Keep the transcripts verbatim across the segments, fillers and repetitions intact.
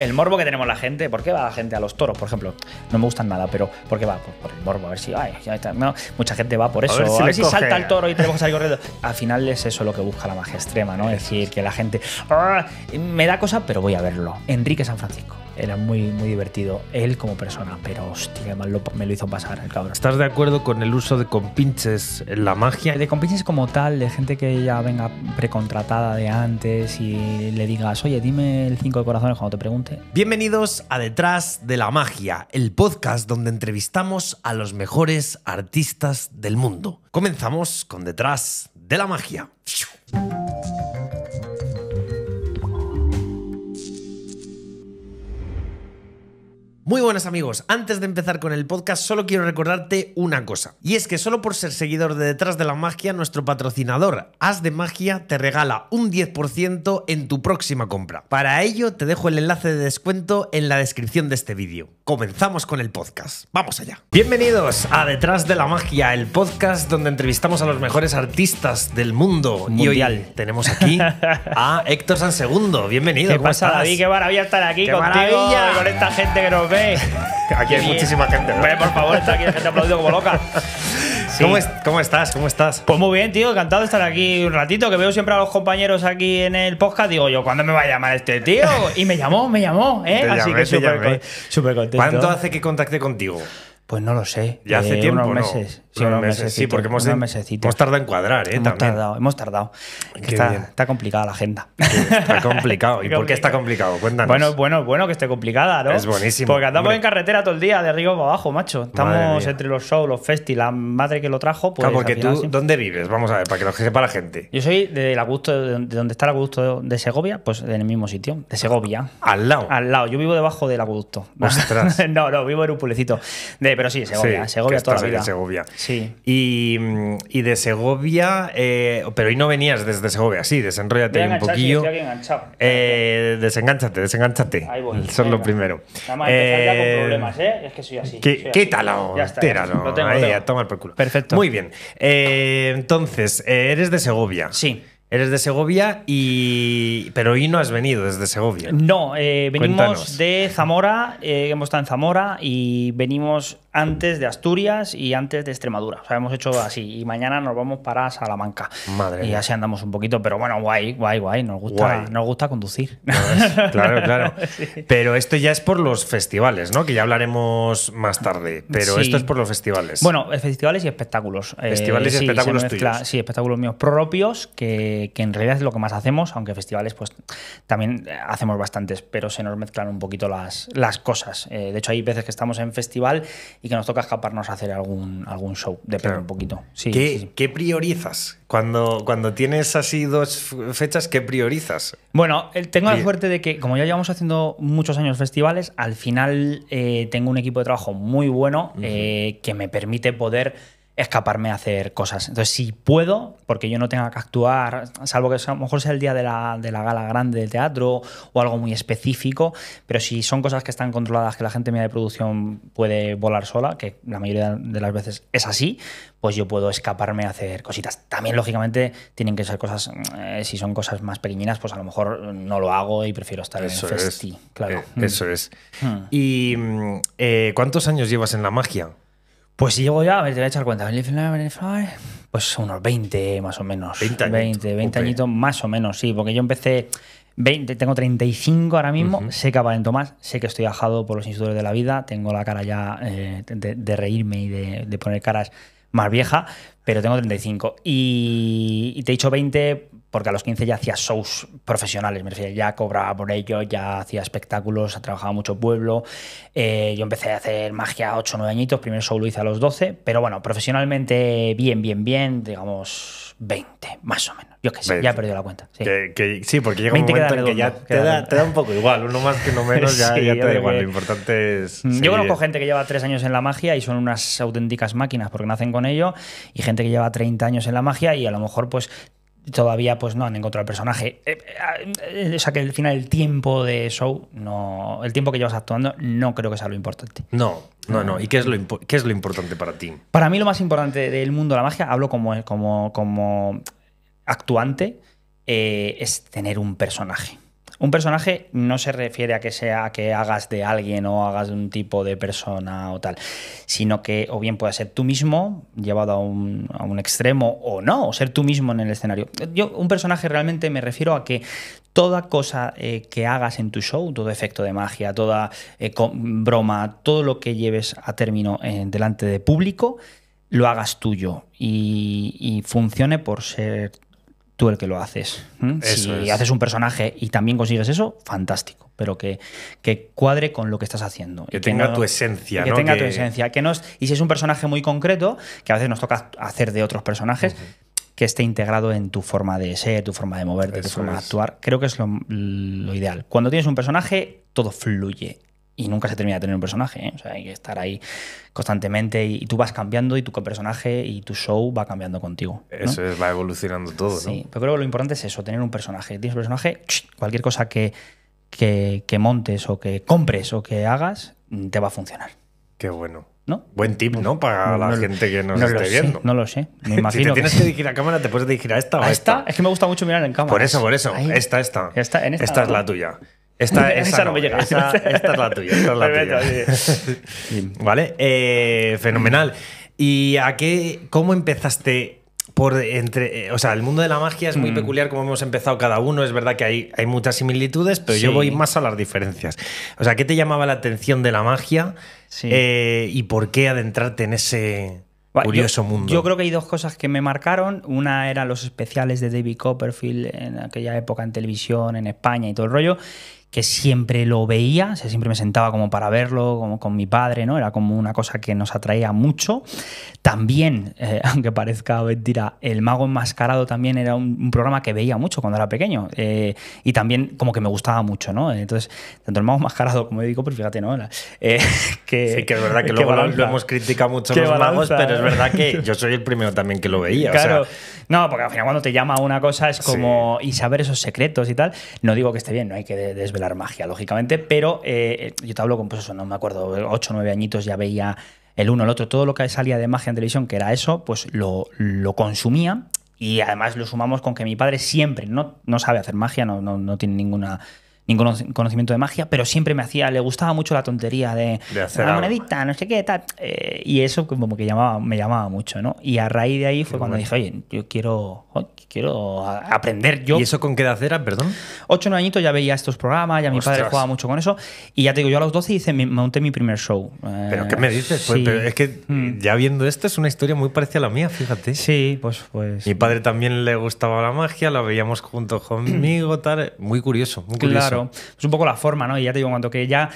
El morbo que tenemos la gente, ¿por qué va la gente a los toros, por ejemplo? No me gustan nada, pero ¿por qué va? Pues por el morbo, a ver si... Ay, ya está. No, mucha gente va por eso, a ver si, a ver si salta el toro y tenemos que salir corriendo. Al final es eso lo que busca la magia extrema, ¿no? Es decir, que la gente... Me da cosa, pero voy a verlo. Enrique San Francisco. Era muy, muy divertido él como persona, pero hostia, mal lo, me lo hizo pasar el cabrón. ¿Estás de acuerdo con el uso de compinches en la magia? De compinches como tal, de gente que ya venga precontratada de antes y le digas, oye, dime el cinco de corazones cuando te pregunte. Bienvenidos a Detrás de la Magia, el podcast donde entrevistamos a los mejores artistas del mundo. Comenzamos con Detrás de la Magia. Muy buenas amigos, antes de empezar con el podcast solo quiero recordarte una cosa. Y es que solo por ser seguidor de Detrás de la Magia, nuestro patrocinador As de Magia te regala un diez por ciento en tu próxima compra. Para ello te dejo el enlace de descuento en la descripción de este vídeo. Comenzamos con el podcast, vamos allá. Bienvenidos a Detrás de la Magia, el podcast donde entrevistamos a los mejores artistas del mundo. Mundial. Y hoy tenemos aquí a Héctor Sansegundo, bienvenido. ¿Qué pasa, David? Qué maravilla estar aquí contigo, maravilla. Con esta gente que nos ve. Aquí hay muchísima gente, ¿no? Por favor, está aquí la gente aplaudiendo como loca. Sí. ¿Cómo, es, ¿Cómo estás? ¿Cómo estás? Pues muy bien, tío. Encantado de estar aquí un ratito, que veo siempre a los compañeros aquí en el podcast. Digo yo, ¿cuándo me va a llamar este tío? Y me llamó, me llamó, ¿eh? Te Así llamé, que súper con, contento. ¿Cuánto hace que contacté contigo? Pues no lo sé. Ya hace eh, tiempo, unos meses. ¿No? Sí, unos meses. Sí, porque hemos, hemos tardado en cuadrar, ¿eh? Hemos también. tardado, hemos tardado. Está, está complicada la agenda. Sí, está complicado. ¿Y por qué está complicado? Cuéntanos. Bueno, bueno, bueno que esté complicada, ¿no? Es buenísimo. Porque andamos Hombre. en carretera todo el día, de arriba para abajo, macho. Estamos entre los shows, los festis, la madre que lo trajo. Pues, claro, porque tú, así. ¿dónde vives? Vamos a ver, para que lo sepa la gente. Yo soy de donde está el acueducto de Segovia, pues en el mismo sitio, de Segovia. ¿Al lado? Al lado. Yo vivo debajo del acueducto. Ostras. No, no, vivo en un pueblecito. De Pero sí, Segovia, sí, Segovia toda la vida. Segovia. Sí. Y, y de Segovia, eh, pero hoy no venías desde Segovia, sí, desenróllate un poquillo. Sí, eh, desengánchate, desengánchate. Ahí voy. Eso es lo primero. Nada más empezar ya con problemas, ¿eh? Es que soy así. Que, soy quítalo, así. Ya está, tíralo. Lo tengo, ahí, lo tengo. A tomar por culo. Perfecto. Muy bien. Eh, entonces, eh, eres de Segovia. Sí. Eres de Segovia y... Pero hoy no has venido desde Segovia. No, eh, venimos Cuéntanos. de Zamora, eh, hemos estado en Zamora y venimos antes de Asturias y antes de Extremadura. O sea, hemos hecho así y mañana nos vamos para Salamanca. Madre mía. Y así andamos un poquito, pero bueno, guay, guay, guay. Nos gusta, guay. Nos gusta conducir. Pues, claro, claro. Sí. Pero esto ya es por los festivales, ¿no? Que ya hablaremos más tarde. Pero sí. esto es por los festivales. Bueno, festivales y espectáculos. Festivales eh, y sí, espectáculos mezcla, tuyos. Sí, espectáculos míos propios que... que en realidad es lo que más hacemos, aunque festivales pues también hacemos bastantes, pero se nos mezclan un poquito las, las cosas. Eh, de hecho, hay veces que estamos en festival y que nos toca escaparnos a hacer algún, algún show, depende claro. un poquito. Sí, ¿Qué, sí, sí. ¿Qué priorizas? Cuando, cuando tienes así dos fechas, ¿qué priorizas? Bueno, tengo la suerte de que, como ya llevamos haciendo muchos años festivales, al final eh, tengo un equipo de trabajo muy bueno eh, uh-huh. que me permite poder... escaparme a hacer cosas. Entonces, si puedo, porque yo no tenga que actuar, salvo que a lo mejor sea el día de la, de la gala grande del teatro o algo muy específico, pero si son cosas que están controladas, que la gente mía de producción puede volar sola, que la mayoría de las veces es así, pues yo puedo escaparme a hacer cositas. También, lógicamente, tienen que ser cosas, eh, si son cosas más pequeñinas, pues a lo mejor no lo hago y prefiero estar eso en el festi. Claro. Eh, mm. Eso es. Mm. ¿Y eh, cuántos años llevas en la magia? Pues si llego ya, a ver, te voy a echar cuenta. Pues unos veinte más o menos. veinte, veinte, veinte añitos más o menos, sí. Porque yo empecé veinte, tengo treinta y cinco ahora mismo. Uh-huh. Sé que aparento más, sé que estoy ajado por los institutos de la vida. Tengo la cara ya eh, de, de reírme y de, de poner caras más vieja, pero tengo treinta y cinco. Y, y te he dicho veinte... porque a los quince ya hacía shows profesionales, me refiero, ya cobraba por ello, ya hacía espectáculos, trabajaba mucho pueblo. Eh, yo empecé a hacer magia ocho o nueve añitos, primer show lo hice a los doce, pero bueno, profesionalmente bien, bien, bien, digamos veinte, más o menos. Yo que sí, veinte. Ya he perdido la cuenta. Sí, que, que, sí porque llega un momento en que dos, ya te da, te da un poco igual, uno más que uno menos, ya, sí, ya te da igual, que... lo importante es... Yo seguir. Conozco gente que lleva tres años en la magia y son unas auténticas máquinas porque nacen con ello, y gente que lleva treinta años en la magia y a lo mejor pues... todavía pues no han encontrado el personaje. Eh, eh, eh, o sea que al final el tiempo de show, no, el tiempo que llevas actuando, no creo que sea lo importante. No, no, no. ¿Y qué es lo, impo qué es lo importante para ti? Para mí lo más importante del mundo de la magia, hablo como, como, como actuante, eh, es tener un personaje. Un personaje no se refiere a que sea que hagas de alguien o hagas de un tipo de persona o tal, sino que o bien puedas ser tú mismo llevado a un, a un extremo o no, o ser tú mismo en el escenario. Yo un personaje realmente me refiero a que toda cosa eh, que hagas en tu show, todo efecto de magia, toda eh, broma, todo lo que lleves a término eh, delante de público, lo hagas tuyo y, y funcione por ser tú el que lo haces. ¿Mm? Si es. haces un personaje y también consigues eso, fantástico, pero que, que cuadre con lo que estás haciendo. Que, que tenga no, tu esencia. Que ¿no? tenga que... tu esencia. Que no es, y si es un personaje muy concreto, que a veces nos toca hacer de otros personajes, uh-huh. que esté integrado en tu forma de ser, tu forma de moverte, Eso tu forma es. de actuar. Creo que es lo, lo ideal. Cuando tienes un personaje, todo fluye. Y nunca se termina de tener un personaje, ¿eh? O sea, hay que estar ahí constantemente y tú vas cambiando y tu personaje y tu show va cambiando contigo, ¿no? Eso es, va evolucionando todo, ¿no? Sí, pero creo que lo importante es eso, tener un personaje. Tienes un personaje, cualquier cosa que, que, que montes o que compres o que hagas, te va a funcionar. Qué bueno. ¿No? Buen tip, ¿no? Para no, la no, gente que nos no esté viendo. Sé, no lo sé. Me imagino si te tienes que... que dirigir a cámara, te puedes dirigir a esta o a esta. esta. Es que me gusta mucho mirar en cámara. Por eso, por eso. Ahí. Esta, esta. Esta, en esta, esta es la tuya. Esta, esa, esa no me llega. Esa, esta es la tuya. Esta es la tuya. Vale, eh, fenomenal. ¿Y a qué, cómo empezaste? Por entre, eh, o sea, el mundo de la magia es muy mm. peculiar como hemos empezado cada uno. Es verdad que hay, hay muchas similitudes, pero sí. yo voy más a las diferencias. O sea, ¿qué te llamaba la atención de la magia? Sí. Eh, ¿Y por qué adentrarte en ese curioso yo, mundo? Yo creo que hay dos cosas que me marcaron. Una era los especiales de David Copperfield en aquella época en televisión, en España y todo el rollo, que siempre lo veía, o sea, siempre me sentaba como para verlo, como con mi padre, ¿no? Era como una cosa que nos atraía mucho. También, eh, aunque parezca mentira, El Mago Enmascarado también era un, un programa que veía mucho cuando era pequeño. Eh, y también como que me gustaba mucho, ¿no? Entonces, tanto El Mago Enmascarado como Edico, pues fíjate, ¿no? Eh, que, sí, que es verdad que luego lo, lo hemos criticado mucho los balanza, magos, pero es verdad que yo soy el primero también que lo veía. Claro. O sea, no, porque al final cuando te llama una cosa es como... Sí. Y saber esos secretos y tal, no digo que esté bien, no hay que desvelar la magia, lógicamente, pero eh, yo te hablo con, pues eso, no me acuerdo, ocho o nueve añitos ya veía el uno, el otro, todo lo que salía de magia en televisión, que era eso, pues lo, lo consumía y además lo sumamos con que mi padre siempre, no, no sabe hacer magia, no, no, no tiene ninguna... ningún conocimiento de magia, pero siempre me hacía, le gustaba mucho la tontería de, de hacer una monedita, no sé qué, tal. Eh, y eso como que llamaba, me llamaba mucho, ¿no? Y a raíz de ahí fue qué cuando bueno. dije, oye, yo quiero, oh, quiero aprender yo. ¿Y eso con qué edad era, perdón? Ocho, nueve añitos ya veía estos programas, ya mi Ostras. padre jugaba mucho con eso. Y ya te digo, yo a los doce hice, monté mi primer show. Eh, ¿Pero qué me dices? Pues, sí. pero es que mm. ya viendo esto es una historia muy parecida a la mía, fíjate. Sí, pues... pues mi padre también le gustaba la magia, la veíamos juntos conmigo, tal. Muy curioso, muy curioso. Claro. Es un poco la forma, ¿no? Y ya te digo, en cuanto que ya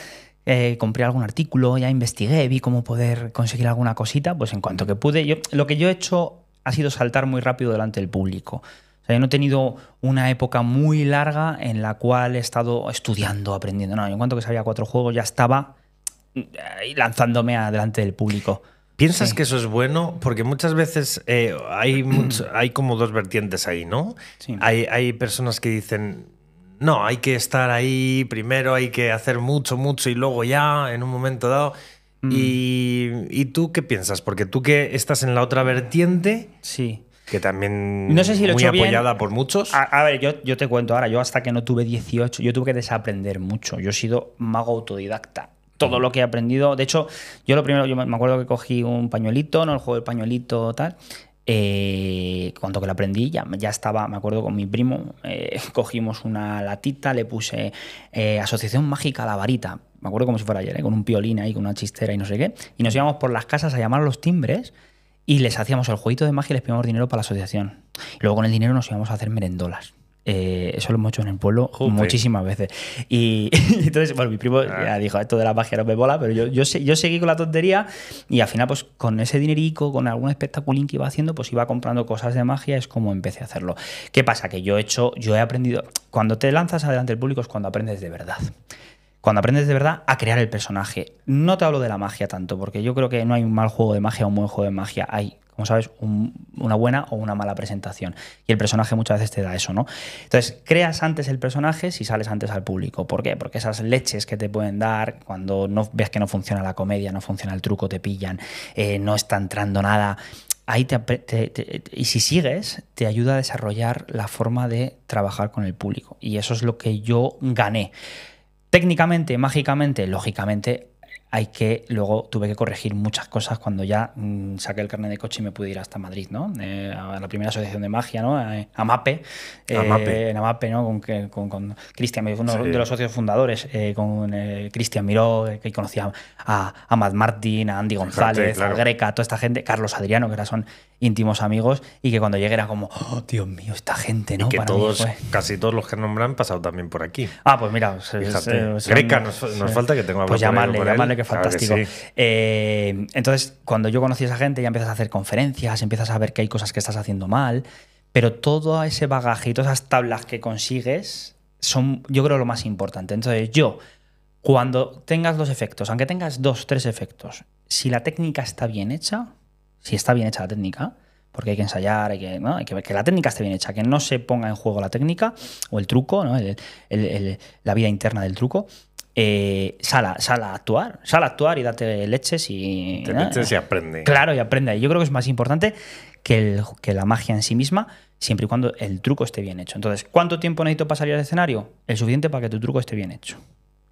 eh, compré algún artículo, ya investigué, vi cómo poder conseguir alguna cosita, pues en cuanto que pude. Yo, lo que yo he hecho ha sido saltar muy rápido delante del público. O sea, yo no he tenido una época muy larga en la cual he estado estudiando, aprendiendo. No, yo en cuanto que sabía cuatro juegos ya estaba lanzándome delante del público. ¿Piensas sí. que eso es bueno? Porque muchas veces eh, hay, mucho, hay como dos vertientes ahí, ¿no? Sí. Hay, hay personas que dicen... No, hay que estar ahí primero, hay que hacer mucho, mucho y luego ya, en un momento dado. Mm. Y, ¿Y tú qué piensas? Porque tú que estás en la otra vertiente, sí. que también no sé si lo muy he hecho apoyada bien. por muchos. A, a ver, yo, yo te cuento ahora, yo hasta que no tuve dieciocho, yo tuve que desaprender mucho. Yo he sido mago autodidacta. Todo lo que he aprendido, de hecho, yo lo primero, yo me acuerdo que cogí un pañuelito, no el juego del pañuelito, tal... Eh, cuando que lo aprendí ya, ya estaba, me acuerdo con mi primo, eh, cogimos una latita, le puse eh, Asociación Mágica a la Varita, me acuerdo como si fuera ayer, ¿eh? Con un piolín ahí, con una chistera y no sé qué, y nos íbamos por las casas a llamar a los timbres y les hacíamos el jueguito de magia y les pedíamos dinero para la asociación. Luego con el dinero nos íbamos a hacer merendolas. Eh, eso lo hemos hecho en el pueblo Jope. muchísimas veces. Y, y entonces, bueno, mi primo ah. ya dijo, esto de la magia no me mola, pero yo, yo, yo seguí con la tontería y al final, pues con ese dinerico, con algún espectaculín que iba haciendo, pues iba comprando cosas de magia, es como empecé a hacerlo. ¿Qué pasa? Que yo he hecho, yo he aprendido, cuando te lanzas adelante del público es cuando aprendes de verdad. Cuando aprendes de verdad a crear el personaje. No te hablo de la magia tanto, porque yo creo que no hay un mal juego de magia o un buen juego de magia. Hay, como sabes, un, una buena o una mala presentación. Y el personaje muchas veces te da eso, ¿no? Entonces, creas antes el personaje si sales antes al público. ¿Por qué? Porque esas leches que te pueden dar cuando no ves que no funciona la comedia, no funciona el truco, te pillan, eh, no está entrando nada... ahí te, te, te, y si sigues, te ayuda a desarrollar la forma de trabajar con el público. Y eso es lo que yo gané. Técnicamente, mágicamente, lógicamente, hay que luego tuve que corregir muchas cosas cuando ya mmm, saqué el carnet de coche y me pude ir hasta Madrid, ¿no? Eh, a la primera asociación de magia, ¿no? Eh, AMAPE, eh, AMAPE. En AMAPE, ¿no? Con Cristian, con, con uno sí. de los socios fundadores, eh, con eh, Cristian Miró, eh, que conocía a, a Matt Martin, a Andy González, sí, claro. a Greca, a toda esta gente, Carlos Adriano, que ahora son íntimos amigos, y que cuando llegué era como, oh, Dios mío, esta gente, ¿no? Y que Para todos, mí, pues... casi todos los que nombran han pasado también por aquí. Ah, pues mira, fíjate. Es, son, Greca, nos, nos sí. falta que tenga pues llamarle, llamarle que fantástico. Claro que sí. eh, entonces, cuando yo conocí a esa gente, ya empiezas a hacer conferencias, empiezas a ver que hay cosas que estás haciendo mal, pero todo ese bagaje y todas esas tablas que consigues son, yo creo, lo más importante. Entonces, yo, cuando tengas los efectos, aunque tengas dos, tres efectos, si la técnica está bien hecha, si está bien hecha la técnica, porque hay que ensayar, hay que, ¿no? hay que ver que la técnica esté bien hecha, que no se ponga en juego la técnica o el truco, ¿no? el, el, el, la vida interna del truco, Eh, sal, a, sal a actuar, sal a actuar y date leches y... Te leches y aprende. Claro, y aprende. Yo creo que es más importante que, el, que la magia en sí misma, siempre y cuando el truco esté bien hecho. Entonces, ¿cuánto tiempo necesito para salir al escenario? El suficiente para que tu truco esté bien hecho.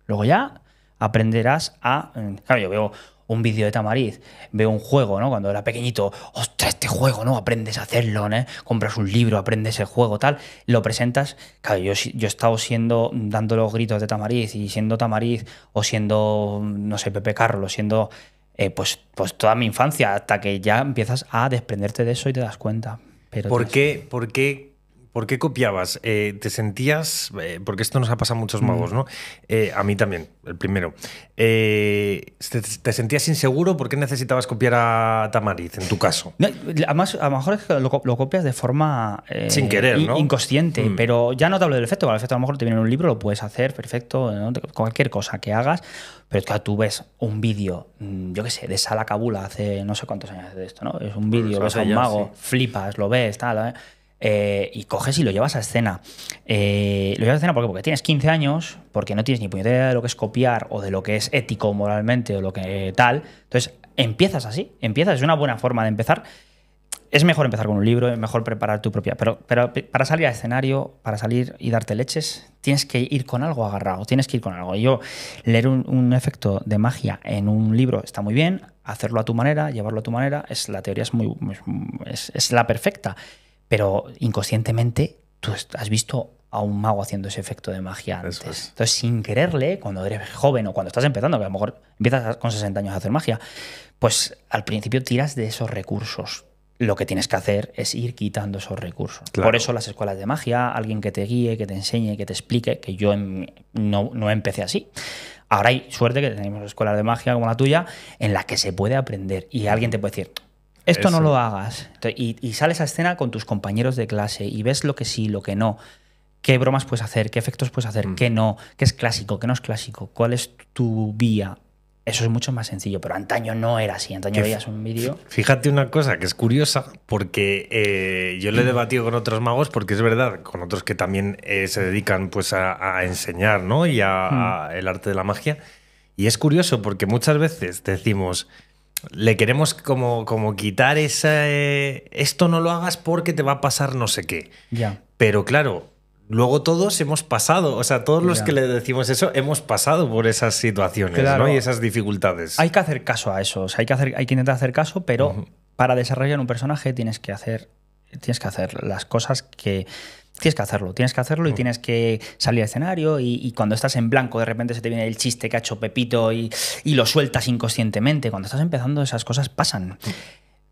Luego ya aprenderás a... Claro, yo veo un vídeo de Tamariz, veo un juego, ¿no? Cuando era pequeñito, ostras, este juego, ¿no? Aprendes a hacerlo, ¿no? Compras un libro, aprendes el juego, tal, lo presentas. Claro, yo, yo he estado siendo, dando los gritos de Tamariz y siendo Tamariz o siendo, no sé, Pepe Carlos, siendo, eh, pues, pues toda mi infancia, hasta que ya empiezas a desprenderte de eso y te das cuenta. Pero ¿Por qué, por qué, por qué copiabas? Eh, ¿Te sentías, eh, porque esto nos ha pasado a muchos magos, ¿no? Eh, a mí también, el primero. Eh, ¿te, ¿Te sentías inseguro? ¿Por qué necesitabas copiar a Tamariz, en tu caso? No, además, a lo mejor es que lo, lo copias de forma... Eh, Sin querer, in, ¿no? Inconsciente, mm. pero ya no te hablo del efecto. El efecto a lo mejor te viene en un libro, lo puedes hacer, perfecto, ¿no? Cualquier cosa que hagas. Pero es que tú ves un vídeo, yo qué sé, de Sala Cabula hace no sé cuántos años de esto, ¿no? Es un vídeo, ves a un mago, sí. flipas, lo ves, tal, ¿eh? Eh, y coges y lo llevas a escena. Eh, lo llevas a escena ¿por qué? Porque tienes quince años, porque no tienes ni puñetera idea de lo que es copiar o de lo que es ético moralmente o lo que eh, tal. Entonces empiezas así, empiezas, es una buena forma de empezar. Es mejor empezar con un libro, es mejor preparar tu propia... Pero, pero para salir al escenario, para salir y darte leches, tienes que ir con algo agarrado, tienes que ir con algo. Y yo, leer un, un efecto de magia en un libro está muy bien, hacerlo a tu manera, llevarlo a tu manera, es, la teoría es, muy, es, es la perfecta. Pero inconscientemente tú has visto a un mago haciendo ese efecto de magia antes. Es. Entonces, sin quererle, cuando eres joven o cuando estás empezando, que a lo mejor empiezas con sesenta años a hacer magia, pues al principio tiras de esos recursos. Lo que tienes que hacer es ir quitando esos recursos. Claro. Por eso las escuelas de magia, alguien que te guíe, que te enseñe, que te explique, que yo en, no, no empecé así. Ahora hay suerte que tenemos escuelas de magia como la tuya en las que se puede aprender y alguien te puede decir... Esto Eso. no lo hagas. Y, y sales a escena con tus compañeros de clase y ves lo que sí, lo que no. Qué bromas puedes hacer, qué efectos puedes hacer, mm. qué no, qué es clásico, qué no es clásico, cuál es tu vía. Eso es mucho más sencillo, pero antaño no era así. Antaño veías un vídeo... Fíjate una cosa que es curiosa, porque eh, yo lo he debatido con otros magos, porque es verdad, con otros que también eh, se dedican pues, a, a enseñar, ¿no? y a, mm. a el arte de la magia. Y es curioso porque muchas veces decimos... Le queremos como, como quitar esa... Eh, esto no lo hagas porque te va a pasar no sé qué. Yeah. Pero claro, luego todos hemos pasado. O sea, todos los yeah. que le decimos eso hemos pasado por esas situaciones, claro. ¿no? Y esas dificultades. Hay que hacer caso a eso. O sea, hay que, hacer, hay que intentar hacer caso, pero uh-huh. para desarrollar un personaje tienes que hacer, tienes que hacer las cosas que... Tienes que hacerlo, tienes que hacerlo y tienes que salir al escenario y, y cuando estás en blanco de repente se te viene el chiste que ha hecho Pepito y, y lo sueltas inconscientemente. Cuando estás empezando esas cosas pasan.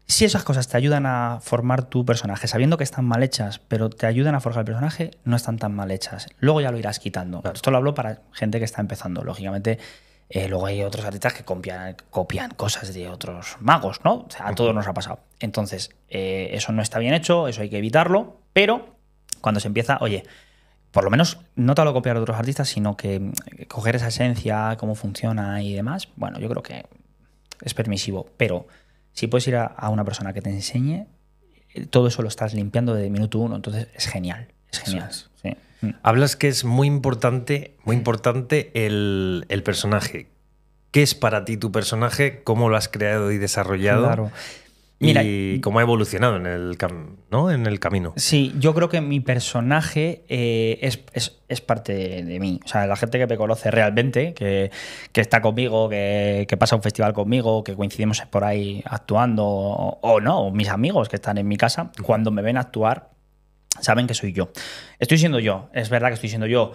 Si esas cosas te ayudan a formar tu personaje, sabiendo que están mal hechas, pero te ayudan a forjar el personaje, no están tan mal hechas. Luego ya lo irás quitando. Claro. Esto lo hablo para gente que está empezando, lógicamente. Eh, luego hay otros artistas que copian, copian cosas de otros magos, ¿no? O sea, a todos nos ha pasado. Entonces, eh, eso no está bien hecho, eso hay que evitarlo, pero... Cuando se empieza, oye, por lo menos no te hablo copiar a otros artistas, sino que coger esa esencia, cómo funciona y demás, bueno, yo creo que es permisivo. Pero si puedes ir a, a una persona que te enseñe, todo eso lo estás limpiando desde minuto uno, entonces es genial, es genial. Sí. Sí. Hablas que es muy importante, muy importante el, el personaje. ¿Qué es para ti tu personaje? ¿Cómo lo has creado y desarrollado? Claro. Mira, y cómo ha evolucionado en el, cam ¿no? en el camino. Sí, yo creo que mi personaje eh, es, es, es parte de mí. O sea, la gente que me conoce realmente, que, que está conmigo, que, que pasa un festival conmigo, que coincidimos por ahí actuando, o, o no, mis amigos que están en mi casa, cuando me ven actuar, saben que soy yo. Estoy siendo yo, es verdad que estoy siendo yo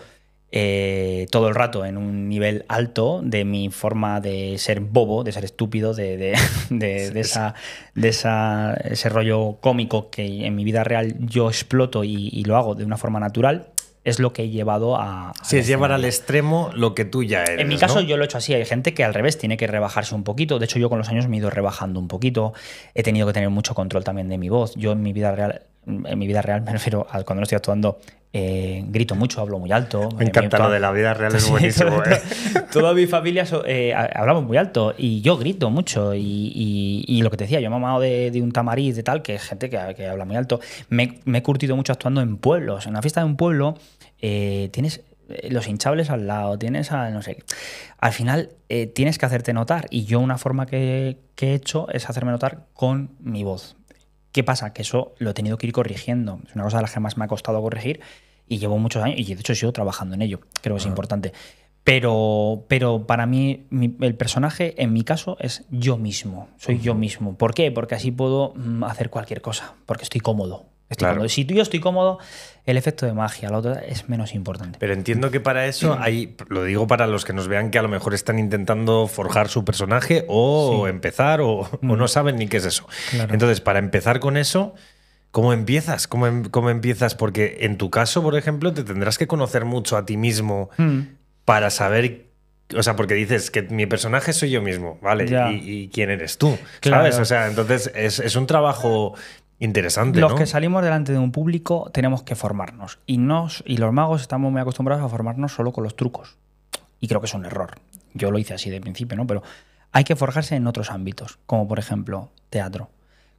eh, todo el rato en un nivel alto de mi forma de ser bobo, de ser estúpido, de, de, de, de, esa, de esa, ese rollo cómico que en mi vida real yo exploto y, y lo hago de una forma natural. Es lo que he llevado a... a sí, es llevar al extremo lo que tú ya eres. En mi caso, ¿no? Yo lo he hecho así. Hay gente que al revés tiene que rebajarse un poquito. De hecho, yo con los años me he ido rebajando un poquito. He tenido que tener mucho control también de mi voz. Yo en mi vida real, en mi vida real me refiero a cuando no estoy actuando, eh, grito mucho, hablo muy alto. Me encanta eh, lo de la vida real, es buenísimo. ¿eh? Toda mi familia so, eh, hablamos muy alto y yo grito mucho. Y, y, y lo que te decía, yo he mamado de, de un tamariz, de tal, que es gente que, que habla muy alto. Me, me he curtido mucho actuando en pueblos. En la fiesta de un pueblo eh, tienes los hinchables al lado, tienes a no sé. Al final eh, tienes que hacerte notar. Y yo una forma que, que he hecho es hacerme notar con mi voz. ¿Qué pasa? Que eso lo he tenido que ir corrigiendo. Es una cosa de las que más me ha costado corregir y llevo muchos años y de hecho sigo trabajando en ello. Creo que es importante. Pero, pero para mí mi, el personaje, en mi caso, es yo mismo. Soy yo mismo. ¿Por qué? Porque así puedo hacer cualquier cosa. Porque estoy cómodo. Estoy claro. cómodo. Si yo estoy cómodo, el efecto de magia, la otra es menos importante. Pero entiendo que para eso hay, lo digo para los que nos vean que a lo mejor están intentando forjar su personaje o sí. empezar o, mm. o no saben ni qué es eso. Claro. Entonces, para empezar con eso, ¿cómo empiezas? ¿Cómo, em cómo empiezas? Porque en tu caso, por ejemplo, te tendrás que conocer mucho a ti mismo mm. para saber... O sea, porque dices que mi personaje soy yo mismo, ¿vale? Y, y quién eres tú, claro. ¿sabes? O sea, entonces es, es un trabajo... interesante, ¿no? Los que salimos delante de un público tenemos que formarnos. Y, nos, y los magos estamos muy acostumbrados a formarnos solo con los trucos. Y creo que es un error. Yo lo hice así de principio, ¿no? Pero hay que forjarse en otros ámbitos, como por ejemplo teatro,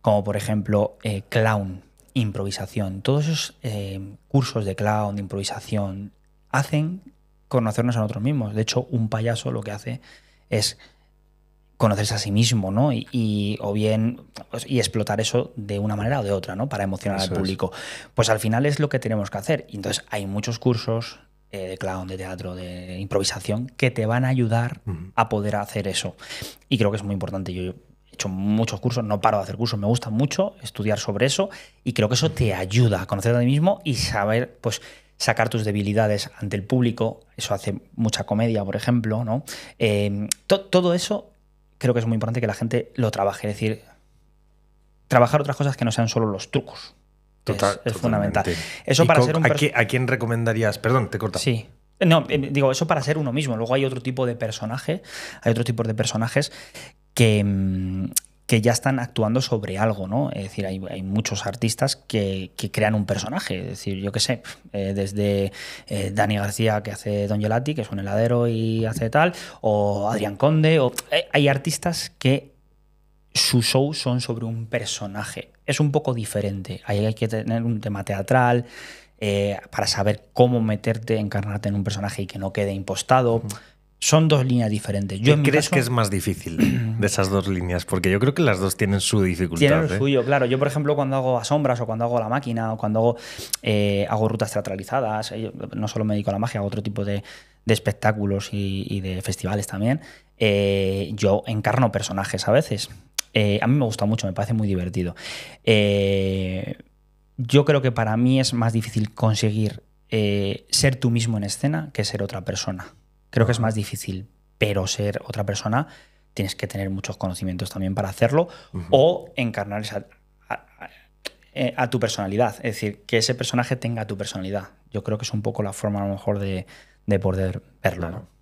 como por ejemplo eh, clown, improvisación. Todos esos eh, cursos de clown, de improvisación, hacen conocernos a nosotros mismos. De hecho, un payaso lo que hace es... conocerse a sí mismo, ¿no? Y, y o bien y explotar eso de una manera o de otra, ¿no? Para emocionar eso al público. Es. Pues al final es lo que tenemos que hacer. Y entonces hay muchos cursos eh, de clown, de teatro, de improvisación que te van a ayudar uh-huh. a poder hacer eso. Y creo que es muy importante. Yo he hecho muchos cursos, no paro de hacer cursos, me gusta mucho estudiar sobre eso y creo que eso te ayuda a conocerte a ti mismo y saber, pues, sacar tus debilidades ante el público. Eso hace mucha comedia, por ejemplo, ¿no? Eh, to- todo eso creo que es muy importante que la gente lo trabaje, es decir, trabajar otras cosas que no sean solo los trucos. Total, es, es fundamental. Eso para ser un ¿a, ¿A quién recomendarías? Perdón, te corta. Sí. No, eh, digo, eso para ser uno mismo. Luego hay otro tipo de personaje, hay otro tipo de personajes que, que ya están actuando sobre algo, ¿no? Es decir, hay, hay muchos artistas que, que crean un personaje. Es decir, yo qué sé, eh, desde eh, Dani García, que hace Don Gelati, que es un heladero y hace tal, o Adrián Conde, o... Hay artistas que sus shows son sobre un personaje. Es un poco diferente. Ahí hay que tener un tema teatral eh, para saber cómo meterte, encarnarte en un personaje y que no quede impostado. Mm. Son dos líneas diferentes. Yo, ¿Qué crees caso, que es más difícil de esas dos líneas? Porque yo creo que las dos tienen su dificultad. Tienen lo ¿eh? suyo, claro. Yo, por ejemplo, cuando hago A Sombras o cuando hago La Máquina o cuando hago, eh, hago rutas teatralizadas, no solo me dedico a la magia, hago otro tipo de, de espectáculos y, y de festivales también, eh, yo encarno personajes a veces. Eh, a mí me gusta mucho, me parece muy divertido. Eh, yo creo que para mí es más difícil conseguir eh, ser tú mismo en escena que ser otra persona. Creo que es más difícil, pero ser otra persona tienes que tener muchos conocimientos también para hacerlo uh-huh. o encarnar esa, a, a, a tu personalidad. Es decir, que ese personaje tenga tu personalidad. Yo creo que es un poco la forma a lo mejor de, de poder verlo. Claro.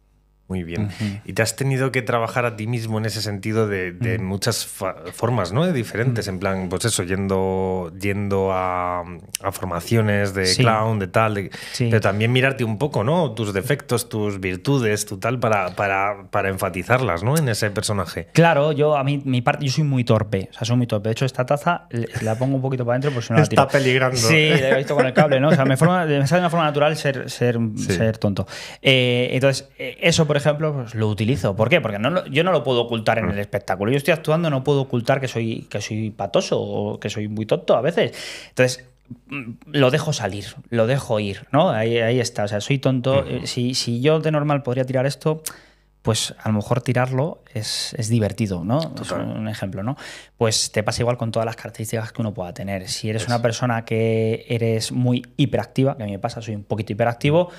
Muy bien. Uh-huh. Y te has tenido que trabajar a ti mismo en ese sentido de, de uh-huh. muchas formas, ¿no? De diferentes, uh-huh. en plan, pues eso, yendo, yendo a, a formaciones de sí. clown, de tal, de, sí. pero también mirarte un poco, ¿no? Tus defectos, tus virtudes, tu tal, para, para, para enfatizarlas, ¿no? En ese personaje. Claro, yo a mí, mi parte, yo soy muy torpe, o sea, soy muy torpe. De hecho, esta taza la pongo un poquito para adentro por si no la tiro. Está peligrando. Sí, la he visto con el cable, ¿no? O sea, me, forma, me sale de una forma natural ser, ser, sí. ser tonto. Eh, entonces, eso, por ejemplo, ejemplo, pues lo utilizo. ¿Por qué? Porque no lo, yo no lo puedo ocultar en el espectáculo. Yo estoy actuando, no puedo ocultar que soy, que soy patoso o que soy muy tonto a veces. Entonces, lo dejo salir, lo dejo ir, ¿no? Ahí, ahí está. O sea, soy tonto. Uh-huh. Si, si yo de normal podría tirar esto, pues a lo mejor tirarlo es, es divertido, ¿no? Total. Es un, un ejemplo, ¿no? Pues te pasa igual con todas las características que uno pueda tener. Si eres pues... una persona que eres muy hiperactiva, que a mí me pasa, soy un poquito hiperactivo,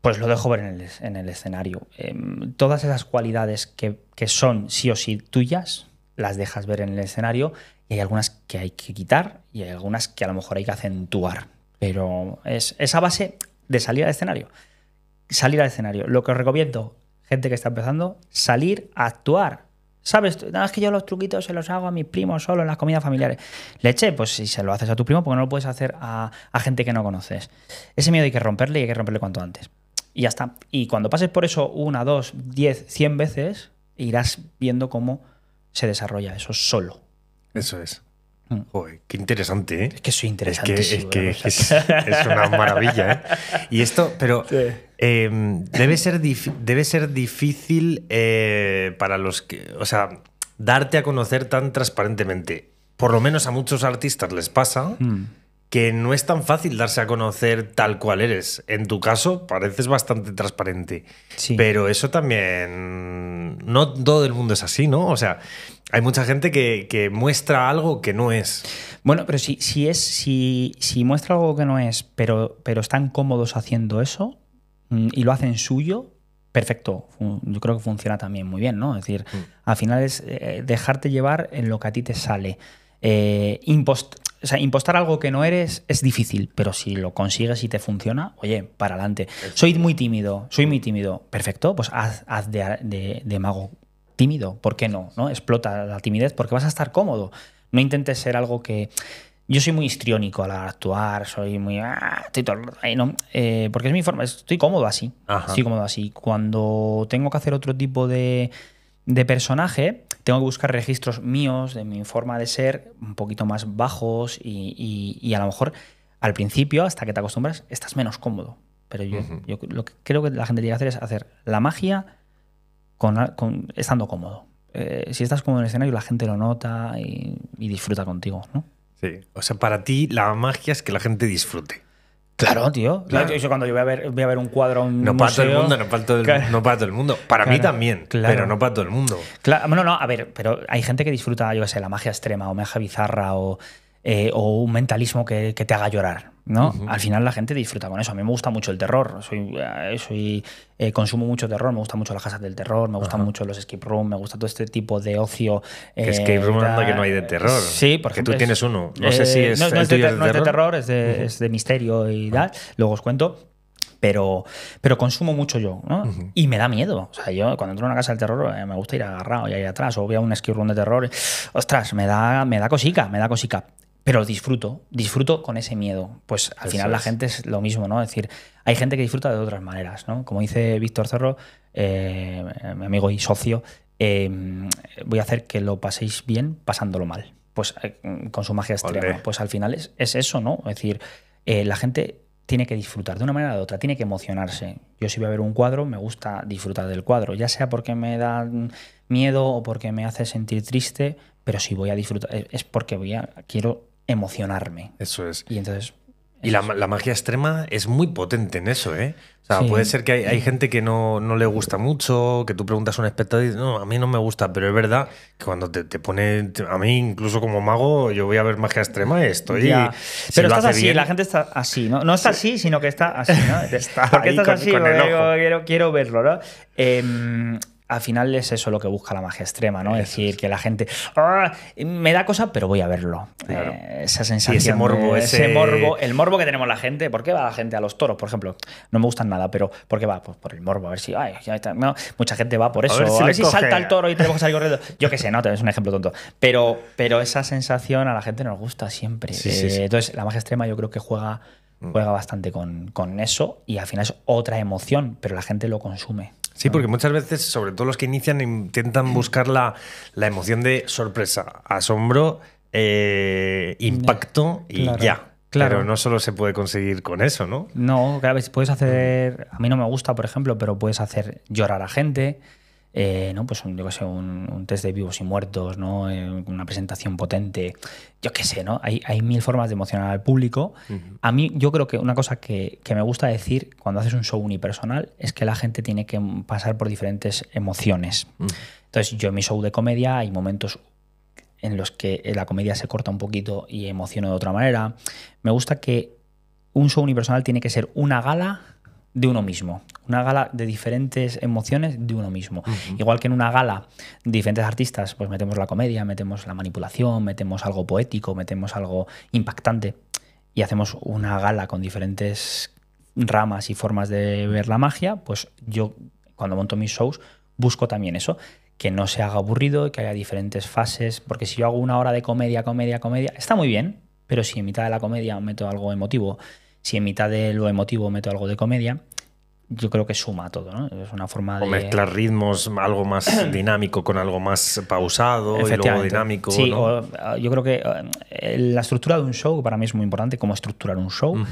pues lo dejo ver en el, en el escenario. Eh, todas esas cualidades que, que son sí o sí tuyas, las dejas ver en el escenario, y hay algunas que hay que quitar y hay algunas que a lo mejor hay que acentuar. Pero es esa base de salir al escenario. Salir al escenario. Lo que os recomiendo... gente que está empezando, salir a actuar. ¿Sabes? Nada, es que yo los truquitos se los hago a mis primos solo en las comidas familiares. Leche, pues si se lo haces a tu primo, porque no lo puedes hacer a, a gente que no conoces. Ese miedo hay que romperle y hay que romperle cuanto antes. Y ya está. Y cuando pases por eso una, dos, diez, cien veces, irás viendo cómo se desarrolla eso solo. Eso es. Mm. Joder, qué interesante, ¿eh? Es que soy interesante. Es que, es, que, es, es una maravilla, ¿eh? Y esto, pero... Sí. Eh, debe ser debe ser difícil eh, para los que, o sea, darte a conocer tan transparentemente. Por lo menos a muchos artistas les pasa mm. que no es tan fácil darse a conocer tal cual eres. En tu caso, pareces bastante transparente. Sí. Pero eso también... No todo el mundo es así, ¿no? O sea, hay mucha gente que, que muestra algo que no es. Bueno, pero si, si, es, si, si muestra algo que no es, pero, pero están cómodos haciendo eso... y lo hacen suyo, perfecto. Yo creo que funciona también muy bien, ¿no? Es decir, mm. al final es eh, dejarte llevar en lo que a ti te sale. Eh, impost o sea, impostar algo que no eres es difícil, pero si lo consigues y te funciona, oye, para adelante. Soy muy tímido, soy muy tímido. Perfecto, pues haz, haz de, de, de mago tímido. ¿Por qué no, no? Explota la timidez porque vas a estar cómodo. No intentes ser algo que... Yo soy muy histriónico al actuar, soy muy... Ah, estoy todo, no, eh, porque es mi forma, estoy cómodo así. Ajá. Estoy cómodo así. Cuando tengo que hacer otro tipo de, de personaje, tengo que buscar registros míos, de mi forma de ser, un poquito más bajos y, y, y a lo mejor al principio, hasta que te acostumbras, estás menos cómodo. Pero yo, uh-huh. yo lo que creo que la gente tiene que hacer es hacer la magia con, con, estando cómodo. Eh, si estás cómodo en el escenario, la gente lo nota y, y disfruta contigo, ¿no? Sí. O sea, para ti la magia es que la gente disfrute. Claro, tío. Claro. Yo cuando yo voy a ver, voy a ver un cuadro, un no para museo, todo el mundo, no para todo el, claro. no para todo el mundo. Para claro, mí también, claro. pero no para todo el mundo. Claro, no, no. A ver, pero hay gente que disfruta, yo qué sé, la magia extrema o magia bizarra o, eh, o un mentalismo que, que te haga llorar, ¿no? Uh-huh. Al final la gente disfruta con eso. A mí me gusta mucho el terror. Soy, soy eh, consumo mucho terror. Me gustan mucho las casas del terror. Me gustan uh-huh. mucho los escape room. Me gusta todo este tipo de ocio. Eh, escape room anda que no hay de terror. Sí, porque tú es, tienes uno. No eh, sé si es, no, no es de, terror. No es de terror, es de, uh-huh. es de misterio y tal. Uh-huh. Luego os cuento. Pero, pero consumo mucho yo, ¿no? Uh-huh. Y me da miedo. O sea, yo cuando entro a una casa del terror eh, me gusta ir agarrado y ahí atrás. O voy a un escape room de terror. Ostras, me da, me da cosica, me da cosica. Pero disfruto, disfruto con ese miedo. Pues al Eso final la es. gente es lo mismo, ¿no? Es decir, hay gente que disfruta de otras maneras, ¿no? Como dice Víctor Cerro, eh, mi amigo y socio, eh, voy a hacer que lo paséis bien pasándolo mal. Pues eh, con su magia Olé. extrema. Pues al final es, es eso, ¿no? Es decir, eh, la gente tiene que disfrutar de una manera o de otra, tiene que emocionarse. Yo si voy a ver un cuadro, me gusta disfrutar del cuadro, ya sea porque me da miedo o porque me hace sentir triste, pero si voy a disfrutar es porque voy a, quiero... emocionarme. Eso es. Y entonces. Y la, la magia extrema es muy potente en eso, ¿eh? O sea, sí. puede ser que hay, hay gente que no, no le gusta mucho, que tú preguntas a un espectador y dices, no, a mí no me gusta, pero es verdad que cuando te, te pone. A mí, incluso como mago, yo voy a ver magia extrema y estoy. Ya. Si pero estás así, bien, la gente está así, ¿no? No está así, sino que está así, ¿no? está porque estás con, así, con porque digo, quiero, quiero verlo, ¿no? Eh, Al final es eso lo que busca la magia extrema, ¿no? Es decir, que la gente me da cosa, pero voy a verlo. Claro. Eh, esa sensación, y ese morbo, ese... ese morbo, el morbo que tenemos la gente. ¿Por qué va la gente a los toros, por ejemplo? No me gustan nada, pero ¿por qué va? Pues por el morbo, a ver si, ay, ya está. No, mucha gente va por eso. A ver si, a ver si salta el toro y tenemos que salir corriendo. Yo qué sé, no, es un ejemplo tonto. Pero, pero esa sensación a la gente nos gusta siempre. Sí, eh, sí, sí. Entonces, la magia extrema yo creo que juega, juega bastante con, con eso y al final es otra emoción, pero la gente lo consume. Sí, porque muchas veces, sobre todo los que inician, intentan buscar la, la emoción de sorpresa, asombro, eh, impacto y claro, ya. Claro. Pero no solo se puede conseguir con eso, ¿no? No, cada vez puedes hacer... A mí no me gusta, por ejemplo, pero puedes hacer llorar a gente, eh, ¿no? Pues un, yo qué sé, un, un test de vivos y muertos, ¿no? Eh, una presentación potente, yo qué sé, ¿no? Hay, hay mil formas de emocionar al público. Uh-huh. A mí, yo creo que una cosa que, que me gusta decir cuando haces un show unipersonal es que la gente tiene que pasar por diferentes emociones. Uh-huh. Entonces, yo en mi show de comedia hay momentos en los que la comedia se corta un poquito y emociono de otra manera. Me gusta que un show unipersonal tiene que ser una gala de uno mismo, una gala de diferentes emociones de uno mismo. Uh-huh. Igual que en una gala de diferentes artistas, pues metemos la comedia, metemos la manipulación, metemos algo poético, metemos algo impactante y hacemos una gala con diferentes ramas y formas de ver la magia, pues yo cuando monto mis shows busco también eso. Que no se haga aburrido, que haya diferentes fases, porque si yo hago una hora de comedia, comedia, comedia, está muy bien, pero si en mitad de la comedia meto algo emotivo, si en mitad de lo emotivo meto algo de comedia, yo creo que suma todo, ¿no? Es una forma de... O mezclar ritmos, algo más dinámico con algo más pausado y luego dinámico. Sí, ¿no? O, yo creo que la estructura de un show, para mí es muy importante, cómo estructurar un show. Mm.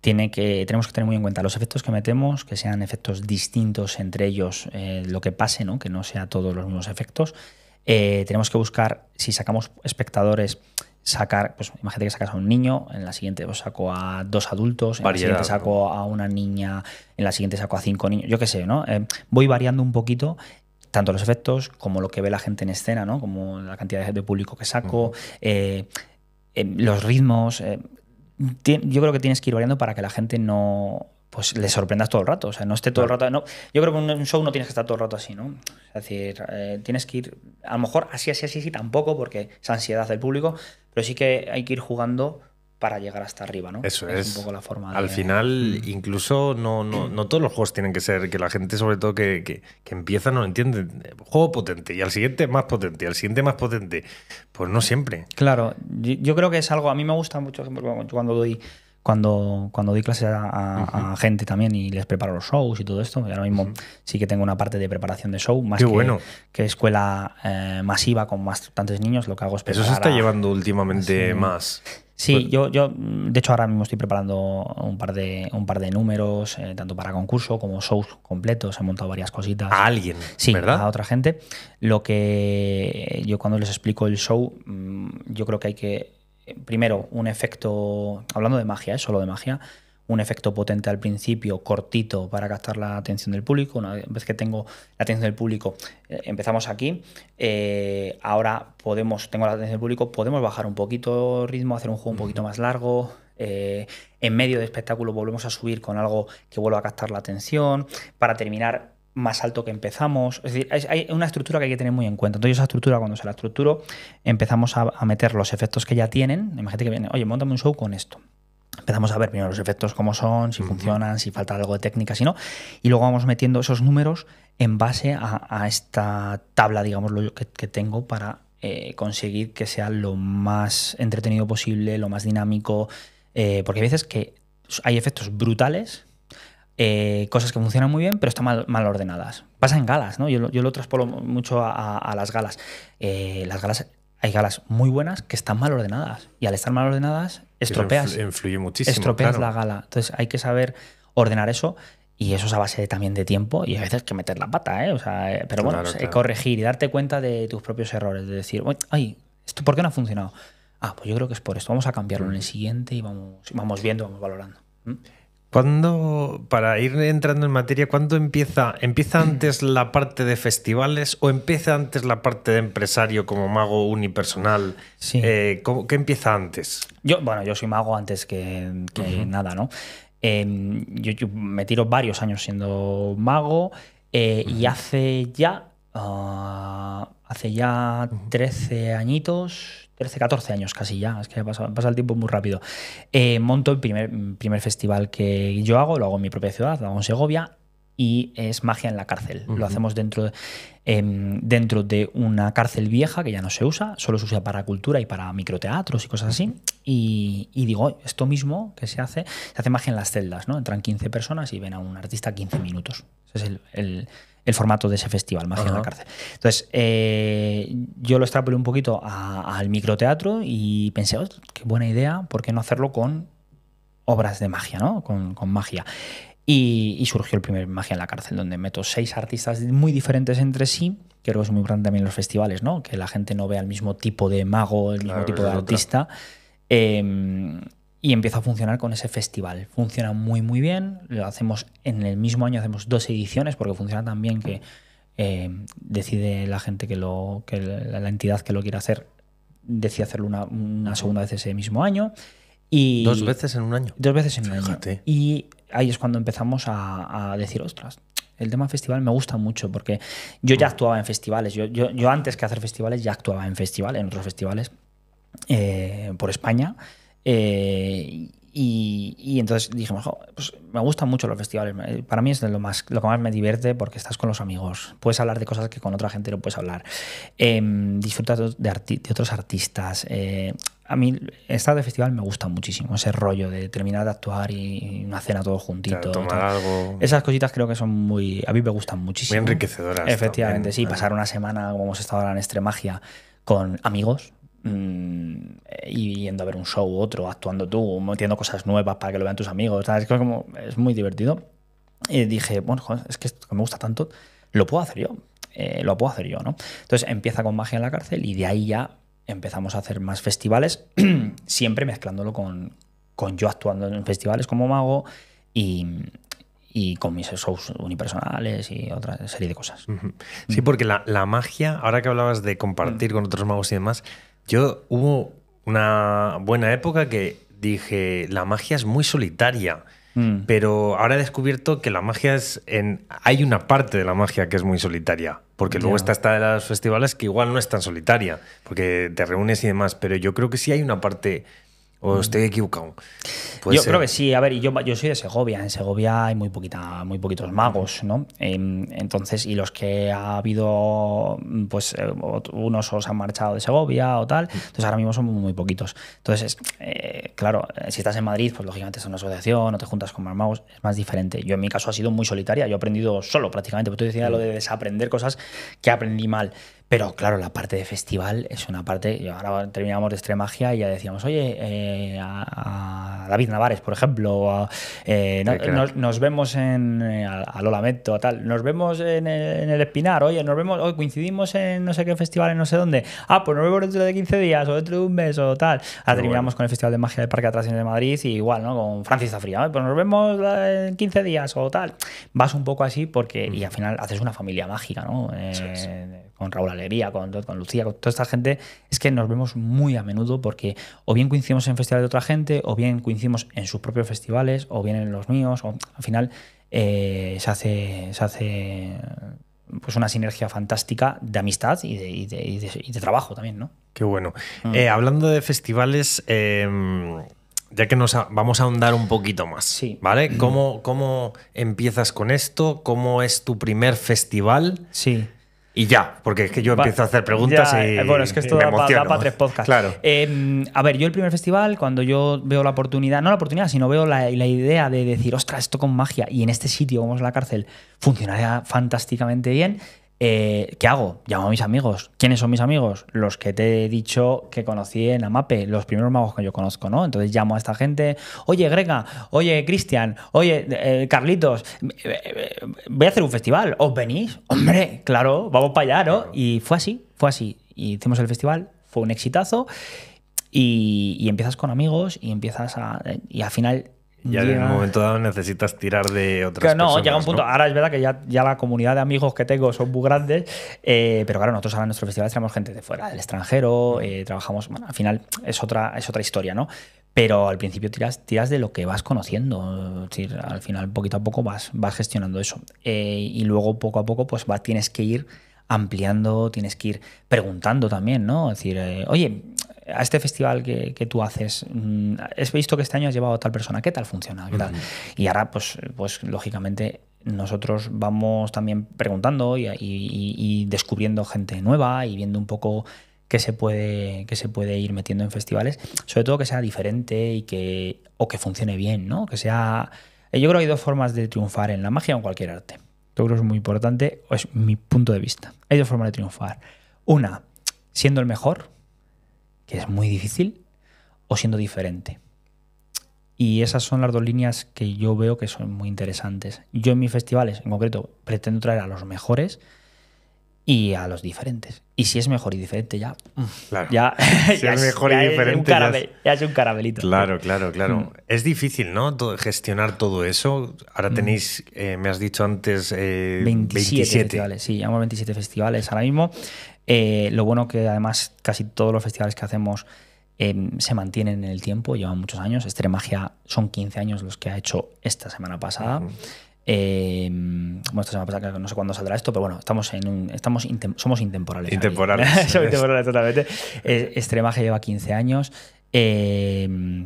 Tiene que, tenemos que tener muy en cuenta los efectos que metemos, que sean efectos distintos entre ellos, eh, lo que pase, ¿no? Que no sea todos los mismos efectos. Eh, tenemos que buscar, si sacamos espectadores, sacar, pues imagínate que sacas a un niño, en la siguiente pues, saco a dos adultos, en variedad, la siguiente saco a una niña, en la siguiente saco a cinco niños, yo qué sé, ¿no? Eh, voy variando un poquito, tanto los efectos como lo que ve la gente en escena, ¿no? Como la cantidad de público que saco, eh, eh, los ritmos... Eh, yo creo que tienes que ir variando para que la gente no pues le sorprendas todo el rato. O sea, no esté todo el rato. No, yo creo que en un show no tienes que estar todo el rato así, ¿no? Es decir, eh, tienes que ir. A lo mejor así, así, así, sí, tampoco, porque es ansiedad del público, pero sí que hay que ir jugando para llegar hasta arriba, ¿no? Eso es, es un poco la forma. Al de... final, incluso no, no, no todos los juegos tienen que ser, que la gente sobre todo que, que, que empieza no entiende. Juego potente y al siguiente más potente, y al siguiente más potente. Pues no siempre. Claro, yo, yo creo que es algo, a mí me gusta mucho cuando doy, cuando, cuando doy clases a, a, a gente también y les preparo los shows y todo esto. Ahora mismo uh-huh. sí que tengo una parte de preparación de show, más que, bueno. que escuela eh, masiva con más tantos niños, lo que hago es preparar. Eso se está a, llevando últimamente así, más. Sí, pues, yo, yo de hecho ahora mismo estoy preparando un par de, un par de números, eh, tanto para concurso como shows completos, he montado varias cositas. ¿A alguien? Sí, ¿verdad? A otra gente. Lo que yo cuando les explico el show, yo creo que hay que, primero, un efecto, hablando de magia, ¿eh? Solo de magia, un efecto potente al principio, cortito, para captar la atención del público. Una vez que tengo la atención del público, eh, empezamos aquí. Eh, ahora podemos, tengo la atención del público, podemos bajar un poquito el ritmo, hacer un juego un poquito más largo. Eh, en medio del espectáculo volvemos a subir con algo que vuelva a captar la atención. Para terminar más alto que empezamos. Es decir, hay una estructura que hay que tener muy en cuenta. Entonces, esa estructura, cuando se la estructuro, empezamos a, a meter los efectos que ya tienen. Imagínate que viene, oye, móntame un show con esto. Empezamos a ver primero los efectos cómo son, si uh-huh. funcionan, si falta algo de técnica, si no. Y luego vamos metiendo esos números en base a, a esta tabla, digamos, lo que, que tengo para eh, conseguir que sea lo más entretenido posible, lo más dinámico. Eh, porque hay veces que hay efectos brutales, eh, cosas que funcionan muy bien, pero están mal, mal ordenadas. Pasa en galas, ¿no? Yo, yo lo traspolo mucho a, a, a las galas. Eh, las galas... Hay galas muy buenas que están mal ordenadas y al estar mal ordenadas estropeas, influye muchísimo, estropeas claro. la gala. Entonces hay que saber ordenar eso y eso es a base también de tiempo y a veces hay que meter la pata, ¿eh? O sea, pero bueno, claro, claro. corregir y darte cuenta de tus propios errores, de decir, ay, ¿esto por qué no ha funcionado? Ah, pues yo creo que es por esto, vamos a cambiarlo mm. en el siguiente y vamos, vamos viendo, vamos valorando. ¿Mm? ¿Cuándo, para ir entrando en materia, cuándo empieza? ¿Empieza antes la parte de festivales o empieza antes la parte de empresario como mago unipersonal? Sí. Eh, ¿Qué empieza antes? Yo, bueno, yo soy mago antes que, que uh-huh. nada, ¿no? Eh, yo, yo me tiro varios años siendo mago eh, uh-huh. y hace ya, uh, hace ya uh-huh. trece añitos... trece, catorce años casi ya, es que pasa, pasa el tiempo muy rápido. Eh, monto el primer, primer festival que yo hago, lo hago en mi propia ciudad, lo hago en Segovia, y es Magia en la Cárcel. Uh-huh. Lo hacemos dentro de, eh, dentro de una cárcel vieja que ya no se usa, solo se usa para cultura y para microteatros y cosas así. Uh-huh. Y, y digo, esto mismo que se hace, se hace magia en las celdas, ¿no? Entran quince personas y ven a un artista quince minutos. Ese es el... el el formato de ese festival, Magia en la Cárcel. Entonces, eh, yo lo extrapolé un poquito al microteatro y pensé, oh, qué buena idea, ¿por qué no hacerlo con obras de magia, ¿no? Con, con magia. Y, y surgió el primer Magia en la Cárcel, donde meto seis artistas muy diferentes entre sí. Creo que es muy importante también los festivales, ¿no? Que la gente no vea el mismo tipo de mago, el mismo tipo de artista. Eh, y empieza a funcionar con ese festival. Funciona muy, muy bien. Lo hacemos en el mismo año, hacemos dos ediciones, porque funciona tan bien que eh, decide la gente que lo. que la, la entidad que lo quiere hacer, decide hacerlo una, una segunda vez ese mismo año. Y dos veces en un año. Dos veces en Fíjate. un año. Y ahí es cuando empezamos a, a decir, ostras, el tema festival me gusta mucho, porque yo ya actuaba en festivales. Yo, yo, yo antes que hacer festivales ya actuaba en festivales, en otros festivales eh, por España. Eh, y, y entonces dijimos, jo, pues me gustan mucho los festivales. Para mí es lo, más, lo que más me divierte, porque estás con los amigos. Puedes hablar de cosas que con otra gente no puedes hablar. Eh, disfrutas de, de otros artistas. Eh, A mí estar de festival me gusta muchísimo, ese rollo de terminar de actuar y una cena todos juntitos. Claro, tomar algo. Esas cositas creo que son muy... A mí me gustan muchísimo. Muy enriquecedoras. Efectivamente, también. sí. Pasar una semana, como hemos estado ahora en Extremagia, con amigos mmm, y yendo a ver un show u otro, actuando tú, metiendo cosas nuevas para que lo vean tus amigos. ¿Sabes? Es, como, es muy divertido. Y dije, bueno, joder, es que esto que me gusta tanto, lo puedo hacer yo. Eh, lo puedo hacer yo, ¿no? Entonces empieza con Magia en la Cárcel y de ahí ya... empezamos a hacer más festivales, siempre mezclándolo con, con yo actuando en festivales como mago y, y con mis shows unipersonales y otra serie de cosas. Sí, porque la, la magia, ahora que hablabas de compartir mm. con otros magos y demás, yo hubo una buena época que dije, la magia es muy solitaria. Mm. Pero ahora he descubierto que la magia es... En, hay una parte de la magia que es muy solitaria, porque luego yeah. está esta de los festivales que igual no es tan solitaria, porque te reúnes y demás, pero yo creo que sí hay una parte... ¿O mm. estoy equivocado? Puede yo ser. creo que sí. A ver, yo, yo soy de Segovia. En Segovia hay muy, poquita, muy poquitos magos, ¿no? Eh, entonces, y los que ha habido, pues eh, unos os han marchado de Segovia o tal, entonces ahora mismo son muy, muy poquitos. Entonces, eh, claro, si estás en Madrid, pues lógicamente es una asociación, no te juntas con más magos, es más diferente. Yo en mi caso ha sido muy solitaria, yo he aprendido solo prácticamente, porque tú decías lo de desaprender cosas que aprendí mal. Pero claro, la parte de festival es una parte... Ahora terminamos de Extremagia y ya decíamos, oye, eh, a, a David Navares, por ejemplo, o a, eh, no, nos, nos vemos en... A, a lo lamento, a tal. Nos vemos en el, en el Espinar, oye, nos vemos... Hoy coincidimos en no sé qué festival, en no sé dónde. Ah, pues nos vemos dentro de quince días o dentro de un mes o tal. Ahora terminamos bueno. con el Festival de Magia del Parque Atracciones de Madrid y igual, ¿no? Con Francis Zafría, ¿eh? Pues nos vemos en quince días o tal. Vas un poco así porque... Mm. Y al final haces una familia mágica, ¿no? Eh, sí, sí. Con Raúl Alegría, con, con Lucía, con toda esta gente, es que nos vemos muy a menudo porque o bien coincidimos en festivales de otra gente, o bien coincidimos en sus propios festivales, o bien en los míos, o al final eh, se hace, se hace pues una sinergia fantástica de amistad y de, y de, y de, y de trabajo también, ¿no? Qué bueno. Mm. Eh, hablando de festivales, eh, ya que nos ha, vamos a ahondar un poquito más, sí. ¿vale? Mm. ¿Cómo, ¿Cómo empiezas con esto? ¿Cómo es tu primer festival? Sí. Y ya, porque es que yo empiezo a hacer preguntas ya, y bueno, es que esto me da para pa tres podcasts. Claro. Eh, a ver, yo el primer festival, cuando yo veo la oportunidad, no la oportunidad, sino veo la, la idea de decir, ostras, esto con magia y en este sitio, como es la cárcel, funcionaría fantásticamente bien. Eh, ¿Qué hago? Llamo a mis amigos. ¿Quiénes son mis amigos? Los que te he dicho que conocí en AMAPE, los primeros magos que yo conozco, ¿no? Entonces llamo a esta gente, oye Greca, oye Cristian, oye eh, Carlitos, eh, eh, voy a hacer un festival, ¿os venís? Hombre, claro, vamos para allá, ¿no? Claro. Y fue así, fue así. Y hicimos el festival, fue un exitazo y, y empiezas con amigos y empiezas a... y al final... Ya yeah. en un momento dado necesitas tirar de otras cosas. No, personas, llega un punto. ¿no? Ahora es verdad que ya, ya la comunidad de amigos que tengo son muy grandes, eh, pero claro, nosotros ahora en nuestro festival tenemos gente de fuera, del extranjero, eh, trabajamos. Bueno, al final es otra, es otra historia, ¿no? Pero al principio tiras, tiras de lo que vas conociendo. Es decir, al final, poquito a poco, vas, vas gestionando eso. Eh, y luego, poco a poco, pues va, tienes que ir ampliando, tienes que ir preguntando también, ¿no? Es decir, eh, oye. A este festival que, que tú haces, he visto que este año has llevado a tal persona, ¿qué tal funciona? ¿Qué tal? Uh-huh. Y ahora, pues, pues lógicamente, nosotros vamos también preguntando y, y, y descubriendo gente nueva y viendo un poco qué se puede, qué se puede ir metiendo en festivales, sobre todo que sea diferente y que, o que funcione bien, ¿no? Que sea... Yo creo que hay dos formas de triunfar en la magia o en cualquier arte. Yo creo que es muy importante, es mi punto de vista. Hay dos formas de triunfar. Una, siendo el mejor... que es muy difícil, o siendo diferente. Y esas son las dos líneas que yo veo que son muy interesantes. Yo en mis festivales, en concreto, pretendo traer a los mejores y a los diferentes. Y si es mejor y diferente, ya... Claro. Ya, si ya es mejor ya y diferente... Es un carabel, ya es un carabelito. Claro, claro, claro. Mm. Es difícil, ¿no? Todo, gestionar todo eso. Ahora tenéis, mm. eh, me has dicho antes... Eh, veintisiete festivales, sí. Llevamos veintisiete festivales ahora mismo. Eh, lo bueno que además casi todos los festivales que hacemos... Eh, se mantienen en el tiempo, llevan muchos años. Extremagia son quince años los que ha hecho esta semana pasada. Uh-huh. eh, bueno, esta semana pasada no sé cuándo saldrá esto, pero bueno, estamos en un, estamos intem somos intemporales. Intemporales. Somos intemporales totalmente. Eh, Extremagia lleva quince años. Eh,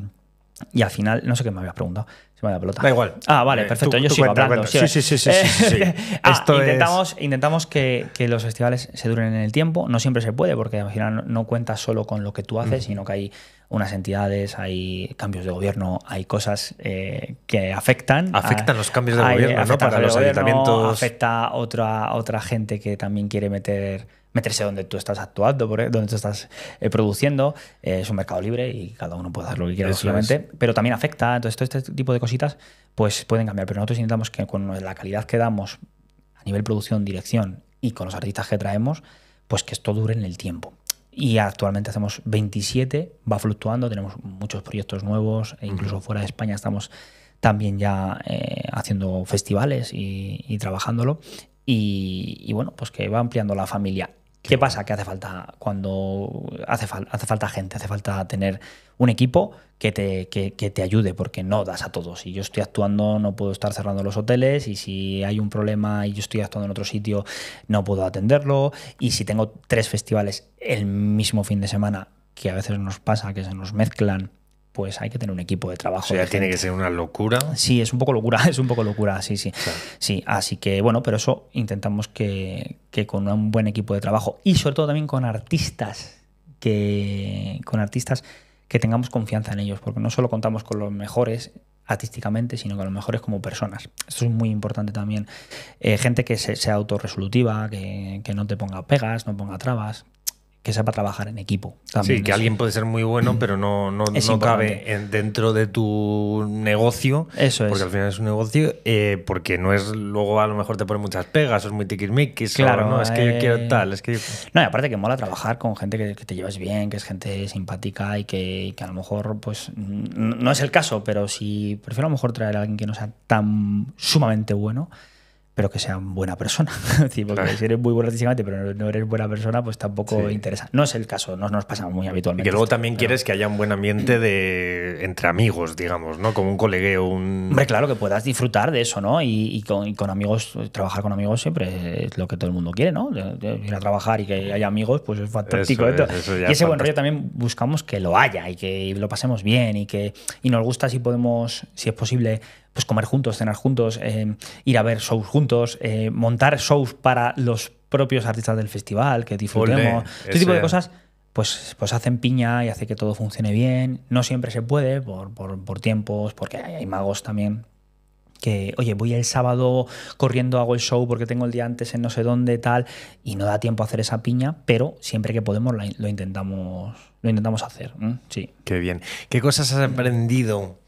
y al final, no sé qué me habías preguntado. Se me da pelota. Da igual. Ah, vale, eh, perfecto. Tú, yo tú sigo cuenta, hablando. Cuenta. Sí, sí, sí. sí, sí, sí, sí. ah, esto intentamos es... intentamos que, que los festivales se duren en el tiempo. No siempre se puede, porque al final no cuentas solo con lo que tú haces, mm. sino que hay unas entidades, hay cambios de gobierno, hay cosas eh, que afectan. Afectan a, los cambios de hay, gobierno, ¿no? Para los gobierno, ayuntamientos. Afecta otra otra gente que también quiere meter... meterse donde tú estás actuando, donde tú estás eh, produciendo. Eh, es un mercado libre y cada uno puede hacer lo que quiera, obviamente, pero también afecta. Entonces, todo este tipo de cositas pues pueden cambiar. Pero nosotros intentamos que con la calidad que damos a nivel producción, dirección y con los artistas que traemos, pues que esto dure en el tiempo. Y actualmente hacemos veintisiete, va fluctuando, tenemos muchos proyectos nuevos, e incluso fuera de España estamos también ya eh, haciendo festivales y, y trabajándolo. Y, y bueno, pues que va ampliando la familia. ¿Qué pasa? Que hace falta cuando hace, fal hace falta gente, hace falta tener un equipo que te, que, que te ayude, porque no das a todos. Si yo estoy actuando, no puedo estar cerrando los hoteles, y si hay un problema y yo estoy actuando en otro sitio, no puedo atenderlo. Y si tengo tres festivales el mismo fin de semana, que a veces nos pasa que se nos mezclan, pues hay que tener un equipo de trabajo. O sea, tiene gente. Que ser una locura. Sí, es un poco locura, es un poco locura, sí, sí. Claro. Sí, así que bueno, pero eso intentamos que, que con un buen equipo de trabajo y sobre todo también con artistas que con artistas que tengamos confianza en ellos, porque no solo contamos con los mejores artísticamente, sino con los mejores como personas. Esto es muy importante también. Eh, gente que se, sea autorresolutiva, que, que no te ponga pegas, no ponga trabas, que sepa trabajar en equipo. También sí, que eso. Alguien puede ser muy bueno, pero no, no, no cabe en, dentro de tu negocio. Eso es. Porque al final es un negocio, eh, porque no es luego a lo mejor te ponen muchas pegas, es muy tiquismiquis. Claro, no, es eh... que yo quiero tal. Es que yo... No, y aparte que mola trabajar con gente que, que te llevas bien, que es gente simpática y que, y que a lo mejor, pues, no es el caso, pero si prefiero a lo mejor traer a alguien que no sea tan sumamente bueno, pero que sea buena persona. Sí, porque claro. Si eres muy bueno artísticamente, pero no eres buena persona, pues tampoco sí. interesa. No es el caso, no nos pasa muy habitualmente. Y que luego esto, también pero... quieres que haya un buen ambiente de entre amigos, digamos, ¿no? Como un colegueo, un... Hombre, claro, que puedas disfrutar de eso, ¿no? Y, y, con, y con amigos, trabajar con amigos siempre es lo que todo el mundo quiere, ¿no? Ir a trabajar y que haya amigos, pues es fantástico. Eso, es, eso ya y ese buen rollo también buscamos que lo haya y que lo pasemos bien y que y nos gusta si podemos, si es posible... pues comer juntos, cenar juntos, eh, ir a ver shows juntos, eh, montar shows para los propios artistas del festival, que disfrutemos. Este tipo de cosas pues, pues hacen piña y hace que todo funcione bien. No siempre se puede por, por, por tiempos, porque hay, hay magos también que, oye, voy el sábado corriendo, hago el show porque tengo el día antes en no sé dónde, tal, y no da tiempo a hacer esa piña, pero siempre que podemos lo, lo, intentamos, lo intentamos hacer. ¿Mm? Sí. Qué bien. ¿Qué cosas has aprendido?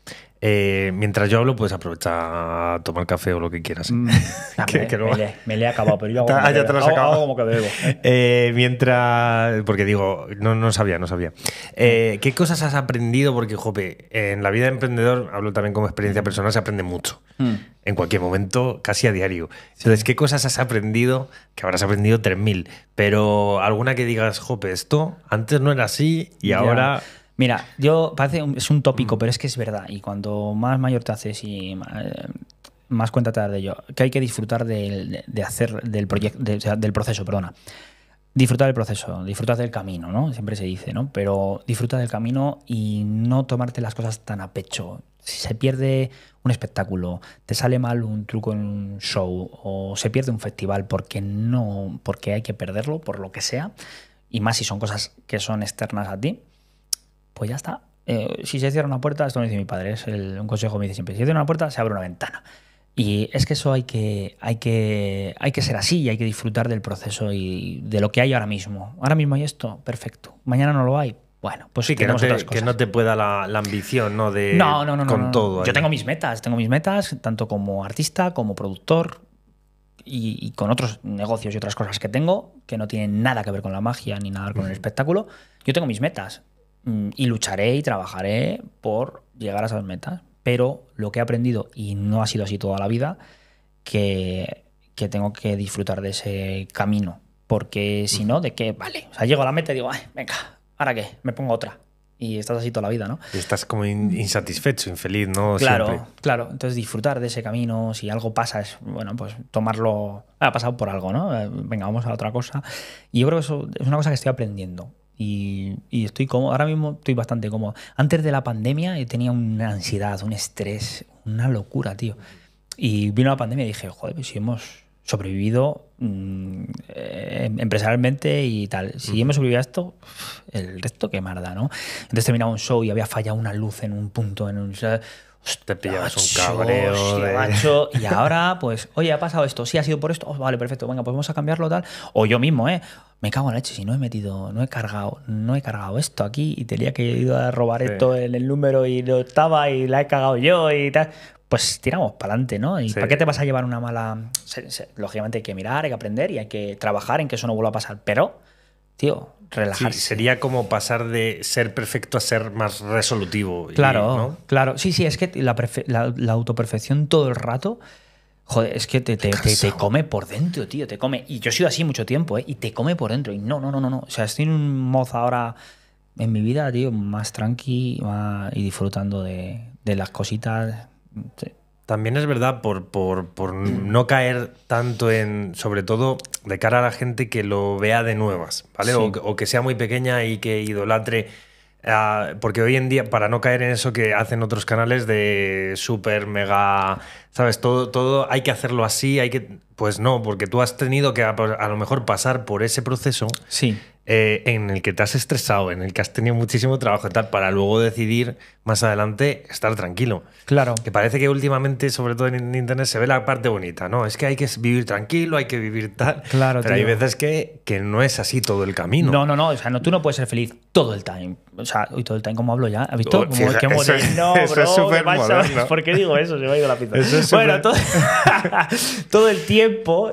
Eh, mientras yo hablo, puedes aprovechar a tomar café o lo que quieras. Mm. Ah, que, me, que no... me, le, me le he acabado, pero yo hago, ah, ya te lo has hago, acabado. Hago como que bebo. ¿Eh? Eh, mientras... Porque digo, no, no sabía, no sabía. Eh, ¿Qué cosas has aprendido? Porque, jope, en la vida de emprendedor, hablo también como experiencia personal, se aprende mucho. Mm. En cualquier momento, casi a diario. Entonces, sí. ¿Qué cosas has aprendido? Que habrás aprendido tres mil. Pero alguna que digas, jope, esto antes no era así y yeah. ahora... Mira, yo parece un, es un tópico, pero es que es verdad. Y cuanto más mayor te haces y más, más cuenta te das de ello. Que hay que disfrutar del, de hacer del proyecto, de, o sea, del proceso, perdona. Disfrutar del proceso, disfrutar del camino, ¿no? Siempre se dice, ¿no? Pero disfruta del camino y no tomarte las cosas tan a pecho. Si se pierde un espectáculo, te sale mal un truco en un show o se pierde un festival porque no, porque hay que perderlo por lo que sea y más si son cosas que son externas a ti. Pues ya está. Eh, si se cierra una puerta, esto me dice mi padre, es el, un consejo que me dice siempre, si se cierra una puerta, se abre una ventana. Y es que eso hay que, hay que, hay que ser así y hay que disfrutar del proceso y de lo que hay ahora mismo. Ahora mismo hay esto, perfecto. Mañana no lo hay, Bueno, pues sí, que, no te, que no te pueda la, la ambición, ¿no? De, no, no, no, con no, no, todo. Yo ahí. tengo mis metas, tengo mis metas, tanto como artista, como productor y, y con otros negocios y otras cosas que tengo, que no tienen nada que ver con la magia ni nada con uh-huh. el espectáculo. Yo tengo mis metas y lucharé y trabajaré por llegar a esas metas. Pero lo que he aprendido, y no ha sido así toda la vida, que, que tengo que disfrutar de ese camino. Porque si no, de que, vale, o sea, llego a la meta y digo, ay, venga, ¿ahora qué? Me pongo otra. Y estás así toda la vida, ¿no? Y estás como in insatisfecho, infeliz, ¿no? Claro, siempre. Claro. Entonces disfrutar de ese camino, si algo pasa, es, bueno, pues tomarlo, ha pasado por algo, ¿no? Venga, vamos a otra cosa. Y yo creo que eso es una cosa que estoy aprendiendo. Y, y estoy cómodo, ahora mismo estoy bastante cómodo. Antes de la pandemia tenía una ansiedad, un estrés, una locura, tío. Y vino la pandemia y dije, joder, pues si hemos sobrevivido mm, eh, empresarialmente y tal. Si hemos sobrevivido a esto, el resto qué marda, ¿no? Entonces terminaba un show y había fallado una luz en un punto, en un... O sea, hostia, te pillabas un cabreo. Hostia, de... macho. Y ahora, pues, oye, ha pasado esto, sí ha sido por esto, oh, vale, perfecto, venga, pues vamos a cambiarlo tal. O yo mismo, ¿eh? Me cago en la leche si no he metido, no he cargado, no he cargado esto aquí y tenía que ir a robar sí. esto en el número y no estaba y la he cagado yo y tal. Pues tiramos para adelante, ¿no? ¿Y sí. para qué te vas a llevar una mala...? Se, se, lógicamente hay que mirar, hay que aprender y hay que trabajar en que eso no vuelva a pasar. Pero, tío, relajarse. Sí, sería como pasar de ser perfecto a ser más resolutivo. Claro, y, ¿no? claro. Sí, sí, es que la, la, la autoperfección todo el rato, joder, es que te, te, te, te come por dentro, tío, te come. Y yo he sido así mucho tiempo, ¿eh? Y te come por dentro. Y no, no, no, no. no. O sea, estoy en un mozo ahora en mi vida, tío, más tranqui más, y disfrutando de, de las cositas... Sí. También es verdad por, por, por no caer tanto en, sobre todo de cara a la gente que lo vea de nuevas, ¿vale? Sí. O, o que sea muy pequeña y que idolatre, uh, porque hoy en día, para no caer en eso que hacen otros canales de súper, mega, ¿sabes? Todo, todo hay que hacerlo así, hay que... Pues no, porque tú has tenido que a, a lo mejor pasar por ese proceso sí. eh, en el que te has estresado, en el que has tenido muchísimo trabajo y tal, para luego decidir más adelante estar tranquilo. Claro. Que parece que últimamente, sobre todo en internet, se ve la parte bonita, ¿no? Es que hay que vivir tranquilo, hay que vivir tal. Claro, pero tío. Hay veces que, que no es así todo el camino. No, no, no. O sea, no, tú no puedes ser feliz todo el time. O sea, hoy todo el time, ¿cómo hablo ya? ¿Has visto? Como fija, que eso, no, eso bro, es súper moral, ¿no? ¿Por qué digo eso? Se me ha ido la pinta. Eso es bueno, super... todo... todo el tiempo,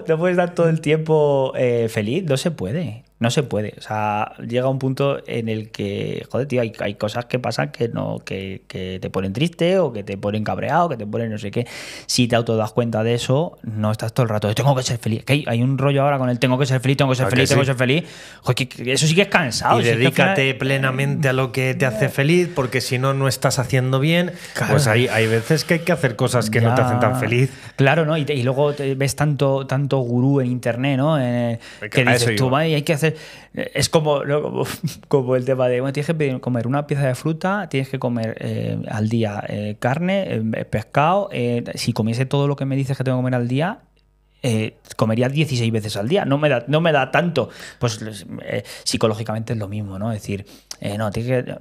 no puedes dar todo el tiempo eh, feliz. No se puede. No se puede. O sea, llega un punto en el que, joder, tío, hay, hay cosas que pasan que no, que, que te ponen triste o que te ponen cabreado, que te ponen no sé qué. Si te auto das cuenta de eso, no estás todo el rato, tengo que ser feliz. ¿Qué? Hay un rollo ahora con el tengo que ser feliz, tengo que ser feliz, tengo que ser feliz. Joder, que, que eso sí que es cansado. Y dedícate final... plenamente a lo que te hace feliz, porque si no, no estás haciendo bien. Claro. Pues hay, hay veces que hay que hacer cosas que ya. no te hacen tan feliz. Claro, ¿no? Y, te, y luego te ves tanto, tanto gurú en internet, ¿no? Eh, que a dices tú, vay, hay que hacer. Es como, ¿no? como, como el tema de, bueno, tienes que comer una pieza de fruta, tienes que comer eh, al día eh, carne, eh, pescado. Eh, si comiese todo lo que me dices que tengo que comer al día, eh, comería dieciséis veces al día. No me da, no me da tanto. Pues eh, psicológicamente es lo mismo, ¿no? Es decir, eh, no, tienes que,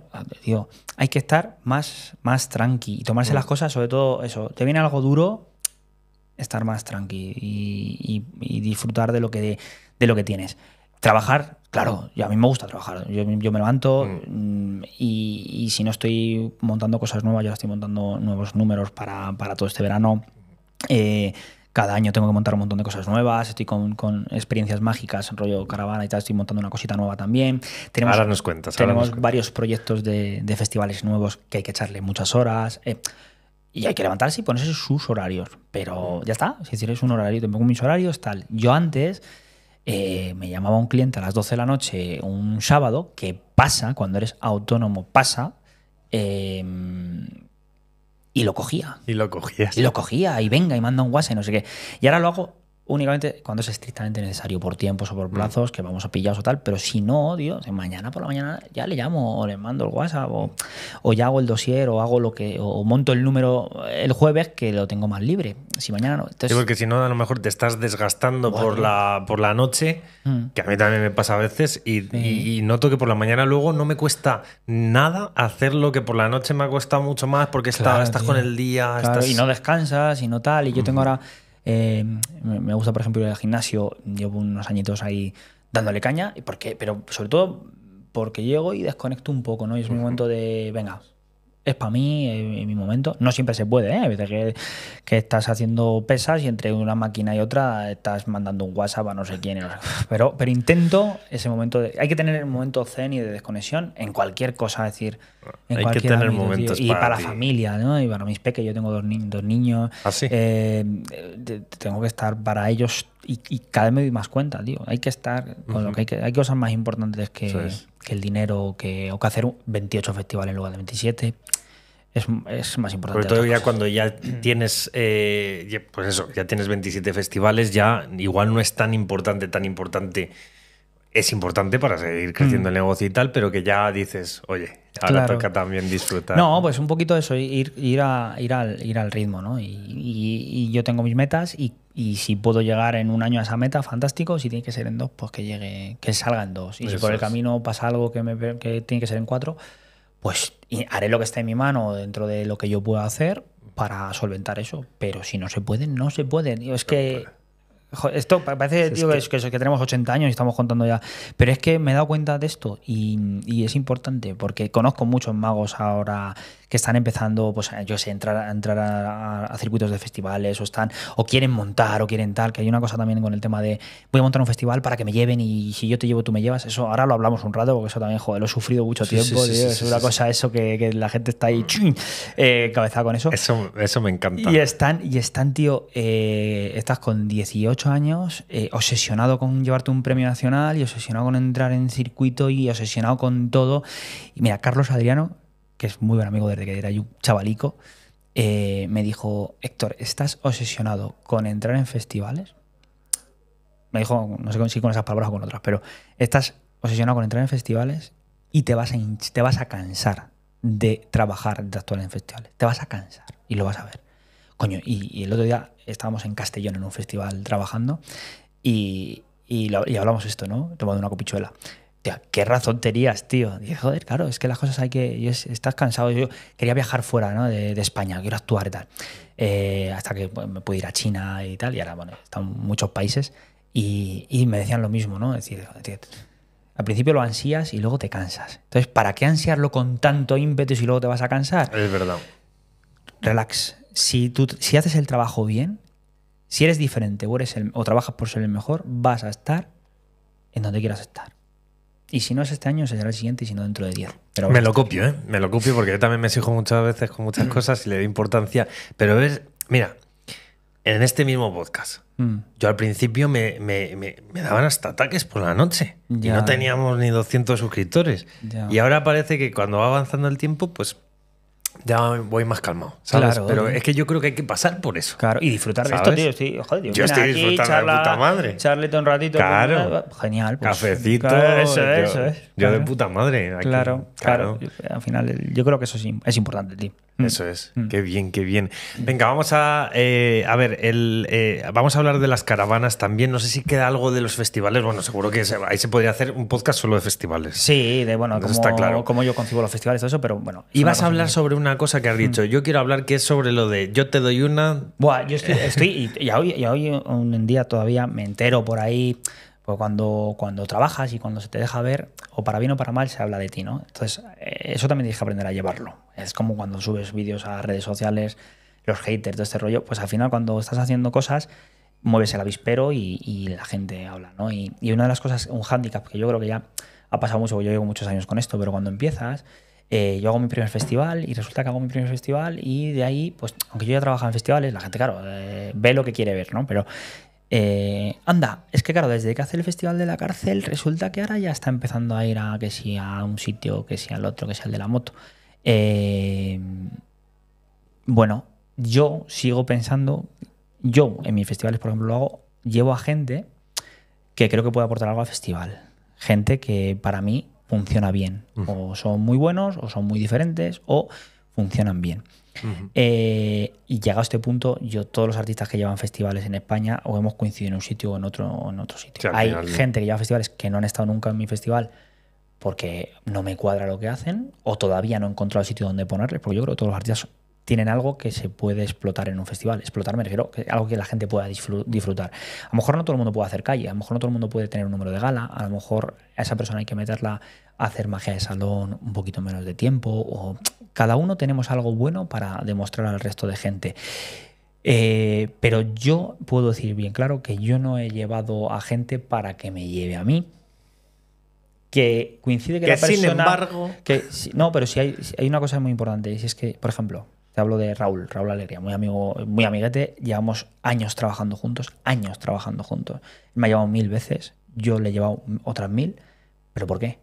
digo, hay que estar más, más tranqui y tomarse las cosas, sobre todo eso. Te viene algo duro, estar más tranqui y, y, y disfrutar de lo que, de, de lo que tienes. Trabajar, claro, yo, a mí me gusta trabajar. Yo, yo me levanto mm. y, y si no estoy montando cosas nuevas, yo estoy montando nuevos números para, para todo este verano. Eh, cada año tengo que montar un montón de cosas nuevas. Estoy con, con experiencias mágicas, rollo caravana y tal. Estoy montando una cosita nueva también. Tenemos, ahora nos cuentas. Ahora tenemos nos cuentas. varios proyectos de, de festivales nuevos que hay que echarle muchas horas. Eh, Y hay que levantarse y ponerse sus horarios. Pero ya está. Si tienes un horario, tengo mis horarios, tal. Yo antes... Eh, me llamaba un cliente a las doce de la noche un sábado, que pasa, cuando eres autónomo pasa, eh, y lo cogía. Y lo cogías. Y lo cogía, y venga, y manda un WhatsApp, no sé qué. Y ahora lo hago únicamente cuando es estrictamente necesario, por tiempos o por plazos, mm. que vamos a pillados o tal, pero si no, tío, mañana por la mañana ya le llamo, o le mando el WhatsApp, o, o ya hago el dossier, o hago lo que, o monto el número el jueves, que lo tengo más libre. Si mañana no. Entonces, sí, porque si no, a lo mejor te estás desgastando bueno. por la, por la noche, mm. que a mí también me pasa a veces, y, sí. y, y noto que por la mañana luego no me cuesta nada hacer lo que por la noche me ha costado mucho más, porque claro, está, estás con el día. Claro, estás... Y no descansas, y no tal, y yo tengo mm. ahora... Eh, me gusta, por ejemplo, ir al gimnasio. Llevo unos añitos ahí dándole caña, porque, pero sobre todo porque llego y desconecto un poco, ¿no? Y es mi momento de, venga, es para mí, es mi momento. No siempre se puede, ¿eh? A veces que, que estás haciendo pesas y entre una máquina y otra estás mandando un WhatsApp a no sé quién. Y no sé. Pero, pero intento ese momento. De, hay que tener el momento zen y de desconexión en cualquier cosa. Es decir, en hay que tener ámbito, momentos tío, y para, para la familia, ¿no? Y para mis peques, yo tengo dos, ni dos niños. ¿Ah, sí? eh, tengo que estar para ellos y, y cada vez me doy más cuenta, tío. Hay que estar con uh-huh. lo que hay, que hay cosas más importantes que... ¿Sabes? Que el dinero, que, o que hacer veintiocho festivales en lugar de veintisiete, es, es más importante. Sobre todo ya cuando ya tienes, eh, pues eso, ya tienes veintisiete festivales, ya igual no es tan importante, tan importante. Es importante para seguir creciendo mm. el negocio y tal, pero que ya dices, oye, ahora claro. toca también disfrutar. No, pues un poquito eso, ir, ir, a, ir, al, ir al ritmo, ¿no? Y, y, y yo tengo mis metas y, y si puedo llegar en un año a esa meta, fantástico. Si tiene que ser en dos, pues que llegue, que salga en dos. Y eso si por el es. camino pasa algo que, me, que tiene que ser en cuatro, pues haré lo que esté en mi mano dentro de lo que yo pueda hacer para solventar eso. Pero si no se puede, no se puede. Tío. Es que... Esto parece tío, es que, que, que tenemos ochenta años y estamos contando ya, pero es que me he dado cuenta de esto y, y es importante porque conozco muchos magos ahora que están empezando, pues yo sé, entrar, a, entrar a, a circuitos de festivales o están o quieren montar o quieren tal, que hay una cosa también con el tema de voy a montar un festival para que me lleven y si yo te llevo tú me llevas, eso ahora lo hablamos un rato porque eso también, joder, lo he sufrido mucho sí, tiempo, sí, tío, sí, es sí, una sí, cosa sí. eso que, que la gente está ahí chum, eh, cabezada con eso. eso. Eso me encanta. Y están, y están tío, eh, estás con dieciocho años, eh, obsesionado con llevarte un premio nacional y obsesionado con entrar en circuito y obsesionado con todo. Y mira, Carlos Adriano, que es muy buen amigo desde que era yo chavalico, eh, me dijo, Héctor, ¿estás obsesionado con entrar en festivales? Me dijo, no sé si con esas palabras o con otras, pero estás obsesionado con entrar en festivales y te vas a, te vas a cansar de trabajar, de actuar en festivales. Te vas a cansar y lo vas a ver. Coño, y, y el otro día estábamos en Castellón en un festival trabajando y, y, lo, y hablamos esto, ¿no? Tomando una copichuela. Tío, qué razón tenías, tío. Dije, joder, claro, es que las cosas hay que... Yo es, estás cansado. Yo quería viajar fuera, ¿no? de, de España, quiero actuar y tal. Eh, hasta que pues, me pude ir a China y tal. Y ahora, bueno, están muchos países y, y me decían lo mismo, ¿no? Es decir, tío, al principio lo ansías y luego te cansas. Entonces, ¿para qué ansiarlo con tanto ímpetu si luego te vas a cansar? Es verdad. Relax. Si, tú, si haces el trabajo bien, si eres diferente o, eres el, o trabajas por ser el mejor, vas a estar en donde quieras estar. Y si no es este año, será el siguiente y si no dentro de diez. Pero me lo copio, ¿eh? Me lo copio porque yo también me exijo muchas veces con muchas cosas y le doy importancia. Pero ves, mira, en este mismo podcast, mm. yo al principio me, me, me, me daban hasta ataques por la noche. Ya. Y no teníamos ni doscientos suscriptores. Ya. Y ahora parece que cuando va avanzando el tiempo, pues... ya voy más calmado, ¿sabes? Claro, pero es que yo creo que hay que pasar por eso. Claro, y disfrutar de esto, tío. Sí, joder, tío. Yo estoy aquí, disfrutando charla, de puta madre. Charlete un ratito. Claro. Pues, genial. Pues, cafecito. Claro, eso es, eso es. Yo claro. de puta madre. Aquí, claro, claro, claro. Al final, yo creo que eso es, es importante, tío. Eso es. Mm. Qué bien, qué bien. Venga, vamos a... Eh, a ver, el, eh, vamos a hablar de las caravanas también. No sé si queda algo de los festivales. Bueno, seguro que se, ahí se podría hacer un podcast solo de festivales. Sí, de bueno, cómo, está claro. cómo yo concibo los festivales y todo eso, pero bueno. Y vas a hablar que... sobre una cosa que has dicho. Mm. Yo quiero hablar que es sobre lo de yo te doy una... Buah, yo estoy... estoy y, y, hoy, y hoy un día todavía me entero por ahí... Cuando, cuando trabajas y cuando se te deja ver, o para bien o para mal, se habla de ti, ¿no? Entonces, eso también tienes que aprender a llevarlo. Es como cuando subes vídeos a redes sociales, los haters, todo este rollo. Pues al final, cuando estás haciendo cosas, mueves el avispero y, y la gente habla, ¿no? Y, y una de las cosas, un hándicap, que yo creo que ya ha pasado mucho, porque yo llevo muchos años con esto, pero cuando empiezas, eh, yo hago mi primer festival y resulta que hago mi primer festival y de ahí, pues, aunque yo ya trabajaba en festivales, la gente, claro, eh, ve lo que quiere ver, ¿no? Pero... Eh, anda, es que claro, desde que hace el Festival de la Cárcel resulta que ahora ya está empezando a ir a que si a un sitio, que si al otro, que si al de la moto. Eh, bueno, yo sigo pensando, yo en mis festivales, por ejemplo, lo hago, llevo a gente que creo que puede aportar algo al festival. Gente que para mí funciona bien. Uh-huh. O son muy buenos, o son muy diferentes, o funcionan bien. Uh-huh. eh, y llegado a este punto, yo todos los artistas que llevan festivales en España o hemos coincidido en un sitio o en otro, o en otro sitio. O sea, hay gente que lleva festivales que no han estado nunca en mi festival porque no me cuadra lo que hacen o todavía no he encontrado el sitio donde ponerles, porque yo creo que todos los artistas tienen algo que se puede explotar en un festival. Explotar me refiero a algo que la gente pueda disfrutar. A lo mejor no todo el mundo puede hacer calle, a lo mejor no todo el mundo puede tener un número de gala, a lo mejor a esa persona hay que meterla a hacer magia de salón un poquito menos de tiempo, o cada uno tenemos algo bueno para demostrar al resto de gente. Eh, pero yo puedo decir bien claro que yo no he llevado a gente para que me lleve a mí. Que coincide que, que la persona... Sin embargo... Que, no, pero si hay, hay una cosa muy importante. Si es que, por ejemplo, te hablo de Raúl, Raúl Alegría, muy amigo, muy amiguete. Llevamos años trabajando juntos, años trabajando juntos. Me ha llevado mil veces, yo le he llevado otras mil. ¿Pero por qué?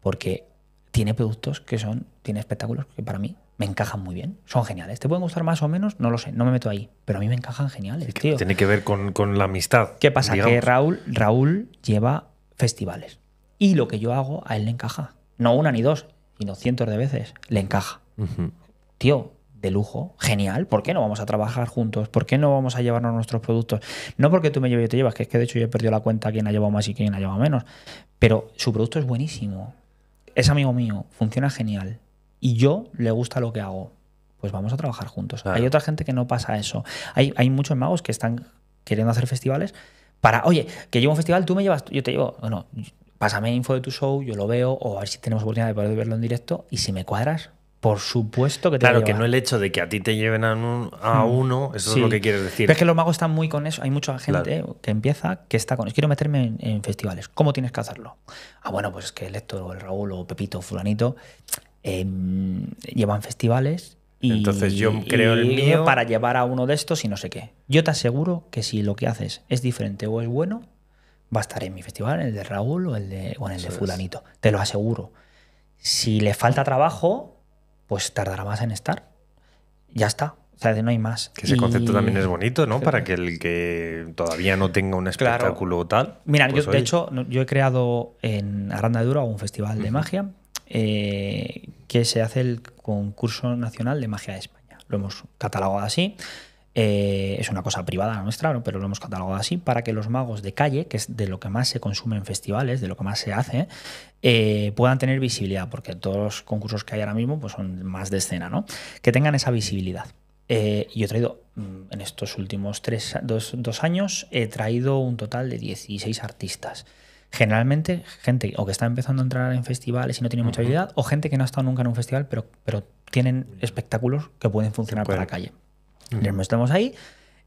Porque tiene productos que son... Tiene espectáculos que para mí me encajan muy bien. Son geniales. ¿Te pueden gustar más o menos? No lo sé, no me meto ahí. Pero a mí me encajan geniales, sí, tío. Tiene que ver con, con la amistad. ¿Qué pasa? Digamos. Que Raúl, Raúl lleva festivales. Y lo que yo hago a él le encaja. No una ni dos, sino cientos de veces. Le encaja. Uh-huh. Tío, de lujo, genial. ¿Por qué no vamos a trabajar juntos? ¿Por qué no vamos a llevarnos nuestros productos? No porque tú me lleves y te llevas, que es que de hecho yo he perdido la cuenta quién ha llevado más y quién ha llevado menos. Pero su producto es buenísimo. Es amigo mío, funciona genial. Y yo le gusta lo que hago. Pues vamos a trabajar juntos. Claro. Hay otra gente que no pasa eso. Hay, hay muchos magos que están queriendo hacer festivales para, oye, que llevo un festival, tú me llevas, yo te llevo. Bueno, pásame info de tu show, yo lo veo, o a ver si tenemos oportunidad de poder verlo en directo, y si me cuadras, por supuesto que te Claro, voy a llevar. Que no el hecho de que a ti te lleven a, un, a uno, eso sí. Es lo que quieres decir. Pero es que los magos están muy con eso, hay mucha gente claro. que empieza, que está con eso. Quiero meterme en, en festivales, ¿cómo tienes que hacerlo? Ah, bueno, pues es que el Héctor o el Raúl o Pepito o fulanito eh, llevan festivales. Y, Entonces yo creo el mío para llevar a uno de estos y no sé qué. Yo te aseguro que si lo que haces es diferente o es bueno, va a estar en mi festival, en el de Raúl o, el de, o en el de fulanito. Te lo aseguro. Si le falta trabajo, pues tardará más en estar. Ya está. O sea, no hay más. Que ese y... concepto también es bonito, ¿no? Sí. Para que el que todavía no tenga un espectáculo claro. tal... Mira, pues yo, de hecho, yo he creado en Aranda de Duero un festival de uh-huh. magia eh, que se hace el concurso nacional de magia de España. Lo hemos catalogado así. Eh, es una cosa privada nuestra, ¿no? Pero lo hemos catalogado así para que los magos de calle, que es de lo que más se consume en festivales, de lo que más se hace, eh, puedan tener visibilidad, porque todos los concursos que hay ahora mismo pues son más de escena, ¿no? Que tengan esa visibilidad. Eh, yo he traído, en estos últimos tres, dos, dos años, he traído un total de dieciséis artistas. Generalmente gente o que está empezando a entrar en festivales y no tiene mucha uh-huh. habilidad, o gente que no ha estado nunca en un festival, pero, pero tienen espectáculos que pueden funcionar para la calle. Les mostramos ahí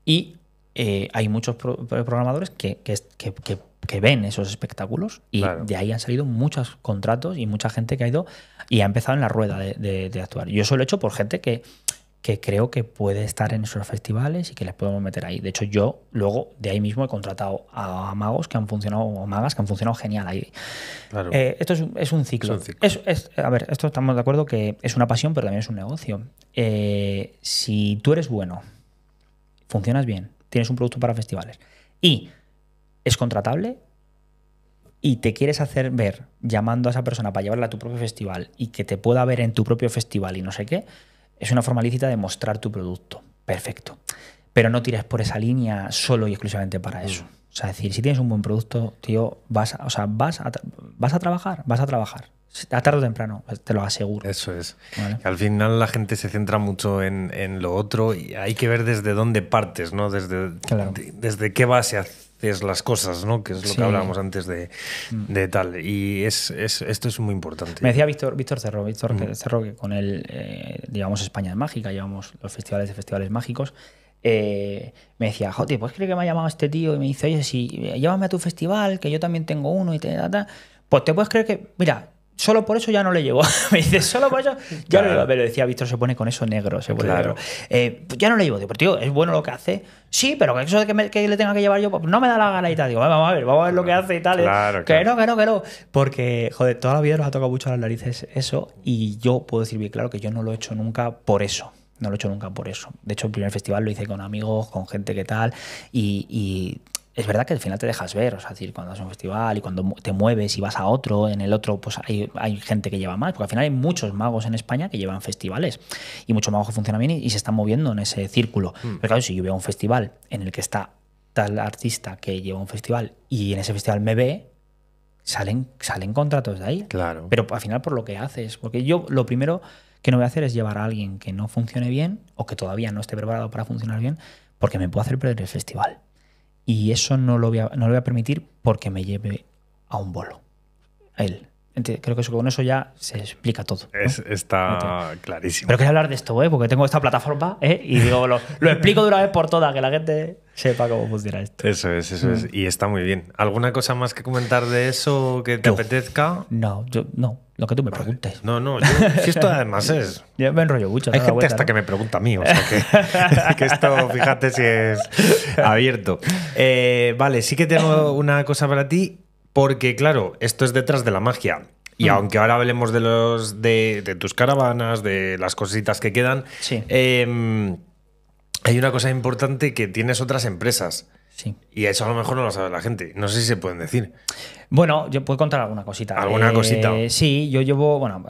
y eh, hay muchos pro programadores que, que, que, que ven esos espectáculos y claro. de ahí han salido muchos contratos y mucha gente que ha ido y ha empezado en la rueda de, de, de actuar. Yo eso lo he hecho por gente que, que creo que puede estar en esos festivales y que les podemos meter ahí. De hecho, yo luego de ahí mismo he contratado a magos que han funcionado, o magas que han funcionado genial ahí. Claro. Eh, esto es, es un ciclo. Es un ciclo. Es, es, a ver, esto estamos de acuerdo que es una pasión, pero también es un negocio. Eh, si tú eres bueno, funcionas bien, tienes un producto para festivales y es contratable y te quieres hacer ver llamando a esa persona para llevarla a tu propio festival y que te pueda ver en tu propio festival y no sé qué, es una forma lícita de mostrar tu producto. Perfecto. Pero no tires por esa línea solo y exclusivamente para eso. O sea, es decir, si tienes un buen producto, tío, vas a, o sea, vas a, vas a trabajar, vas a trabajar. A tarde o temprano, te lo aseguro. Eso es. ¿Vale? Al final la gente se centra mucho en, en lo otro y hay que ver desde dónde partes, ¿no? Desde, claro. de, desde qué base haces las cosas, ¿no? Que es lo sí. que hablábamos antes de, de tal. Y es, es, esto es muy importante. Me decía Víctor, Víctor Cerro, Víctor mm. Cerro, que con él, eh, digamos, España es mágica, llevamos los festivales de festivales mágicos. Eh, me decía, joder, pues creo que me ha llamado este tío y me dice, oye, si llévame a tu festival, que yo también tengo uno y te da, da. Pues te puedes creer que, mira, solo por eso ya no le llevo. Me dice, solo por eso. Ya claro. no, me lo decía Víctor, se pone con eso negro. Se pone claro. negro. Eh, pues ya no le llevo. Digo, pero tío, es bueno lo que hace. Sí, pero eso de que, me, que le tenga que llevar yo, pues no me da la gana y tal. Digo, vamos a ver, vamos a ver lo que hace y tal. Claro, que claro. no, que no, que no. Porque, joder, toda la vida nos ha tocado mucho las narices eso. Y yo puedo decir bien claro que yo no lo he hecho nunca por eso. No lo he hecho nunca por eso. De hecho, el primer festival lo hice con amigos, con gente que tal. Y... y es verdad que al final te dejas ver, o sea, decir, cuando vas a un festival y cuando te mueves y vas a otro, en el otro pues hay, hay gente que lleva más, porque al final hay muchos magos en España que llevan festivales y muchos magos que funcionan bien y, y se están moviendo en ese círculo. Mm. Pero claro, si yo veo un festival en el que está tal artista que lleva un festival y en ese festival me ve, salen, salen contratos de ahí. Claro. Pero al final por lo que haces. Porque yo lo primero que no voy a hacer es llevar a alguien que no funcione bien o que todavía no esté preparado para funcionar bien, porque me puede hacer perder el festival. Y eso no lo voy a, no lo voy a permitir porque me lleve a un bolo. A él. Creo que eso, con eso ya se explica todo, ¿no? Es, está clarísimo. Pero quería hablar de esto, ¿eh? Porque tengo esta plataforma, ¿eh? Y digo, lo, lo explico de una vez por todas, que la gente sepa cómo funciona esto. Eso es, eso mm. es. Y está muy bien. ¿Alguna cosa más que comentar de eso que te Uf. apetezca? No, yo no. Lo que tú me preguntes. No, no, yo, si esto además es... Yo me enrollo mucho. Hay gente vuelta, hasta ¿no? que me pregunta a mí, o sea que, que esto, fíjate si es abierto. Eh, vale, sí que tengo una cosa para ti. Porque, claro, esto es Detrás de la Magia. Y mm. aunque ahora hablemos de, los, de, de tus caravanas, de las cositas que quedan, sí. eh, hay una cosa importante, que tienes otras empresas. Sí. Y eso a lo mejor no lo sabe la gente. No sé si se pueden decir. Bueno, yo puedo contar alguna cosita. ¿Alguna eh, cosita? Sí, yo llevo... Bueno,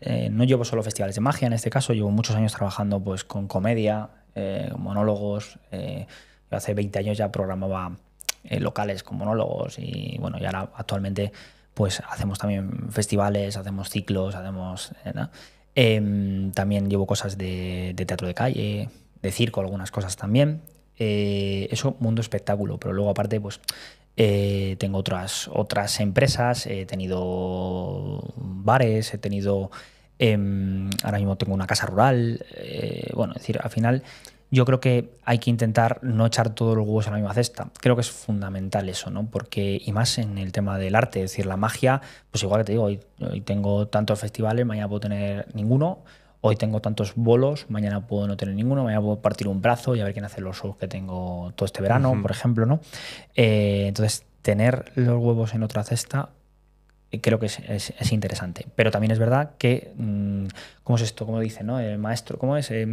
eh, no llevo solo festivales de magia, en este caso. Llevo muchos años trabajando pues, con comedia, eh, monólogos. Eh, yo hace veinte años ya programaba... locales con monólogos y bueno, y ahora actualmente pues hacemos también festivales, hacemos ciclos, hacemos ¿no? eh, también llevo cosas de, de teatro de calle, de circo, algunas cosas también, eh, eso mundo espectáculo, pero luego aparte pues eh, tengo otras, otras empresas, he tenido bares, he tenido eh, ahora mismo tengo una casa rural, eh, bueno, es decir, al final yo creo que hay que intentar no echar todos los huevos en la misma cesta. Creo que es fundamental eso, ¿no? Porque, y más en el tema del arte, es decir, la magia, pues igual que te digo, hoy, hoy tengo tantos festivales, mañana puedo tener ninguno, hoy tengo tantos bolos, mañana puedo no tener ninguno, mañana puedo partir un brazo y a ver quién hace los shows que tengo todo este verano, uh-huh. por ejemplo, ¿no? Eh, entonces, tener los huevos en otra cesta creo que es, es, es interesante. Pero también es verdad que, mmm, ¿cómo es esto? ¿Cómo dice, no? El maestro, ¿cómo es? Eh,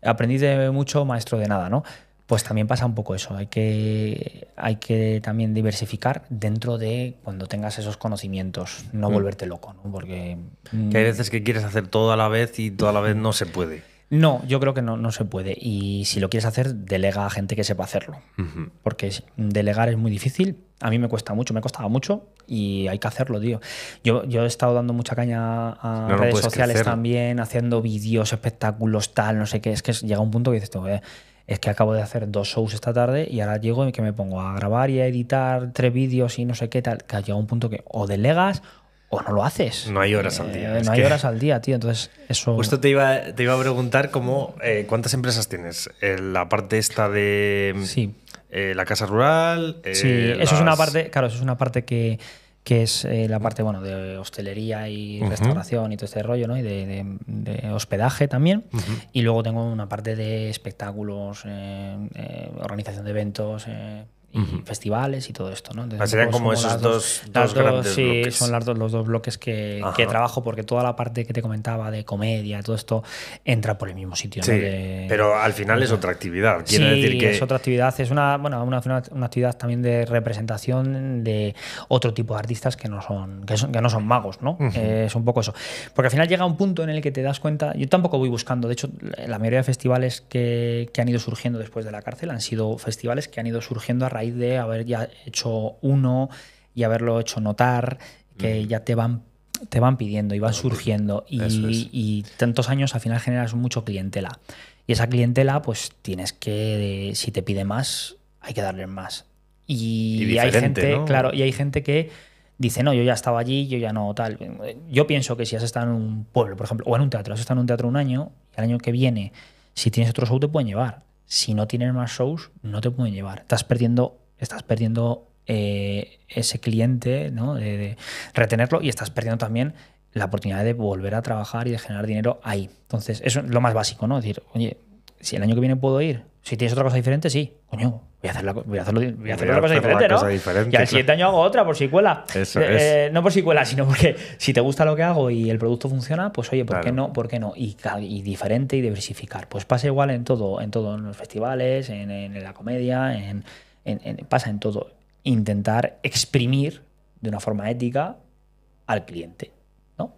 Aprendí de mucho, maestro de nada, ¿no? Pues también pasa un poco eso. Hay que, hay que también diversificar dentro de cuando tengas esos conocimientos. No mm. volverte loco, ¿no? Porque... Que hay veces que quieres hacer todo a la vez y toda la vez no se puede. No, yo creo que no, no se puede. Y si lo quieres hacer, delega a gente que sepa hacerlo. Uh-huh. Porque delegar es muy difícil. A mí me cuesta mucho, me costaba mucho y hay que hacerlo, tío. Yo, yo he estado dando mucha caña a no, redes no sociales crecer. También, haciendo vídeos, espectáculos, tal, no sé qué. Es que llega un punto que dices, tío, eh, es que acabo de hacer dos shows esta tarde y ahora llego y que me pongo a grabar y a editar tres vídeos y no sé qué tal. Que llega un punto que o delegas... O no lo haces. No hay horas eh, al día. No hay que... horas al día, tío. Entonces, eso... Justo te iba, te iba a preguntar cómo, eh, cuántas empresas tienes. Eh, la parte esta de sí. eh, la casa rural... Eh, sí, eso las... es una parte... Claro, eso es una parte que, que es eh, la parte bueno de hostelería y uh-huh. restauración y todo este rollo, ¿no? Y de, de, de hospedaje también. Uh-huh. Y luego tengo una parte de espectáculos, eh, eh, organización de eventos... Eh, y uh-huh. festivales y todo esto, ¿no? Entonces, serían como esos dos, dos, dos grandes sí, bloques. Son las dos, los dos bloques que, que trabajo, porque toda la parte que te comentaba de comedia, todo esto, entra por el mismo sitio. Sí, ¿no? de, pero al final de, es otra actividad. Sí, decir que... es otra actividad. Es una, bueno, una, una actividad también de representación de otro tipo de artistas que no son, que son, que no son magos, ¿no? Uh-huh. eh, es un poco eso. Porque al final llega un punto en el que te das cuenta... Yo tampoco voy buscando. De hecho, la mayoría de festivales que, que han ido surgiendo después de la cárcel han sido festivales que han ido surgiendo a raíz de haber ya hecho uno y haberlo hecho notar, que mm. ya te van, te van pidiendo y van surgiendo. Y, es. y tantos años al final generas mucho clientela. Y esa clientela, pues tienes que, si te pide más, hay que darle más. Y, y hay gente, ¿no? Claro, y hay gente que dice, no, yo ya estaba allí, yo ya no, tal. Yo pienso que si has estado en un pueblo, por ejemplo, o en un teatro, has estado en un teatro un año, y el año que viene, si tienes otro show, te pueden llevar. Si no tienes más shows, no te pueden llevar. Estás perdiendo, estás perdiendo eh, ese cliente, ¿no? De, de retenerlo, y estás perdiendo también la oportunidad de volver a trabajar y de generar dinero ahí. Entonces, eso es lo más básico, ¿no? Es decir, oye, si el año que viene puedo ir, si tienes otra cosa diferente, sí. Coño, voy a hacer, la, voy a hacerlo, voy a hacer voy otra cosa diferente, ¿no? Cosa diferente, y al siguiente claro. año hago otra, por si cuela. Eso eh, es. No por si cuela, sino porque si te gusta lo que hago y el producto funciona, pues oye, ¿por claro. qué no? ¿Por qué no? Y, y diferente y diversificar. Pues pasa igual en todo, en todo, en los festivales, en, en, en la comedia, en, en, en, pasa en todo. Intentar exprimir de una forma ética al cliente, ¿no?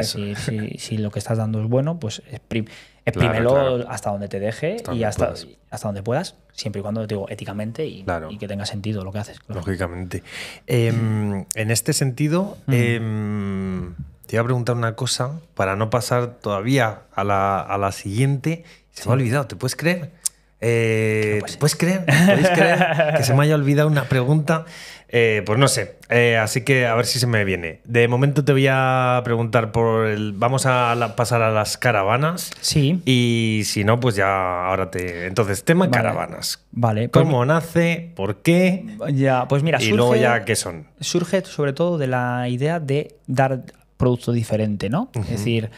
Si, si, si lo que estás dando es bueno, pues exprim, exprímelo claro, claro. hasta donde te deje hasta y hasta, hasta donde puedas, siempre y cuando, te digo, éticamente y, claro. y que tenga sentido lo que haces. Claro. Lógicamente. Eh, en este sentido, mm. eh, te iba a preguntar una cosa para no pasar todavía a la, a la siguiente. Se sí. me ha olvidado, ¿te puedes creer? Eh, no puede ¿Te puedes creer? ¿Puedes creer que se me haya olvidado una pregunta? Eh, pues no sé, eh, así que a ver si se me viene. De momento te voy a preguntar por el... Vamos a la, pasar a las caravanas. Sí. Y si no, pues ya ahora te... Entonces, tema vale. caravanas. Vale. ¿Cómo pues, nace? ¿Por qué? Ya, pues mira, y surge, luego ya, ¿qué son? Surge sobre todo de la idea de dar producto diferente, ¿no? Uh-huh. Es decir,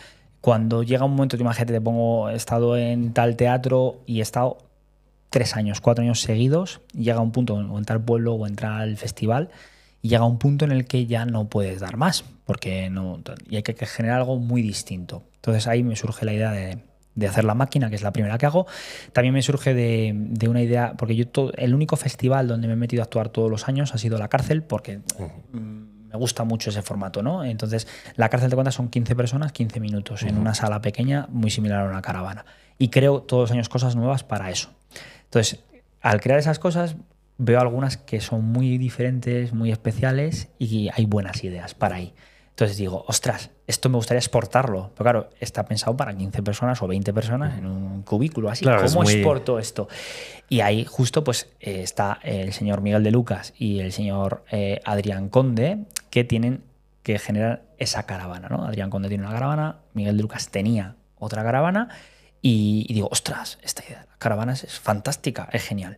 cuando llega un momento, te imagínate, te pongo, he estado en tal teatro y he estado... tres años, cuatro años seguidos, llega un punto, o entrar al pueblo o entrar al festival, y llega un punto en el que ya no puedes dar más, porque no, y hay que, que generar algo muy distinto. Entonces ahí me surge la idea de, de hacer La Máquina, que es la primera que hago. También me surge de, de una idea, porque yo todo, el único festival donde me he metido a actuar todos los años ha sido La Cárcel, porque uh-huh. me gusta mucho ese formato, ¿no? Entonces La Cárcel, te cuentas, son quince personas, quince minutos, uh-huh. en una sala pequeña, muy similar a una caravana. Y creo todos los años cosas nuevas para eso. Entonces, al crear esas cosas, veo algunas que son muy diferentes, muy especiales, y hay buenas ideas para ahí. Entonces digo, ostras, esto me gustaría exportarlo. Pero claro, está pensado para quince personas o veinte personas en un cubículo así. Claro, ¿cómo muy... exporto esto? Y ahí justo pues eh, está el señor Miguel de Lucas y el señor eh, Adrián Conde, que tienen que generar esa caravana, ¿no? Adrián Conde tiene una caravana, Miguel de Lucas tenía otra caravana. Y digo, ostras, esta idea de las caravanas es fantástica, es genial.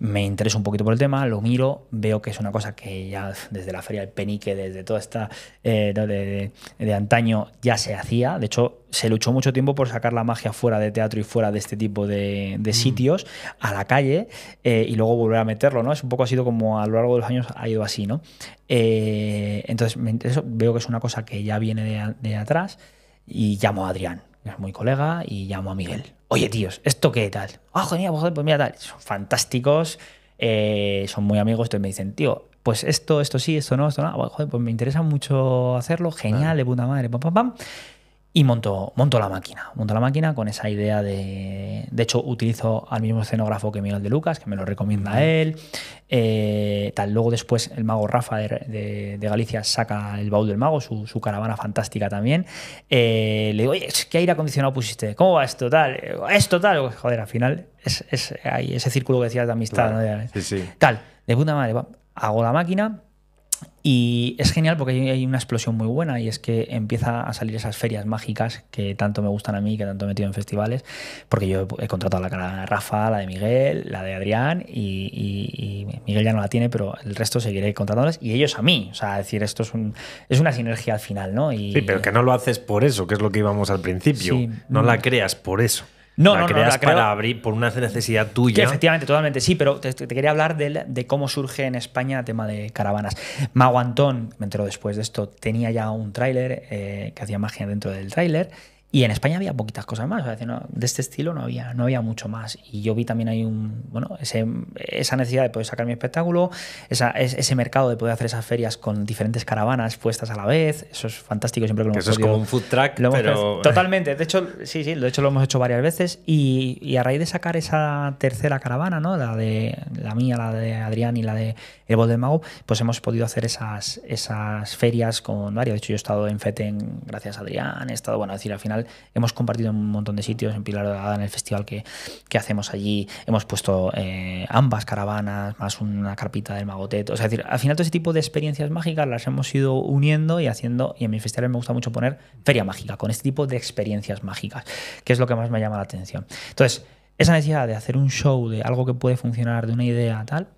Me intereso un poquito por el tema, lo miro, veo que es una cosa que ya desde la Feria del Penique, desde toda esta eh, de, de, de antaño, ya se hacía. De hecho, se luchó mucho tiempo por sacar la magia fuera de teatro y fuera de este tipo de, de mm. sitios, a la calle, eh, y luego volver a meterlo, ¿no? Es un poco ha sido como a lo largo de los años ha ido así, ¿no? Eh, entonces, me intereso, veo que es una cosa que ya viene de, de atrás, y llamo a Adrián. Es muy colega, y llamo a Miguel. Oye, tíos, ¿esto qué tal? Ah, oh, genial, pues mira tal. Son fantásticos, eh, son muy amigos. Entonces me dicen, tío, pues esto, esto sí, esto no, esto no. Bueno, joder, pues me interesa mucho hacerlo. Genial, ah. de puta madre, pam, pam, pam. Y monto, monto la máquina. Monto la máquina con esa idea de... De hecho, utilizo al mismo escenógrafo que Miguel de Lucas, que me lo recomienda uh-huh. él. Eh, tal. Luego después el mago Rafa de, de, de Galicia saca el baúl del mago, su, su caravana fantástica también. Eh, le digo, oye, ¿qué aire acondicionado pusiste? ¿Cómo va esto? Tal, esto tal. Joder, al final es, es hay ese círculo que decías de amistad. Claro. ¿no? Sí, sí. Tal, de puta madre. Hago la máquina. Y es genial porque hay una explosión muy buena, y es que empieza a salir esas ferias mágicas que tanto me gustan a mí, que tanto he metido en festivales, porque yo he contratado la cara de Rafa, la de Miguel, la de Adrián, y, y, y Miguel ya no la tiene, pero el resto seguiré contratándoles, y ellos a mí. O sea, es decir, esto es, un, es una sinergia al final, ¿no? Y, sí, pero que no lo haces por eso, que es lo que íbamos al principio. Sí, no, no la creas por eso. No, la no, creas no, la para creo... abrir por una necesidad tuya. Que efectivamente, totalmente, sí, pero te, te quería hablar de, de cómo surge en España el tema de caravanas. Mago Antón, me enteró después de esto, tenía ya un tráiler eh, que hacía magia dentro del tráiler, y en España había poquitas cosas más. O sea, no, de este estilo no había, no había mucho más. Y yo vi también ahí un, bueno, ese, esa necesidad de poder sacar mi espectáculo, esa, es, ese mercado de poder hacer esas ferias con diferentes caravanas puestas a la vez. Eso es fantástico. Siempre que lo hemos Eso podido, es como un food truck, lo pero... Totalmente. De hecho, sí, sí, de hecho lo hemos hecho varias veces. Y, y a raíz de sacar esa tercera caravana, ¿no? La de la mía, la de Adrián y la de El Bol del Mago, pues hemos podido hacer esas, esas ferias con varios. De hecho, yo he estado en FETEN gracias a Adrián. He estado, bueno, es decir, al final hemos compartido en un montón de sitios, en Pilar de Adán, en el festival que, que hacemos allí, hemos puesto eh, ambas caravanas, más una carpita del magoteto. O sea, es decir, al final todo ese tipo de experiencias mágicas las hemos ido uniendo y haciendo, y en mis festivales me gusta mucho poner feria mágica, con este tipo de experiencias mágicas, que es lo que más me llama la atención. Entonces, esa necesidad de hacer un show, de algo que puede funcionar, de una idea tal,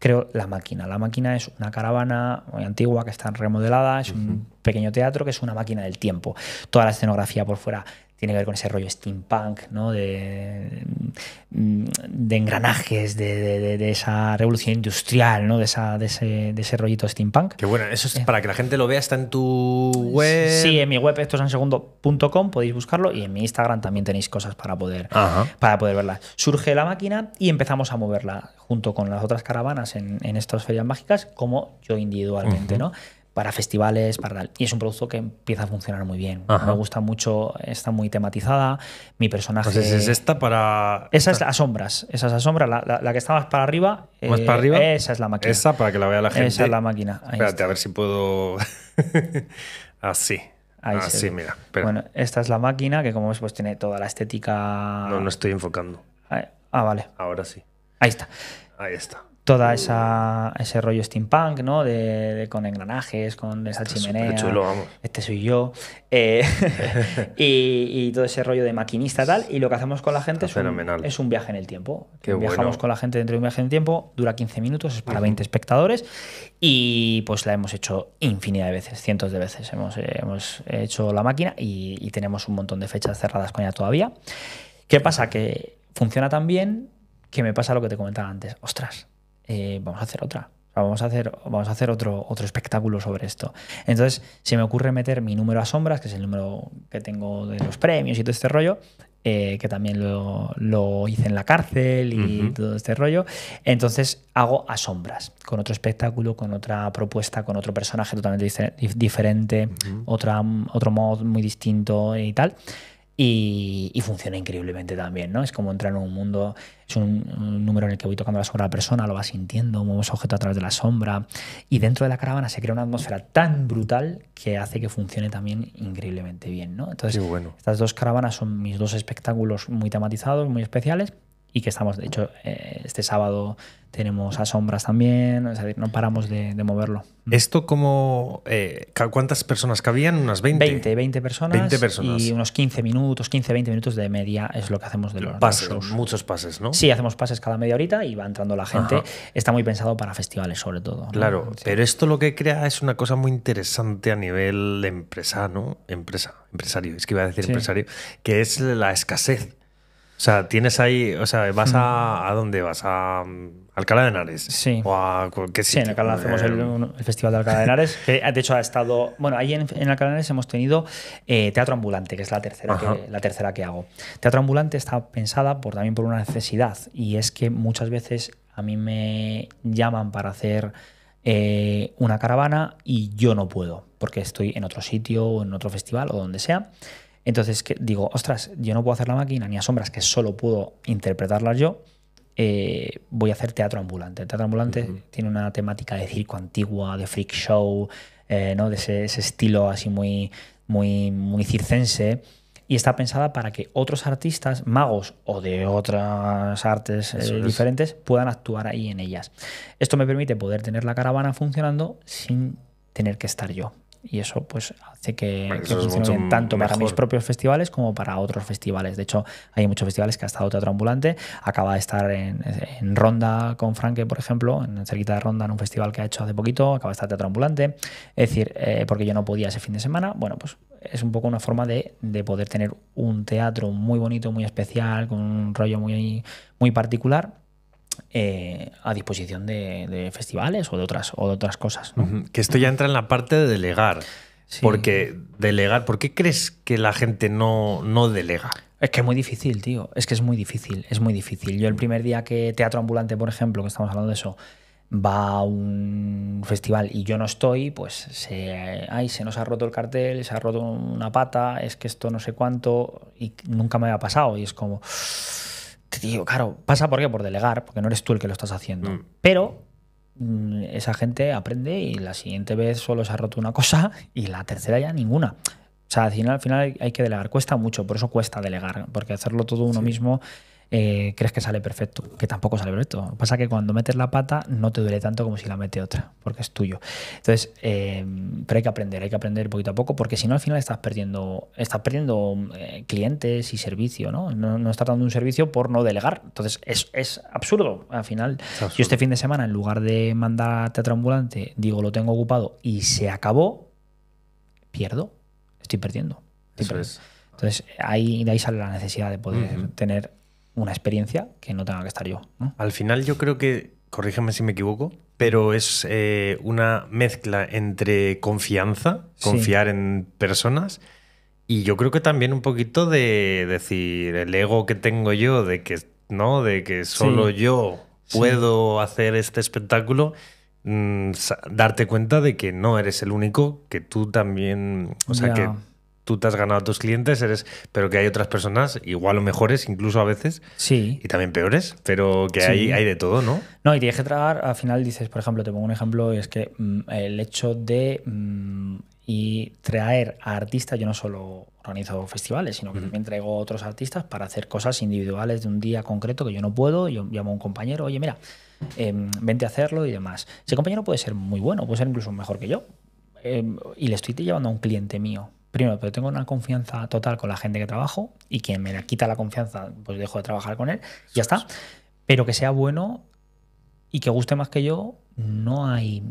creo La Máquina. La Máquina es una caravana muy antigua que está remodelada, es un pequeño teatro que es una máquina del tiempo. Toda la escenografía por fuera tiene que ver con ese rollo steampunk, ¿no? de, de engranajes, de, de, de esa revolución industrial, ¿no? de, esa, de, ese, de ese rollito steampunk. Que bueno, eso es eh. para que la gente lo vea, está en tu web. Sí, en mi web, héctor sansegundo punto com, podéis buscarlo, y en mi Instagram también tenéis cosas para poder, para poder verla. Surge La Máquina y empezamos a moverla junto con las otras caravanas en, en estas ferias mágicas, como yo individualmente, uh-huh. ¿no? para festivales, para... y es un producto que empieza a funcionar muy bien. Ajá. Me gusta mucho, está muy tematizada, mi personaje... Entonces es esta para... Esa es A sombras, esa es A sombras, la, la, la que está más para arriba. ¿Más eh, para arriba? Esa es La Máquina. Esa, para que la vea la gente. Esa es La Máquina. Ahí Espérate, está. A ver si puedo... Así. Ahí Así, se mira. Espera. Bueno, esta es La Máquina, que como ves, pues tiene toda la estética... No, no estoy enfocando. Ah, vale. Ahora sí. Ahí está. Ahí está. Toda esa ese rollo steampunk, ¿no? De, de, con engranajes, con esa Está chimenea. Chulo, vamos. Este soy yo. Eh, y, y todo ese rollo de maquinista tal. Y lo que hacemos con la gente es un, es un viaje en el tiempo. Qué Viajamos bueno. con la gente dentro de un viaje en el tiempo. Dura quince minutos, es para uh-huh. veinte espectadores. Y pues la hemos hecho infinidad de veces, cientos de veces. Hemos, eh, hemos hecho La Máquina y, y tenemos un montón de fechas cerradas con ella todavía. ¿Qué pasa? Que funciona tan bien que me pasa lo que te comentaba antes. Ostras. Eh, vamos a hacer otra, vamos a hacer, vamos a hacer otro, otro espectáculo sobre esto. Entonces se me ocurre meter mi número A sombras, que es el número que tengo de los premios y todo este rollo, eh, que también lo, lo hice en la cárcel y uh-huh. todo este rollo. Entonces hago A sombras, con otro espectáculo, con otra propuesta, con otro personaje totalmente diferente, uh-huh. otra, otro mod muy distinto y tal. Y, y funciona increíblemente también, ¿no? Es como entrar en un mundo, es un, un número en el que voy tocando la sombra a la persona, lo va sintiendo, mueves objeto a través de la sombra y dentro de la caravana se crea una atmósfera tan brutal que hace que funcione también increíblemente bien, ¿no? Entonces, sí, bueno. estas dos caravanas son mis dos espectáculos muy tematizados, muy especiales y que estamos, de hecho, eh, este sábado tenemos A sombras también, es decir, no paramos de, de moverlo. ¿Esto como eh, cuántas personas cabían? ¿Unas veinte? veinte, veinte personas, veinte personas y unos quince minutos, quince, veinte minutos de media es lo que hacemos de los pases, los muchos pases, ¿no? Sí, hacemos pases cada media horita y va entrando la gente. Ajá. Está muy pensado para festivales sobre todo, ¿no? Claro, sí. Pero esto lo que crea es una cosa muy interesante a nivel de empresa, ¿no? Empresa, empresario, es que iba a decir sí. empresario, que es la escasez. O sea, tienes ahí, o sea, vas a... ¿A dónde vas? ¿A Alcalá de Henares? Sí. ¿O a qué sitio? Sí, en Alcalá hacemos el, el Festival de Alcalá de Henares. Que de hecho ha estado... Bueno, ahí en, en Alcalá de Henares hemos tenido eh, Teatro Ambulante, que es la tercera que, la tercera que hago. Teatro Ambulante está pensada por, también por una necesidad, y es que muchas veces a mí me llaman para hacer eh, una caravana y yo no puedo, porque estoy en otro sitio o en otro festival o donde sea. Entonces que digo, ostras, yo no puedo hacer La Máquina ni A sombras, que solo puedo interpretarlas yo, eh, voy a hacer Teatro Ambulante. El Teatro Ambulante uh-huh. tiene una temática de circo antigua, de freak show, eh, ¿no? De ese, ese estilo así muy, muy, muy circense, y está pensada para que otros artistas, magos o de otras artes eh, diferentes, puedan actuar ahí en ellas. Esto me permite poder tener la caravana funcionando sin tener que estar yo. Y eso pues hace que, bueno, que funcione bien, tanto mejor. Para mis propios festivales como para otros festivales. De hecho, hay muchos festivales que ha estado Teatro Ambulante. Acaba de estar en, en Ronda con Franke, por ejemplo, en cerquita de Ronda, en un festival que ha hecho hace poquito. Acaba de estar Teatro Ambulante. Es decir, eh, porque yo no podía ese fin de semana. Bueno, pues es un poco una forma de, de poder tener un teatro muy bonito, muy especial, con un rollo muy, muy particular. Eh, a disposición de, de festivales o de otras, o de otras cosas, ¿no? Uh-huh. Que esto ya entra en la parte de delegar. Sí. Porque delegar, ¿por qué crees que la gente no, no delega? Es que es muy difícil, tío. Es que es muy difícil, es muy difícil. Yo el primer día que Teatro Ambulante, por ejemplo, que estamos hablando de eso, va a un festival y yo no estoy, pues se, ay, se nos ha roto el cartel, se ha roto una pata, es que esto no sé cuánto, y nunca me había pasado. Y es como... Tío, claro, pasa por qué, por delegar, porque no eres tú el que lo estás haciendo. Mm. Pero mm, esa gente aprende y la siguiente vez solo se ha roto una cosa y la tercera ya ninguna. O sea, al final, al final hay que delegar. Cuesta mucho, por eso cuesta delegar, porque hacerlo todo uno sí. mismo eh, crees que sale perfecto, que tampoco sale perfecto. Lo que pasa es que cuando metes la pata no te duele tanto como si la mete otra, porque es tuyo. Entonces, eh, pero hay que aprender, hay que aprender poquito a poco, porque si no al final estás perdiendo, estás perdiendo eh, clientes y servicio, ¿no? ¿no? No estás dando un servicio por no delegar. Entonces, es, es absurdo. Al final, es absurdo. Yo este fin de semana, en lugar de mandar a Teatro Ambulante, digo, lo tengo ocupado y se acabó, pierdo. Estoy perdiendo. Estoy perdiendo. Es. Entonces, ahí, de ahí sale la necesidad de poder uh-huh. tener una experiencia que no tenga que estar yo, ¿no? Al final yo creo que, corrígeme si me equivoco, pero es eh, una mezcla entre confianza, confiar sí. en personas, y yo creo que también un poquito de decir el ego que tengo yo, de que, ¿no? de que solo sí. yo puedo sí. hacer este espectáculo. mmm, darte cuenta de que no eres el único, que tú también, o sea, yeah. que tú te has ganado a tus clientes, eres, pero que hay otras personas igual o mejores, incluso a veces, sí, y también peores, pero que sí. hay, hay de todo, ¿no? No, y tienes que tragar, al final dices, por ejemplo, te pongo un ejemplo, es que mmm, el hecho de mmm, y traer a artistas, yo no solo organizo festivales, sino que uh-huh. también traigo a otros artistas para hacer cosas individuales de un día concreto que yo no puedo, yo llamo a un compañero, oye, mira, eh, vente a hacerlo y demás. Ese compañero puede ser muy bueno, puede ser incluso mejor que yo, eh, y le estoy llevando a un cliente mío. Primero, pero tengo una confianza total con la gente que trabajo y quien me la quita la confianza, pues dejo de trabajar con él, ya está. Pero que sea bueno y que guste más que yo, no hay,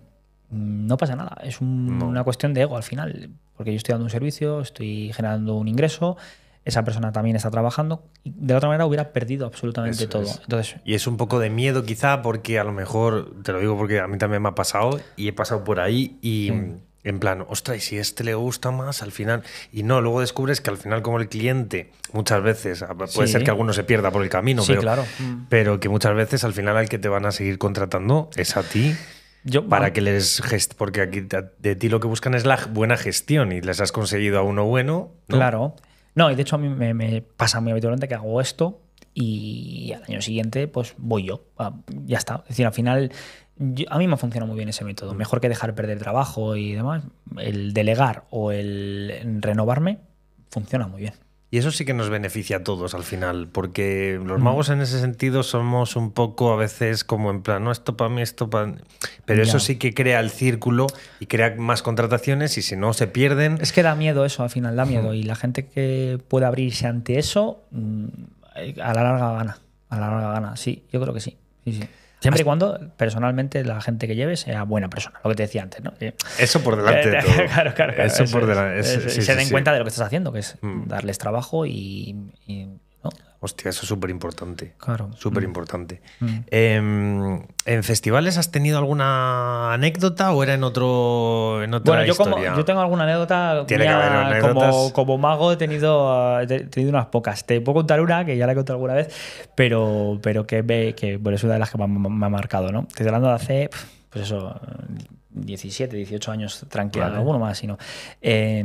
no pasa nada. Es un, no. una cuestión de ego al final, porque yo estoy dando un servicio, estoy generando un ingreso, esa persona también está trabajando. De otra manera hubiera perdido absolutamente Eso todo. Es. Entonces, y es un poco de miedo quizá porque a lo mejor, te lo digo porque a mí también me ha pasado y he pasado por ahí y... Sí. En plan, ostras, y si este le gusta más al final. Y no, luego descubres que al final, como el cliente, muchas veces, puede sí. ser que alguno se pierda por el camino, sí, pero, claro. pero que muchas veces al final al que te van a seguir contratando es a ti. Yo, para bueno. que les gest... Porque aquí de ti lo que buscan es la buena gestión y les has conseguido a uno bueno. ¿No? Claro. No, y de hecho a mí me, me pasa muy habitualmente que hago esto y al año siguiente pues voy yo. Ya está. Es decir, al final... Yo, a mí me ha funcionado muy bien ese método. Mejor que dejar perder trabajo y demás, el delegar o el renovarme funciona muy bien. Y eso sí que nos beneficia a todos al final, porque los magos en ese sentido somos un poco a veces como en plan, no, esto para mí, esto para mí. Pero eso ya. sí que crea el círculo y crea más contrataciones y si no se pierden... Es que da miedo eso al final, da miedo. Y la gente que pueda abrirse ante eso, a la larga gana. A la larga gana, sí, yo creo que sí. Sí, sí. Siempre y cuando, personalmente, la gente que lleve sea buena persona. Lo que te decía antes, ¿no? Eso por delante de todo. Claro, claro, claro. Eso por delante. Eso, eso, sí, se sí, den sí. cuenta de lo que estás haciendo, que es mm. darles trabajo y... y ¿no? Hostia, eso es súper importante. Claro. Súper importante. Mm. Eh, ¿En festivales has tenido alguna anécdota o era en otro en otra bueno, yo historia? Como, yo tengo alguna anécdota. Tiene mía, que haber como, como mago he tenido, he tenido unas pocas. Te puedo contar una, que ya la he contado alguna vez, pero, pero que, me, que bueno, es una de las que me, me ha marcado, ¿no? Estoy hablando de hace, pues eso, diecisiete, dieciocho años, tranquila, vale. alguno más, sino. Eh,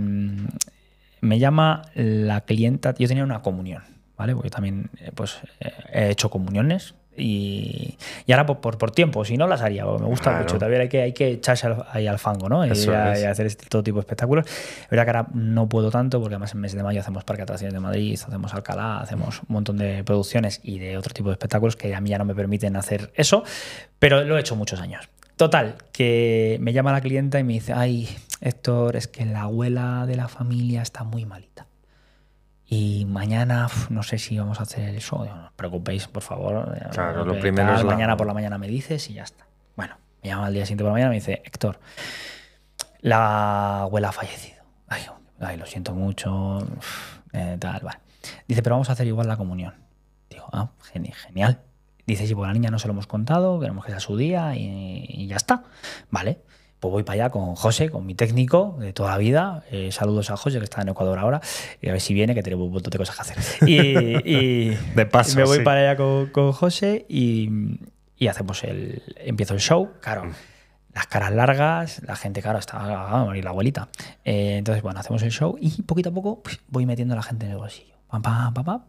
me llama la clienta, yo tenía una comunión. ¿Vale? Porque también pues, he hecho comuniones y, y ahora por, por, por tiempo, si no las haría, porque me gusta claro. mucho. También hay que, hay que echarse al, ahí al fango, ¿no? Y, y hacer este, todo tipo de espectáculos. La verdad que ahora no puedo tanto porque además en mes de mayo hacemos Parque Atracciones de Madrid, hacemos Alcalá, hacemos un montón de producciones y de otro tipo de espectáculos que a mí ya no me permiten hacer eso, pero lo he hecho muchos años. Total, que me llama la clienta y me dice, ay, Héctor, es que la abuela de la familia está muy malita. Y mañana no sé si vamos a hacer el show. No os preocupéis, por favor. Claro, lo primero es la... Mañana por la mañana me dices y ya está. Bueno, me llama al día siguiente por la mañana y me dice, Héctor, la abuela ha fallecido. Ay, ay lo siento mucho. Eh, tal, vale. Dice, pero vamos a hacer igual la comunión. Digo, ah, genial. Dice, sí, pues a la niña no se lo hemos contado, queremos que sea su día y, y ya está. Vale. Pues voy para allá con José, con mi técnico de toda la vida. Eh, saludos a José, que está en Ecuador ahora. Y a ver si viene, que tenemos un montón de cosas que hacer. Y, y de paso, me voy sí. para allá con, con José y, y hacemos el, empiezo el show. Claro, mm. las caras largas, la gente, claro, está a morir la abuelita. Eh, entonces, bueno, hacemos el show y poquito a poco pues, voy metiendo a la gente en el bolsillo. Pam, pam, pam, pam.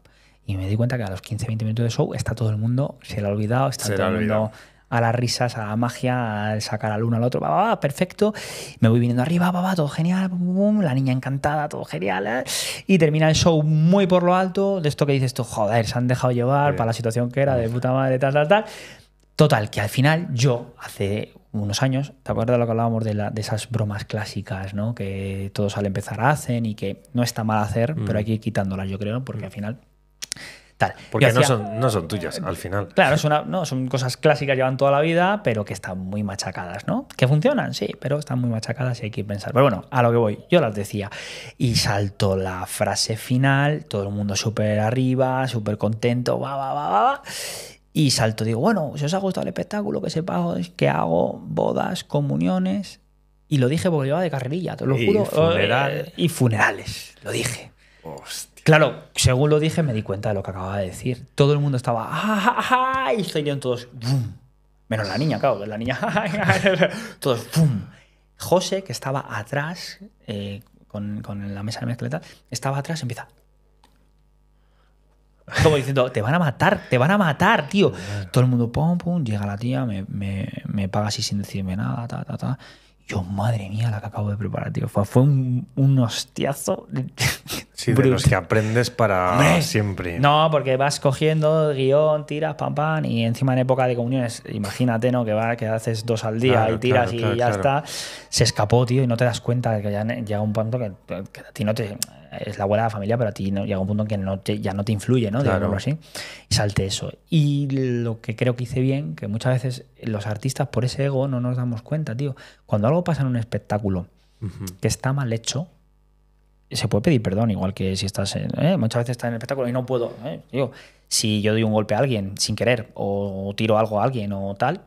Y me di cuenta que a los quince, veinte minutos de show está todo el mundo, se le ha olvidado, está se todo el mundo... a las risas, a la magia, al sacar al uno al otro, va, va, va, perfecto, me voy viniendo arriba, va, va, todo genial, boom, boom, la niña encantada, todo genial, ¿eh? Y termina el show muy por lo alto, de esto que dices tú, joder, se han dejado llevar sí. para la situación que era, de puta madre, tal, tal, tal. Total, que al final yo, hace unos años, ¿te acuerdas de lo que hablábamos de, la, de esas bromas clásicas, ¿no? Que todos al empezar hacen y que no está mal hacer, mm. pero hay que ir quitándolas, yo creo, porque mm. al final... Tal. Porque hacía, no, son, no son tuyas, al final. Claro, es una, no, son cosas clásicas, llevan toda la vida, pero que están muy machacadas, ¿no? Que funcionan, sí, pero están muy machacadas y hay que pensar. Pero bueno, a lo que voy, yo las decía. Y saltó la frase final, todo el mundo súper arriba, súper contento, va, va, va, va. Y saltó, digo, bueno, si os ha gustado el espectáculo, que sepáis que hago bodas, comuniones. Y lo dije porque llevaba de carrerilla, te lo juro. Y funerales. Y funerales, lo dije. Hostia. Claro, según lo dije, me di cuenta de lo que acababa de decir. Todo el mundo estaba... ¡Ah, ah, ah! Y salieron todos... ¡Bum! Menos la niña, claro. La niña... Todos, ¡pum! José, que estaba atrás, eh, con, con la mesa de mezcla y tal, estaba atrás y empieza... Como diciendo, te van a matar, te van a matar, tío. Todo el mundo, pum, pum, llega la tía, me, me, me paga así sin decirme nada, ta, ta, ta. Yo, madre mía, la que acabo de preparar, tío. Fue, fue un, un hostiazo. Sí, de los que aprendes para ¡hombre! Siempre. No, porque vas cogiendo guión, tiras, pam, pam, y encima en época de comuniones, imagínate, ¿no? Que, va, que haces dos al día claro, y tiras claro, y claro, ya claro. está. Se escapó, tío, y no te das cuenta de que ya llega un punto que, que a ti no te... Es la abuela de la familia, pero a ti no, llega un punto en que no te, ya no te influye, ¿no? Claro. Algo así. Y salte eso. Y lo que creo que hice bien, que muchas veces los artistas por ese ego no nos damos cuenta, tío. Cuando algo pasa en un espectáculo uh-huh. que está mal hecho, se puede pedir perdón, igual que si estás... En, eh, muchas veces estás en el espectáculo y no puedo. Eh, tío, si yo doy un golpe a alguien sin querer o tiro algo a alguien o tal...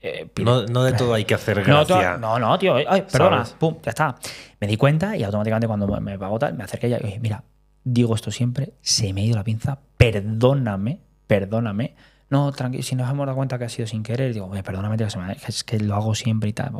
Eh, no, no de todo hay que hacer gracia. No, no, no tío. Ay, perdona. ¿Sabes? Pum, ya está. Me di cuenta y automáticamente cuando me, me pagó tal, me acerqué y oye, mira, digo esto siempre, se me ha ido la pinza, perdóname, perdóname. No, tranquilo, si nos hemos dado cuenta que ha sido sin querer, digo, oye, perdóname, tío, que se me, es que lo hago siempre y tal.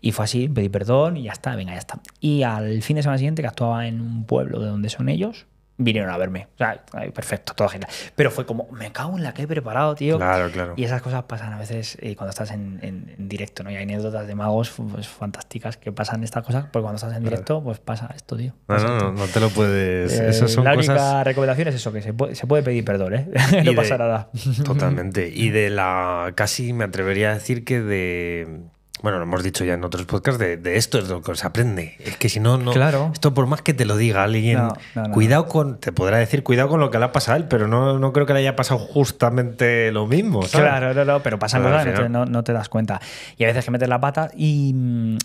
Y fue así, pedí perdón y ya está, venga, ya está. Y al fin de semana siguiente, que actuaba en un pueblo de donde son ellos, vinieron a verme. O sea, perfecto, toda genial. Pero fue como, me cago en la que he preparado, tío. Claro, claro. Y esas cosas pasan a veces eh, cuando estás en, en, en directo, ¿no? Y hay anécdotas de magos pues, fantásticas que pasan estas cosas, porque cuando estás en claro. directo, pues pasa esto, tío. No, no, no, no te lo puedes... Eh, esas son la única cosas... recomendación es eso, que se puede, se puede pedir perdón, ¿eh? No de... pasa nada. Totalmente. Y de la... Casi me atrevería a decir que de... Bueno, lo hemos dicho ya en otros podcasts, de, de esto es lo que se aprende. Es que si no, no claro. esto por más que te lo diga alguien, no, no, no, cuidado no. con, te podrá decir, cuidado con lo que le ha pasado a él, pero no, no creo que le haya pasado justamente lo mismo. ¿Sabes? Claro, no, no, pero pasa nada, no, no, no te das cuenta. Y a veces que metes la pata y,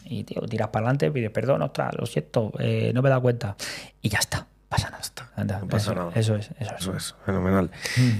y tío, tiras para adelante, pides perdón, ostras, lo siento, eh, no me he dado cuenta. Y ya está. Pasa nada. Anda, no pasa eso, nada. Eso es, eso es. Eso es, fenomenal.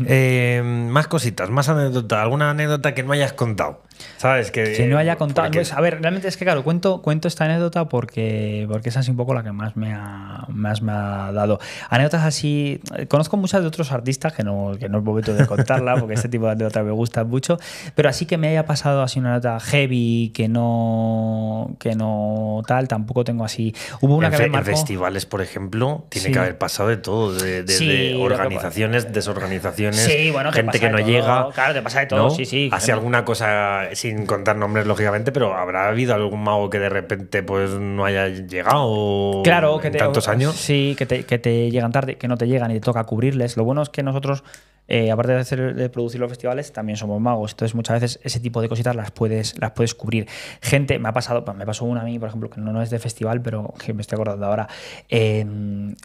eh, más cositas, más anécdotas. ¿Alguna anécdota que no hayas contado? ¿Sabes? Que si no haya contado. Porque... Pues, a ver, realmente es que, claro, cuento, cuento esta anécdota porque, porque esa es un poco la que más me ha, más me ha dado. Anécdotas así. Conozco muchas de otros artistas que no, que no es momento de contarla porque este tipo de anécdotas me gustan mucho. Pero así que me haya pasado así una anécdota heavy que no. que no tal. Tampoco tengo así. Hubo una en, que me marcó... en festivales, por ejemplo, tiene sí. que haber pasado de todo, de, de, sí, de organizaciones, que... desorganizaciones, sí, bueno, gente que no todo. llega. Claro, te pasa de todo, ¿no? sí, sí. Hace claro. alguna cosa, sin contar nombres, lógicamente, pero habrá habido algún mago que de repente pues no haya llegado claro, que en te, tantos años. Sí, que te, que te llegan tarde, que no te llegan y te toca cubrirles. Lo bueno es que nosotros, eh, aparte de, hacer, de producir los festivales, también somos magos. Entonces, muchas veces ese tipo de cositas las puedes, las puedes cubrir. Gente, me ha pasado, me pasó una a mí, por ejemplo, que no, no es de festival, pero que me estoy acordando ahora. Eh,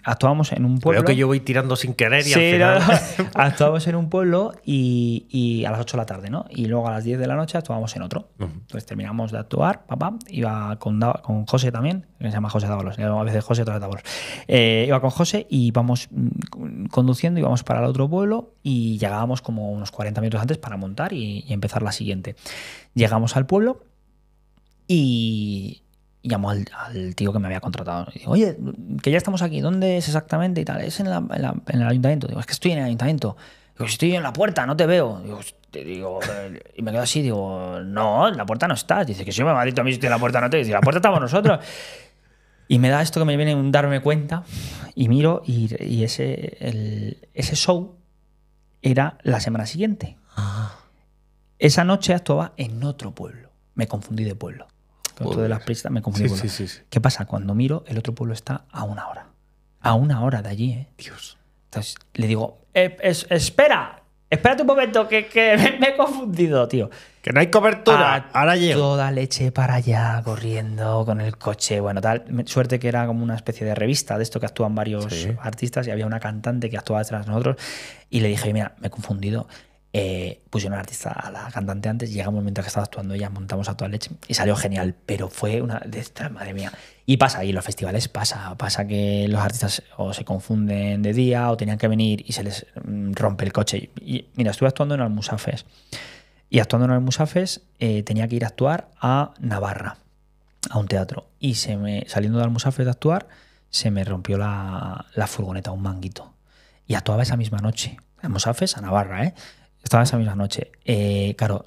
actuamos en un pueblo. Creo que yo voy tirando sin querer y sí, al final. No, no. Actuamos en un pueblo y, y a las ocho de la tarde, ¿no? Y luego a las diez de la noche actuábamos en otro. Uh-huh. Entonces terminamos de actuar, papá. Iba con, con José también, que se llama José Dávalos. A veces José, otras Dávalos. Eh, iba con José y íbamos conduciendo, íbamos para el otro pueblo y llegábamos como unos cuarenta minutos antes para montar y, y empezar la siguiente. Llegamos al pueblo y. Llamó al, al tío que me había contratado. Y digo, oye, que ya estamos aquí, ¿dónde es exactamente? Y tal, es en, la, en, la, en el ayuntamiento. Digo, es que estoy en el ayuntamiento. Digo, estoy en la puerta, no te veo. Digo, te digo, y me quedo así, digo, no, en la puerta no estás. Dice, que si me ha dicho a mí, estoy en la puerta, no te. Dice, la puerta estamos nosotros. Y me da esto que me viene un darme cuenta, y miro, y, y ese, el, ese show era la semana siguiente. Ah. Esa noche actuaba en otro pueblo. Me confundí de pueblo. De las prisas, me confundí. Sí, sí, sí, sí. ¿Qué pasa? Cuando miro, el otro pueblo está a una hora. A una hora de allí, ¿eh? Dios. Entonces le digo, eh, es, espera, espérate un momento, que, que me he confundido, tío. Que no hay cobertura. A Ahora llego. Toda leche para allá, corriendo con el coche, bueno, tal. Suerte que era como una especie de revista de esto que actúan varios sí. artistas y había una cantante que actuaba detrás de nosotros. Y le dije, mira, me he confundido. Eh, pusieron al artista, a la cantante antes, llegamos mientras que estaba actuando ella, montamos a toda leche y salió genial, pero fue una de estas, madre mía. Y pasa, y en los festivales pasa, pasa que los artistas o se confunden de día o tenían que venir y se les rompe el coche. Y, mira, estuve actuando en Almusafes y actuando en Almusafes eh, tenía que ir a actuar a Navarra, a un teatro. Y se me, saliendo de Almusafes de actuar, se me rompió la, la furgoneta, un manguito. Y actuaba esa misma noche, Almusafes a Navarra, ¿eh? Estaba esa misma noche. Eh, claro,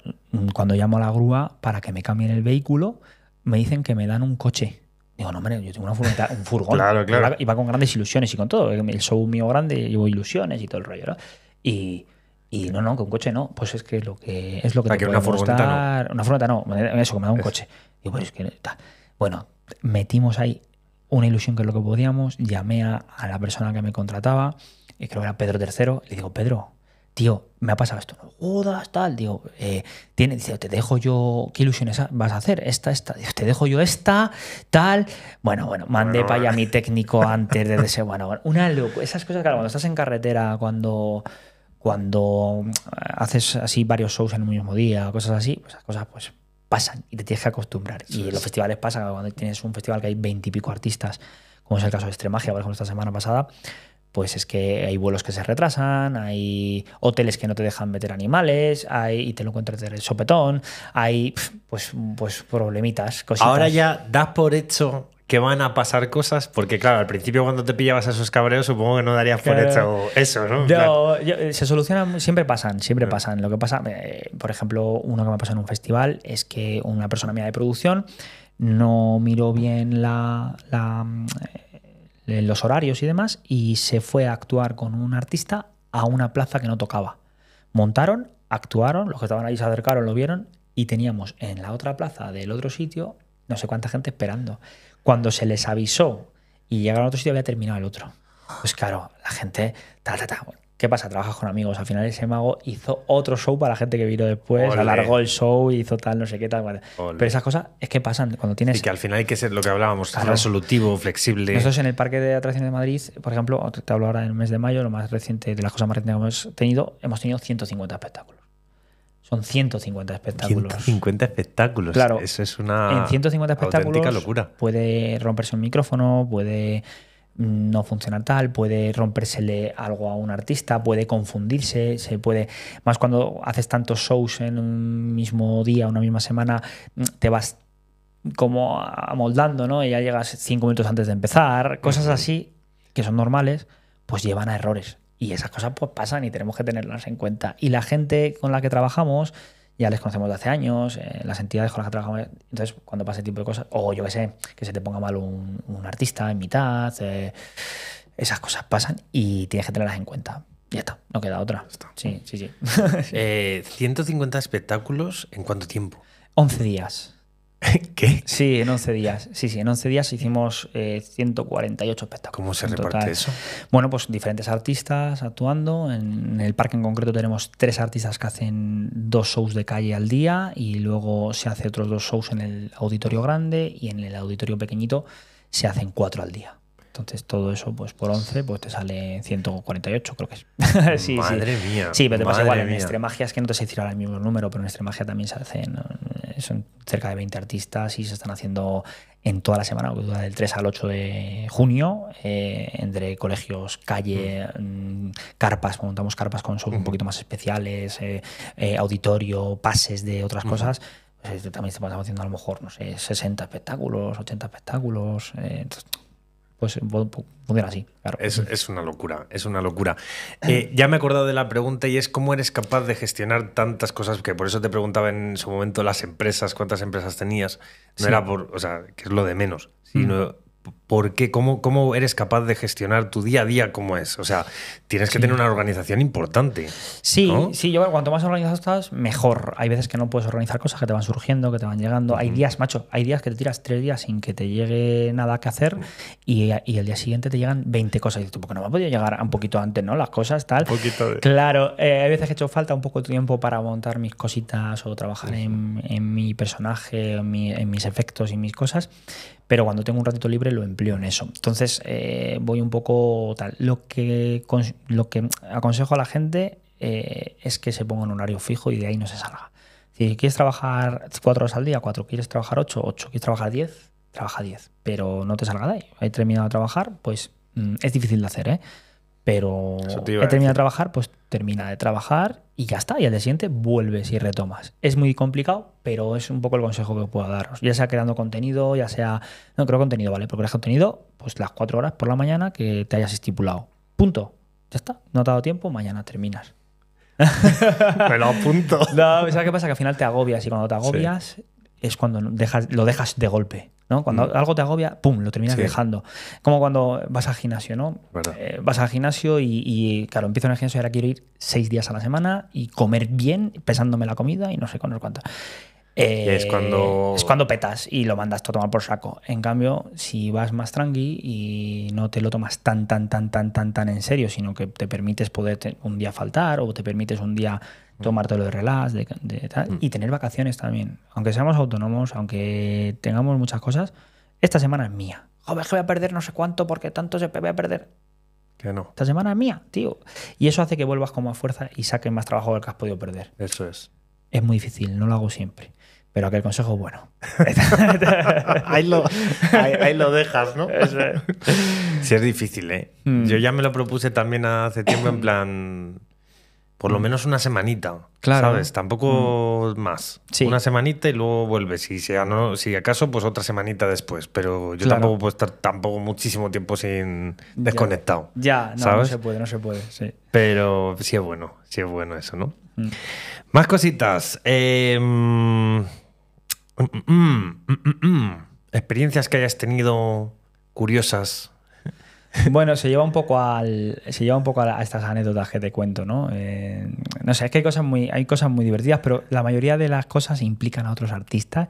cuando llamo a la grúa para que me cambien el vehículo, me dicen que me dan un coche. Digo, no, hombre, yo tengo una furgoneta, un furgón. Claro, claro. Iba con grandes ilusiones y con todo. El show mío grande, llevo ilusiones y todo el rollo, ¿no? Y, y no, no, con coche no. Pues es que lo que es lo que, o sea, te que puede una furgoneta costar. No. Una furgoneta no. Eso, que me da un es. coche. Digo, pues es que está. Bueno, metimos ahí una ilusión que es lo que podíamos. Llamé a, a la persona que me contrataba, y creo que era Pedro tercero. Le digo, Pedro, tío, me ha pasado esto. No jodas, tal. Digo, eh, tiene, dice, te dejo yo. ¿Qué ilusiones vas a hacer? Esta, esta. Digo, te dejo yo esta, tal. Bueno, bueno, mandé bueno. para allá a mi técnico antes de ese. Bueno, bueno, una locura. Esas cosas, claro, cuando estás en carretera, cuando, cuando haces así varios shows en un mismo día, cosas así, pues esas cosas, pues, pasan y te tienes que acostumbrar. Sí, y los sí. festivales pasan. Cuando tienes un festival que hay veintipico artistas, como es el caso de Extremagia, por ejemplo, esta semana pasada, pues es que hay vuelos que se retrasan, hay hoteles que no te dejan meter animales, hay, y te lo encuentras de sopetón, hay pues, pues problemitas, cositas. Ahora ya das por hecho que van a pasar cosas, porque claro, al principio cuando te pillabas a esos cabreos supongo que no darías por claro. hecho eso, ¿no? Yo, claro. yo, se solucionan, siempre pasan, siempre pasan. Lo que pasa, eh, por ejemplo, uno que me pasó en un festival es que una persona mía de producción no miró bien la... la eh, los horarios y demás, y se fue a actuar con un artista a una plaza que no tocaba. Montaron, actuaron, los que estaban ahí se acercaron, lo vieron, y teníamos en la otra plaza del otro sitio no sé cuánta gente esperando. Cuando se les avisó y llegaron a otro sitio había terminado el otro. Pues claro, la gente... Ta, ta, ta. ¿Qué pasa? Trabajas con amigos. Al final ese mago hizo otro show para la gente que vino después, Olé. alargó el show, hizo tal, no sé qué, tal. Olé. Pero esas cosas es que pasan cuando tienes... Y que al final hay que ser lo que hablábamos, claro. resolutivo, flexible. Nosotros en el Parque de Atracciones de Madrid, por ejemplo, te hablo ahora del mes de mayo, lo más reciente, de las cosas más recientes que hemos tenido, hemos tenido ciento cincuenta espectáculos. Son ciento cincuenta espectáculos. ciento cincuenta espectáculos. Claro. Eso es una... En ciento cincuenta espectáculos... Auténtica locura. Puede romperse un micrófono, puede... no funciona tal, puede rompérsele algo a un artista, puede confundirse, se puede, más cuando haces tantos shows en un mismo día, una misma semana, te vas como amoldando, ¿no? Y ya llegas cinco minutos antes de empezar, cosas así que son normales, pues llevan a errores. Y esas cosas pues pasan y tenemos que tenerlas en cuenta. Y la gente con la que trabajamos, ya les conocemos de hace años, eh, las entidades con las que trabajamos. Entonces, cuando pasa ese tipo de cosas, o yo qué sé, que se te ponga mal un, un artista en mitad, eh, esas cosas pasan y tienes que tenerlas en cuenta. Ya está, no queda otra. Sí, sí, sí. eh, ¿ciento cincuenta espectáculos en cuánto tiempo? once días. ¿Qué? Sí, en once días. Sí, sí, en once días hicimos eh, ciento cuarenta y ocho espectáculos. ¿Cómo se reparte total. eso? Bueno, pues diferentes artistas actuando. En el parque en concreto tenemos tres artistas que hacen dos shows de calle al día y luego se hace otros dos shows en el auditorio grande, y en el auditorio pequeñito se hacen cuatro al día. Entonces todo eso pues por once pues te sale ciento cuarenta y ocho, creo que es. sí, madre sí. mía. Sí, pero te pasa igual. Mía. En Extremagia es que no te sé decir ahora el mismo número, pero en Extremagia también se hacen... Son cerca de veinte artistas y se están haciendo en toda la semana, que dura del tres al ocho de junio, eh, entre colegios, calle, mm. carpas, montamos carpas con shows mm. un poquito más especiales, eh, eh, auditorio, pases de otras mm. cosas. Pues, eh, también estamos haciendo a lo mejor, no sé, sesenta espectáculos, ochenta espectáculos. Eh, entonces, pues funciona así. Claro. Es, es una locura, es una locura. Eh, ya me he acordado de la pregunta, y es cómo eres capaz de gestionar tantas cosas, que por eso te preguntaba en su momento las empresas, cuántas empresas tenías. No sí. era por, o sea, que es lo de menos, sino mm. por qué, cómo, cómo eres capaz de gestionar tu día a día como es. O sea, tienes que sí. tener una organización importante. Sí, ¿no? sí, yo cuanto más organizado estás, mejor. Hay veces que no puedes organizar cosas que te van surgiendo, que te van llegando. Mm. Hay días, macho, hay días que te tiras tres días sin que te llegue nada que hacer. Y, y el día siguiente te llegan veinte cosas. Y dices, tú, porque no me ha podido llegar un poquito antes, ¿no? Las cosas, tal. Un poquito de... Claro, eh, hay veces que he hecho falta un poco de tiempo para montar mis cositas o trabajar sí. en, en mi personaje, en, mi, en mis efectos y mis cosas. Pero cuando tengo un ratito libre lo empleo en eso. Entonces eh, voy un poco tal. Lo que, lo que aconsejo a la gente eh, es que se ponga un horario fijo y de ahí no se salga. Si quieres trabajar cuatro horas al día, cuatro. ¿Quieres trabajar ocho? Ocho. ¿Quieres trabajar diez? Trabaja diez, pero no te salga de ahí. He terminado de trabajar, pues es difícil de hacer, ¿eh? Pero he terminado de trabajar, pues termina de trabajar y ya está. Y al día siguiente vuelves y retomas. Es muy complicado, pero es un poco el consejo que puedo daros. Ya sea creando contenido, ya sea... No, creo contenido, ¿vale? Porque creas contenido, pues las cuatro horas por la mañana que te hayas estipulado. Punto. Ya está. No te ha dado tiempo, mañana terminas. Me lo apunto. No, ¿sabes qué pasa? Que al final te agobias y cuando te agobias sí. es cuando dejas, lo dejas de golpe, ¿no? Cuando mm. algo te agobia, pum, lo terminas sí. dejando. Como cuando vas al gimnasio, ¿no? Bueno. Eh, vas al gimnasio y, y claro, empiezo en el gimnasio y ahora quiero ir seis días a la semana y comer bien, pesándome la comida y no sé con cuánto. Eh, es, cuando... es cuando petas y lo mandas todo a tomar por saco. En cambio, si vas más tranqui y no te lo tomas tan, tan, tan, tan, tan, tan en serio, sino que te permites poder un día faltar o te permites un día tomártelo de relax de, de, tal, mm. y tener vacaciones también. Aunque seamos autónomos, aunque tengamos muchas cosas, esta semana es mía. Joder, que voy a perder no sé cuánto porque tanto se voy a perder. Que no. Esta semana es mía, tío. Y eso hace que vuelvas con más fuerza y saques más trabajo del que has podido perder. Eso es. Es muy difícil, no lo hago siempre. Pero aquel consejo es bueno. ahí, lo, ahí, ahí lo dejas, ¿no? Eso es. Sí, es difícil, ¿eh? Mm. Yo ya me lo propuse también hace tiempo, en plan, por lo menos una semanita, claro. ¿sabes? Tampoco mm. más. Sí. Una semanita y luego vuelves. Y si, no, si acaso, pues otra semanita después. Pero yo claro. tampoco puedo estar tampoco muchísimo tiempo sin desconectado. Ya, ya. No, ¿sabes? No se puede, no se puede. Sí. Pero sí es bueno, sí es bueno eso, ¿no? Mm. Más cositas. Eh... Mm, mm, mm, mm. Experiencias que hayas tenido curiosas. Bueno, se lleva un poco al, se lleva un poco a, a estas anécdotas que te cuento, ¿no? Eh, no sé, es que hay cosas muy, hay cosas muy divertidas, pero la mayoría de las cosas implican a otros artistas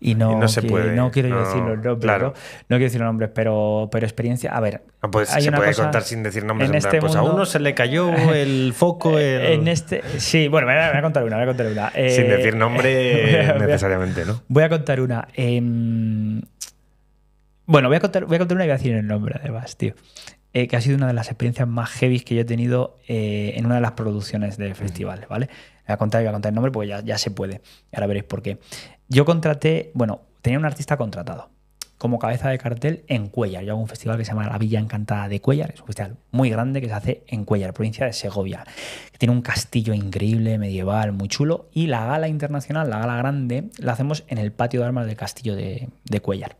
y no, y no se que, puede. No quiero no, yo decir los nombres, claro. no, no quiero decir los nombres, pero, pero experiencia. A ver, no, pues, hay se una puede cosa, contar sin decir nombres. En este pues mundo, a uno se le cayó el foco. El... En este, sí, bueno, me voy a contar una, voy a contar una. Eh, sin decir nombre eh, necesariamente, ¿no? Voy a contar una. Eh, Bueno, voy a, contar, voy a contar una y voy a decir el nombre, además, tío. Eh, que ha sido una de las experiencias más heavy que yo he tenido eh, en una de las producciones de festivales, ¿vale? Voy a contar y voy a contar el nombre porque ya, ya se puede. Ahora veréis por qué. Yo contraté, bueno, tenía un artista contratado como cabeza de cartel en Cuéllar. Yo hago un festival que se llama La Villa Encantada de Cuéllar. Es un festival muy grande que se hace en Cuéllar, provincia de Segovia. Que tiene un castillo increíble, medieval, muy chulo. Y la gala internacional, la gala grande, la hacemos en el patio de armas del castillo de, de Cuéllar.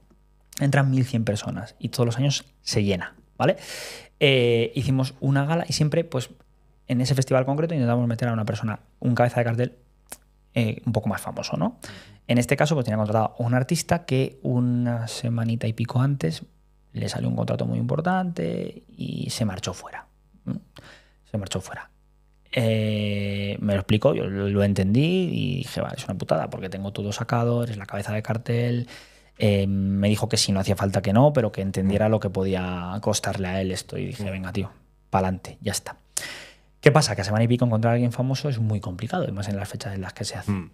Entran mil cien personas y todos los años se llena, ¿vale? Eh, hicimos una gala y siempre, pues, en ese festival concreto intentamos meter a una persona, un cabeza de cartel eh, un poco más famoso, ¿no? En este caso, pues, tenía contratado a un artista que una semanita y pico antes le salió un contrato muy importante y se marchó fuera. Se marchó fuera. Eh, me lo explicó, yo lo entendí y dije, vale, es una putada porque tengo todo sacado, eres la cabeza de cartel... Eh, me dijo que sí, no hacía falta que no, pero que entendiera lo que podía costarle a él esto. Y dije, venga, tío, pa'lante, ya está. ¿Qué pasa? Que a semana y pico encontrar a alguien famoso es muy complicado, además en las fechas en las que se hace. Mm.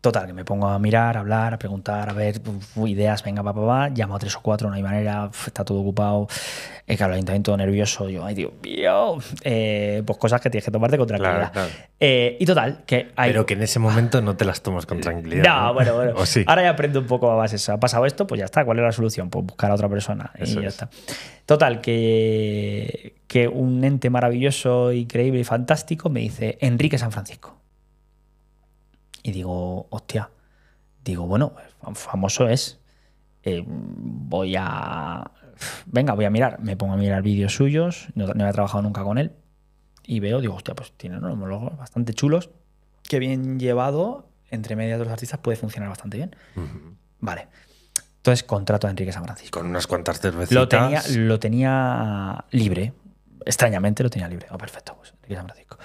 Total, que me pongo a mirar, a hablar, a preguntar, a ver uf, ideas, venga, papá, va, va, llamo a tres o cuatro, no hay manera, uf, está todo ocupado. Eh, claro, el ayuntamiento nervioso, yo, ay, Dios mío. Eh, pues cosas que tienes que tomarte con tranquilidad. Claro, claro. Eh, y total, que hay. Pero que en ese momento no te las tomas con tranquilidad. No, ¿no? bueno, bueno. sí. Ahora ya aprendo un poco a base de eso. Ha pasado esto, pues ya está. ¿Cuál es la solución? Pues buscar a otra persona. Eso y ya es. está. Total, que, que un ente maravilloso, increíble y fantástico me dice Enrique San Francisco. Y digo, hostia, digo, bueno, famoso es, eh, voy a, venga, voy a mirar, me pongo a mirar vídeos suyos, no, no había trabajado nunca con él, y veo, digo, hostia, pues tiene unos monólogos bastante chulos, que bien llevado, entre medias de los artistas, puede funcionar bastante bien. Uh-huh. Vale, entonces contrato a Enrique San Francisco. Con unas cuantas cervecitas. Lo tenía, lo tenía libre, extrañamente lo tenía libre. Oh, perfecto, pues Enrique San Francisco.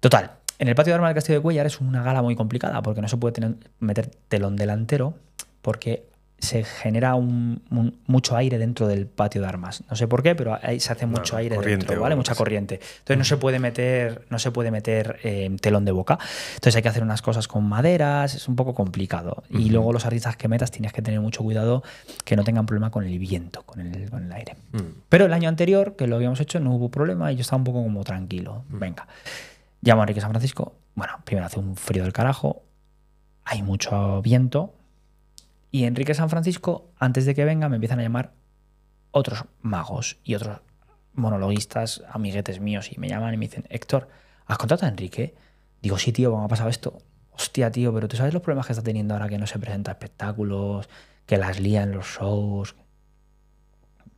Total. En el patio de armas del Castillo de Cuéllar es una gala muy complicada porque no se puede tener, meter telón delantero porque se genera un, un, mucho aire dentro del patio de armas. No sé por qué, pero ahí se hace mucho no, aire dentro, ¿vale? Mucha corriente. Entonces no se puede meter, no se puede meter eh, telón de boca. Entonces hay que hacer unas cosas con maderas, es un poco complicado. Uh-huh. Y luego los artistas que metas tienes que tener mucho cuidado que no tengan problema con el viento, con el, con el aire. Uh-huh. Pero el año anterior, que lo habíamos hecho, no hubo problema y yo estaba un poco como tranquilo. Uh-huh. Venga. Llamo a Enrique San Francisco. Bueno, primero hace un frío del carajo, hay mucho viento. Y Enrique San Francisco, antes de que venga, me empiezan a llamar otros magos y otros monologuistas, amiguetes míos. Y me llaman y me dicen, Héctor, ¿has contratado a Enrique? Digo, sí, tío, ¿cómo ha pasado esto? Hostia, tío, pero tú sabes los problemas que está teniendo ahora que no se presenta espectáculos, que las lían los shows.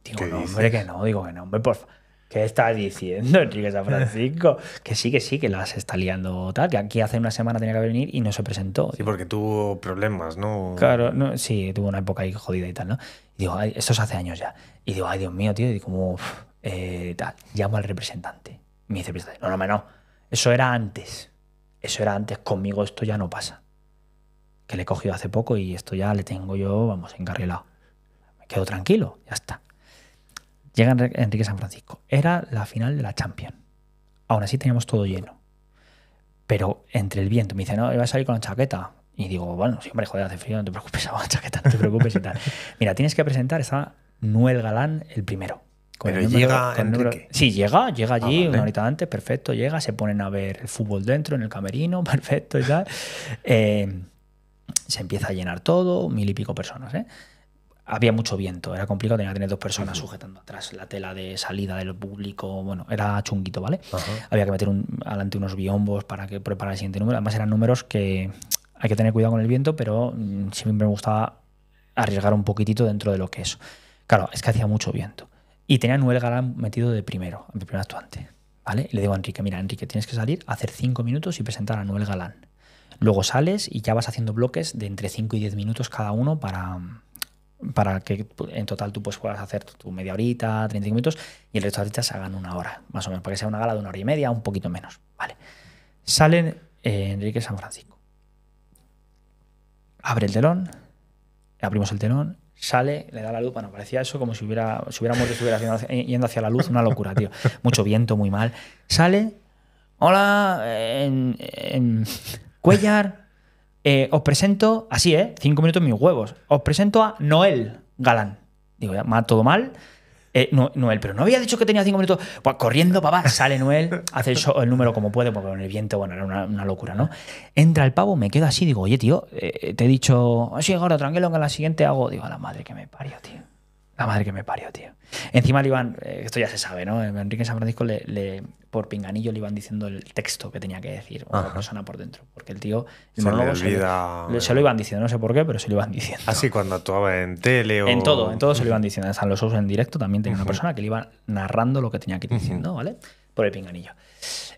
Digo, no, hombre, que no, digo que no, hombre, porfa. ¿Qué estás diciendo, Enrique San Francisco? Que sí, que sí, que las está liando tal, que aquí hace una semana tenía que venir y no se presentó. Sí, porque tuvo problemas, ¿no? Claro, no, sí, tuvo una época ahí jodida y tal, ¿no? Y digo, ay, esto es hace años ya. Y digo, ay, Dios mío, tío, y como, eh, tal, llamo al representante. Me dice, no, no, no, eso era antes. Eso era antes, conmigo esto ya no pasa. Que le he cogido hace poco y esto ya le tengo yo, vamos, encarrilado. Me quedo tranquilo, ya está. Llega Enrique San Francisco. Era la final de la Champions. Aún así teníamos todo lleno. Pero entre el viento, me dice, no, iba a salir con la chaqueta. Y digo, bueno, sí, hombre, joder, hace frío, no te preocupes, hago la chaqueta, no te preocupes y tal. Mira, tienes que presentar, está Noel Galán el primero. Pero el número, llega el número... Sí, llega, llega allí ah, una horita antes, perfecto, llega, se ponen a ver el fútbol dentro, en el camerino, perfecto y tal. Eh, se empieza a llenar todo, mil y pico personas, ¿eh? Había mucho viento, era complicado, tenía que tener dos personas sujetando atrás la tela de salida del público, bueno, era chunguito, ¿vale? Ajá. Había que meter un, adelante unos biombos para que preparar el siguiente número, además eran números que hay que tener cuidado con el viento, pero mmm, siempre me gustaba arriesgar un poquitito dentro de lo que es. Claro, es que hacía mucho viento. Y tenía a Noel Galán metido de primero, de primer actuante, ¿vale? Y le digo a Enrique, mira, Enrique, tienes que salir, hacer cinco minutos y presentar a Noel Galán. Luego sales y ya vas haciendo bloques de entre cinco y diez minutos cada uno para... para que en total tú pues puedas hacer tu media horita, treinta y cinco minutos, y el resto de artistas se hagan una hora, más o menos, para que sea una gala de una hora y media, un poquito menos. Vale. Sale eh, Enrique San Francisco. Abre el telón, abrimos el telón, sale, le da la luz, bueno, parecía eso como si hubiera, si hubiera muerto, estuviera yendo hacia la luz, una locura, tío. Mucho viento, muy mal. Sale, hola, en, en Cuéllar... Eh, os presento, así, ¿eh? Cinco minutos mis huevos. Os presento a Noel Galán. Digo, ya, todo mal. Eh, no, Noel, pero no había dicho que tenía cinco minutos. Pues corriendo, papá, sale Noel, hace el, show, el número como puede, porque con el viento, bueno, era una, una locura, ¿no? Entra el pavo, me quedo así, digo, oye, tío, eh, te he dicho, sí, ahora tranquilo, que en la siguiente hago. Digo, a la madre que me parió, tío. La madre que me parió, tío. Encima le iban, eh, esto ya se sabe, ¿no? Enrique San Francisco, le, le, por pinganillo, le iban diciendo el texto que tenía que decir una persona por dentro. Porque el tío... El se, monólogo, se, le, se lo iban diciendo, no sé por qué, pero se lo iban diciendo. Así cuando actuaba en tele o... En todo, en todo se lo iban diciendo. Hasta en los shows en directo también tenía uh -huh. una persona que le iba narrando lo que tenía que ir diciendo, uh -huh. ¿vale? Por el pinganillo.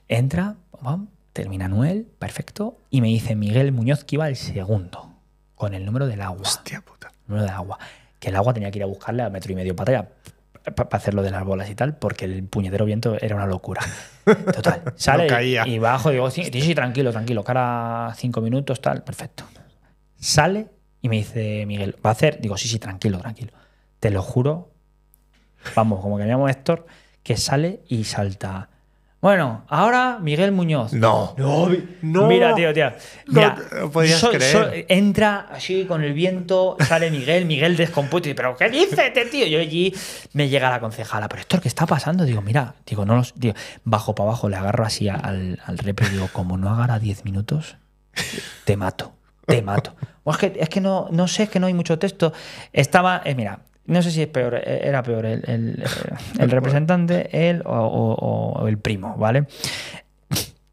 Entra, bam, termina Noel, perfecto, y me dice Miguel Muñoz que iba el segundo, con el número del agua. Hostia puta. El número del agua. Que el agua tenía que ir a buscarle a metro y medio para allá para hacer lo de las bolas y tal, porque el puñetero viento era una locura. Total, sale no y bajo y digo, sí, sí, tranquilo, tranquilo, cara cinco minutos, tal, perfecto. Sale y me dice Miguel, ¿va a hacer? Digo, sí, sí, tranquilo, tranquilo. Te lo juro, vamos, como que me llamo Héctor, que sale y salta. Bueno, ahora Miguel Muñoz. No. No, no. Mira, tío, tío. Mira, no podías so, creer. So, entra así con el viento, sale Miguel, Miguel descompuesto. Pero ¿qué dices, este tío? Yo allí me llega la concejala. Pero Héctor, ¿qué está pasando? Digo, mira, digo, no los. Tío, bajo para abajo, le agarro así al, al repre, digo, como no agarra diez minutos, te mato, te mato. O es que, es que no, no sé, es que no hay mucho texto. Estaba, eh, mira. No sé si es peor, era peor el, el, el representante, él o, o, o el primo, ¿vale?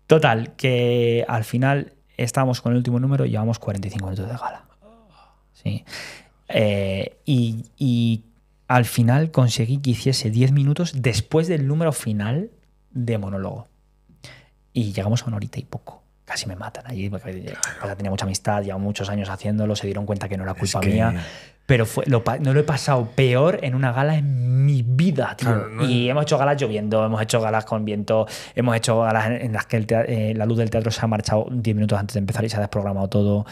Total, que al final estábamos con el último número y llevamos cuarenta y cinco minutos de gala. Sí. Eh, y, y al final conseguí que hiciese diez minutos después del número final de monólogo. Y llegamos a una horita y poco. Casi me matan allí, porque tenía mucha amistad, llevaba muchos años haciéndolo, se dieron cuenta que no era culpa es que... mía. Pero fue, lo, no lo he pasado peor en una gala en mi vida, tío. Claro, no. Y hemos hecho galas lloviendo, hemos hecho galas con viento, hemos hecho galas en, en las que el teatro, eh, la luz del teatro se ha marchado diez minutos antes de empezar y se ha desprogramado todo.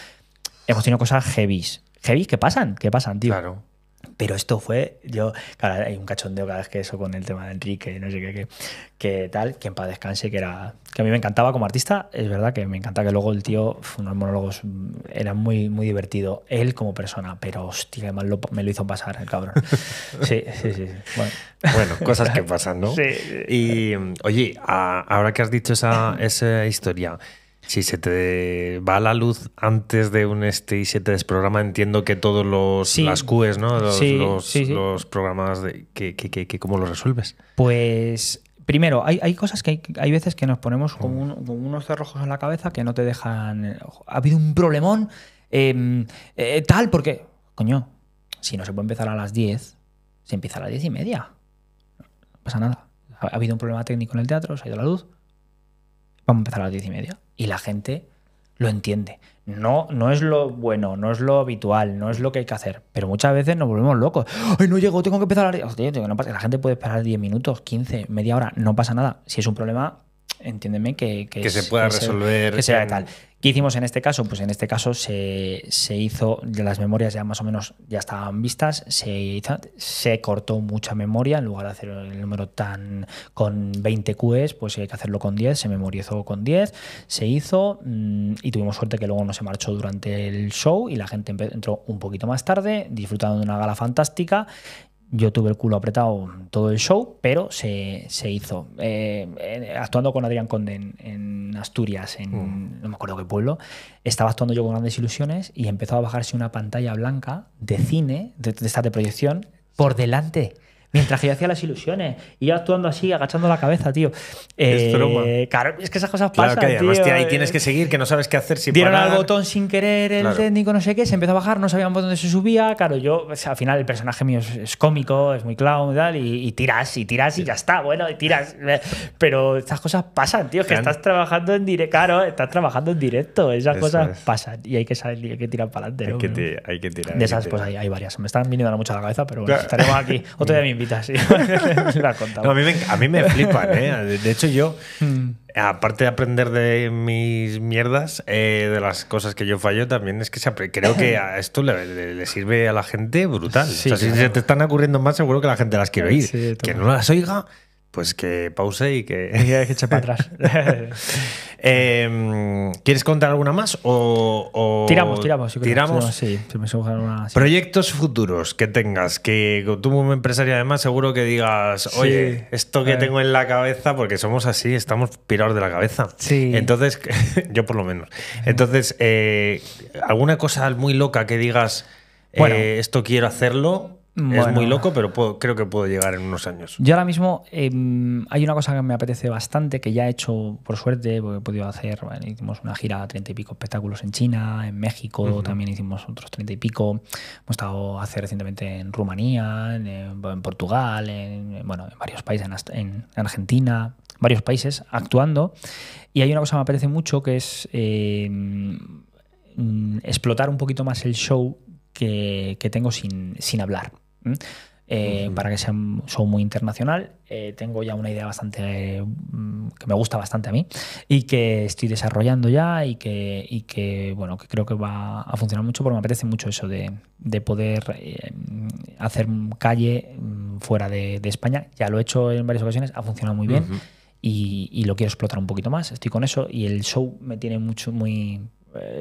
Hemos tenido cosas heavies. Heavies que pasan, que pasan, tío. Claro. Pero esto fue, yo, claro, hay un cachondeo cada vez que eso con el tema de Enrique, no sé qué, que, que tal, que en paz descanse, que era, que a mí me encantaba como artista, es verdad que me encanta que luego el tío, unos monólogos, era muy, muy divertido, él como persona, pero hostia, además lo, me lo hizo pasar el cabrón. Sí, sí, sí. sí. Bueno. bueno, cosas que pasan, ¿no? Sí. Y, oye, a, ahora que has dicho esa, esa historia... Si se te va la luz antes de un este y se te desprograma, entiendo que todos los sí, las Qs, ¿no? Los, sí, los, sí, sí. los programas de que, que, que, que cómo los resuelves. Pues primero, hay, hay cosas que hay, hay veces que nos ponemos con, un, con unos cerrojos en la cabeza que no te dejan. Ha habido un problemón eh, eh, tal, porque. Coño, si no se puede empezar a las diez, se empieza a las diez y media. No pasa nada. ha habido un problema técnico en el teatro, se ha ido la luz, vamos a empezar a las diez y media. Y la gente lo entiende. No, no es lo bueno, no es lo habitual, no es lo que hay que hacer. Pero muchas veces nos volvemos locos. ¡Ay, no llego, tengo que empezar a la... Hostia, tío, no pasa. La gente puede esperar diez minutos, quince, media hora, no pasa nada. Si es un problema, entiéndeme que... Que, que es, se pueda que resolver. Se, que sea en... tal. ¿Qué hicimos en este caso? Pues en este caso se, se hizo, las memorias ya más o menos ya estaban vistas, se, hizo, se cortó mucha memoria, en lugar de hacer el número tan con veinte Qs, pues hay que hacerlo con diez, se memorizó con diez, se hizo y tuvimos suerte que luego no se marchó durante el show y la gente entró un poquito más tarde, disfrutando de una gala fantástica. Yo tuve el culo apretado todo el show, pero se, se hizo. Eh, eh, actuando con Adrián Conde en, en Asturias, en mm. no me acuerdo qué pueblo, estaba actuando yo con grandes ilusiones y empezó a bajarse una pantalla blanca de cine, de, de esta de proyección, por delante. Mientras que yo hacía las ilusiones y yo actuando así, agachando la cabeza, tío. Eh, es claro, es que esas cosas claro pasan, que además, tío. Tía, ahí tienes que seguir, que no sabes qué hacer. Sin Dieron parar. Al botón sin querer el claro. técnico, no sé qué, se empezó a bajar, no sabíamos dónde se subía. Claro, yo, o sea, al final el personaje mío es, es cómico, es muy clown y tal, y, y tiras, y tiras sí. y ya está, bueno, y tiras. Pero estas cosas pasan, tío, que estás trabajando en directo, claro, estás trabajando en directo, esas Eso cosas es. pasan y hay que salir, hay que tirar para adelante. Hay, ¿no? que, te, hay que tirar. De esas, pues hay, hay varias. Me están viniendo mucho a la cabeza, pero bueno, claro. estaremos aquí. Otro día Sí. No, a, mí me, a mí me flipan, ¿eh? De hecho, yo, aparte de aprender de mis mierdas, eh, de las cosas que yo fallo, también es que se, creo que a esto le, le, le sirve a la gente brutal. Sí, o sea, claro. Si se te están ocurriendo más, seguro que la gente las quiere oír. Sí, que no las oiga, pues que pause y que, que eche para atrás. eh, ¿Quieres contar alguna más? O, o tiramos, tiramos. Sí, tiramos. Sí, sí, me una, sí. Proyectos futuros que tengas, que tú como empresario además seguro que digas, oye, sí, esto que eh. tengo en la cabeza, porque somos así, estamos pirados de la cabeza. Sí. Entonces, yo por lo menos. Entonces, eh, alguna cosa muy loca que digas, bueno, eh, esto quiero hacerlo. Bueno, es muy loco, pero puedo, creo que puedo llegar en unos años. Yo ahora mismo eh, hay una cosa que me apetece bastante, que ya he hecho, por suerte, porque he podido hacer, bueno, hicimos una gira a treinta y pico espectáculos en China, en México, uh-huh. también hicimos otros treinta y pico. Hemos estado hace recientemente en Rumanía, en, en Portugal, en, bueno, en varios países, en, en Argentina, varios países actuando. Y hay una cosa que me apetece mucho, que es eh, explotar un poquito más el show que, que tengo sin, sin hablar. Eh, uh-huh. Para que sea un show muy internacional, eh, tengo ya una idea bastante eh, que me gusta bastante a mí y que estoy desarrollando ya y que, y que bueno, que creo que va a funcionar mucho porque me apetece mucho eso de, de poder eh, hacer calle fuera de, de España. Ya lo he hecho en varias ocasiones, ha funcionado muy bien, uh-huh. y, y lo quiero explotar un poquito más. Estoy con eso y el show me tiene mucho, muy...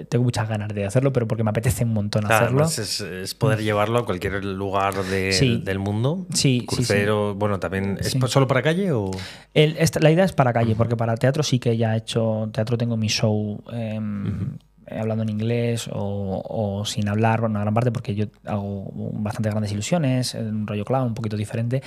Tengo muchas ganas de hacerlo, pero porque me apetece un montón claro, hacerlo. Es, es poder llevarlo a cualquier lugar de, sí. del mundo. Sí, crucero, sí, sí. Bueno, también. ¿Es sí. solo para calle o...? El, esta, la idea es para calle, porque para teatro sí que ya he hecho. Teatro tengo mi show eh, uh-huh. hablando en inglés o, o sin hablar, bueno, una gran parte, porque yo hago bastante grandes ilusiones, un rollo clown un poquito diferente,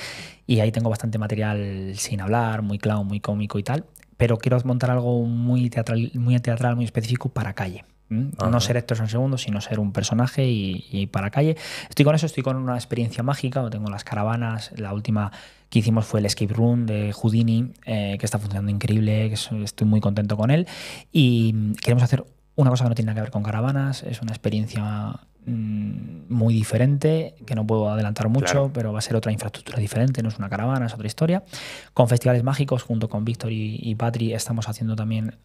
y ahí tengo bastante material sin hablar, muy clown, muy cómico y tal. Pero quiero montar algo muy teatral, muy teatral, muy específico para calle. ¿Mm? No ser Héctor Sansegundo, sino ser un personaje y, y para calle. Estoy con eso, estoy con una experiencia mágica. Tengo las caravanas, la última que hicimos fue el escape room de Houdini, eh, que está funcionando increíble, que estoy muy contento con él. Y queremos hacer una cosa que no tiene nada que ver con caravanas, es una experiencia muy diferente, que no puedo adelantar mucho, claro. pero va a ser otra infraestructura diferente, no es una caravana, es otra historia. Con Festivales Mágicos, junto con Víctor y, y Patri, estamos haciendo también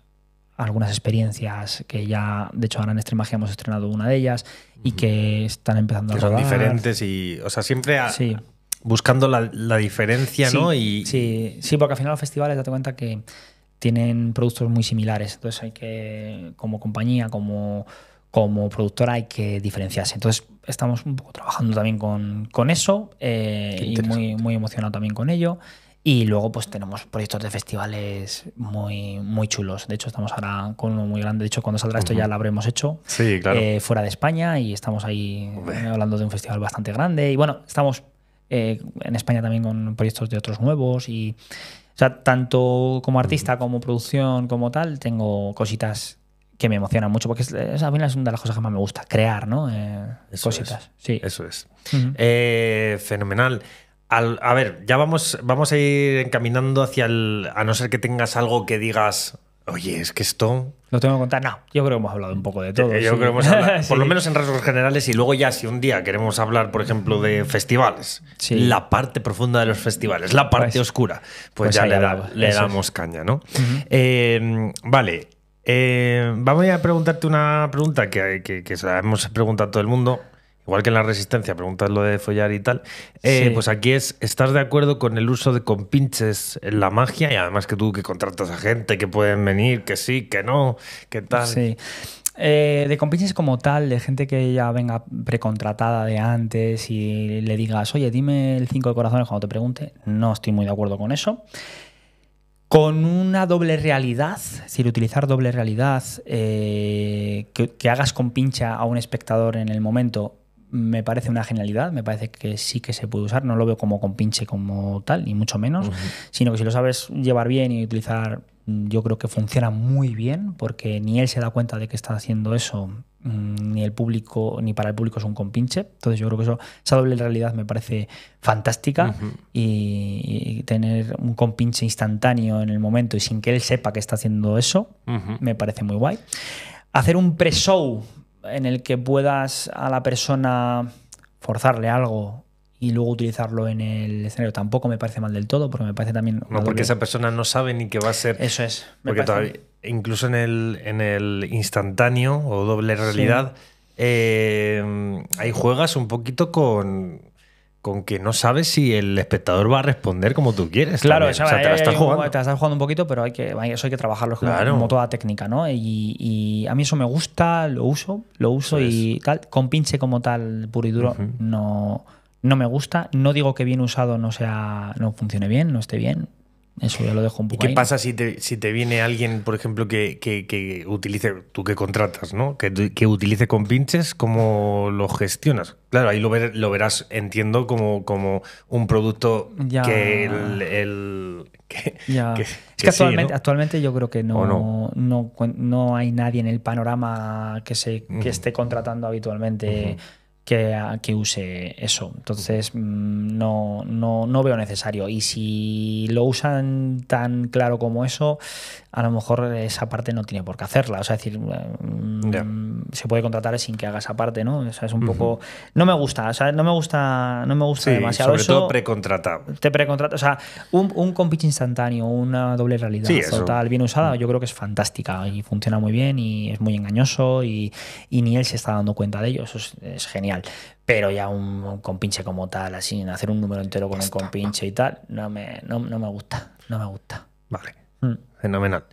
algunas experiencias que ya, de hecho, ahora en Extremagia hemos estrenado una de ellas y que están empezando que a rodar. Son diferentes y, o sea, siempre a, sí. buscando la, la diferencia, sí, ¿no? Y... Sí, sí, porque al final los festivales, date cuenta que tienen productos muy similares, entonces hay que, como compañía, como... como productora hay que diferenciarse. Entonces estamos un poco trabajando también con, con eso eh, y muy, muy emocionado también con ello. Y luego pues tenemos proyectos de festivales muy, muy chulos. De hecho estamos ahora con uno muy grande. De hecho cuando saldrá uh-huh. esto ya lo habremos hecho sí, claro. eh, fuera de España y estamos ahí Uf. hablando de un festival bastante grande. Y bueno, estamos eh, en España también con proyectos de otros nuevos y o sea, tanto como artista uh-huh. como producción como tal tengo cositas que me emociona mucho, porque es, a mí es una de las cosas que más me gusta, crear, ¿no? Eh, cositas. Es, sí. Eso es. Uh-huh. eh, fenomenal. Al, a ver, ya vamos, vamos a ir encaminando hacia el... A no ser que tengas algo que digas... Oye, es que esto... Lo tengo que contar. No, yo creo que hemos hablado un poco de todo. Yo sí. creo que hemos hablado, por lo menos en rasgos generales, y luego ya si un día queremos hablar, por ejemplo, de festivales, sí. la parte profunda de los festivales, la parte pues, oscura, pues, pues ya le, da, le damos es. caña, ¿no? Uh-huh. eh, vale, eh, vamos a preguntarte una pregunta que, que, que sabemos preguntar a todo el mundo, igual que en la Resistencia, preguntas lo de follar y tal. Eh, sí. Pues aquí es, ¿estás de acuerdo con el uso de compinches en la magia? Y además que tú que contratas a gente, que pueden venir, que sí, que no, que tal. Sí. Eh, de compinches como tal, de gente que ya venga precontratada de antes y le digas, oye, dime el cinco de corazones cuando te pregunte. No estoy muy de acuerdo con eso. Con una doble realidad, es decir, utilizar doble realidad, eh, que, que hagas compincha a un espectador en el momento, me parece una genialidad, me parece que sí que se puede usar, no lo veo como compinche como tal, ni mucho menos, uh-huh. sino que si lo sabes llevar bien y utilizar, yo creo que funciona muy bien, porque ni él se da cuenta de que está haciendo eso, ni el público, ni para el público es un compinche. Entonces yo creo que eso, esa doble realidad me parece fantástica, uh-huh. y, y tener un compinche instantáneo en el momento y sin que él sepa que está haciendo eso, uh-huh. me parece muy guay. Hacer un pre-show en el que puedas a la persona forzarle algo y luego utilizarlo en el escenario tampoco me parece mal del todo, porque me parece también... No, porque esa persona no sabe ni qué va a ser... Eso es. Porque todavía, incluso en el, en el instantáneo o doble realidad, sí. eh, ahí juegas un poquito con... con que no sabes si el espectador va a responder como tú quieres. Claro, o sea, te, la estás jugando. te la estás jugando un poquito, pero hay que, eso hay que trabajarlo claro. como toda técnica, ¿no? Y, y a mí eso me gusta, lo uso, lo uso pues... y tal. Compinche como tal, puro y duro, uh-huh. no, no me gusta. No digo que bien usado no sea, no funcione bien, no esté bien. Eso ya lo dejo un poco. ¿Y qué ahí, pasa ¿no? si, te, si te viene alguien, por ejemplo, que, que, que utilice, tú que contratas, ¿no? Que, que utilice compinches, ¿cómo lo gestionas? Claro, ahí lo, ver, lo verás, entiendo, como, como un producto ya, que el. el que, ya. Que, es que, que actualmente, sí, ¿no? actualmente yo creo que no, no? No, no hay nadie en el panorama que, se, que uh-huh. esté contratando habitualmente. Uh-huh. Que, que use eso. Entonces no, no, no veo necesario. Y si lo usan tan claro como eso, a lo mejor esa parte no tiene por qué hacerla. O sea, es decir, yeah. se puede contratar sin que haga esa parte, ¿no? O sea, es un uh-huh. poco... No me gusta, o sea, no me gusta, no me gusta sí, demasiado sobre eso. Sobre todo precontratado. Te precontrata, o sea, un, un compinche instantáneo, una doble realidad sí, total bien usada, yo creo que es fantástica y funciona muy bien y es muy engañoso y, y ni él se está dando cuenta de ello. Eso es, es genial. Pero ya un, un compinche como tal, así, hacer un número entero con Basta. un compinche y tal, no me, no, no me gusta. No me gusta. Vale. Mm. Fenomenal.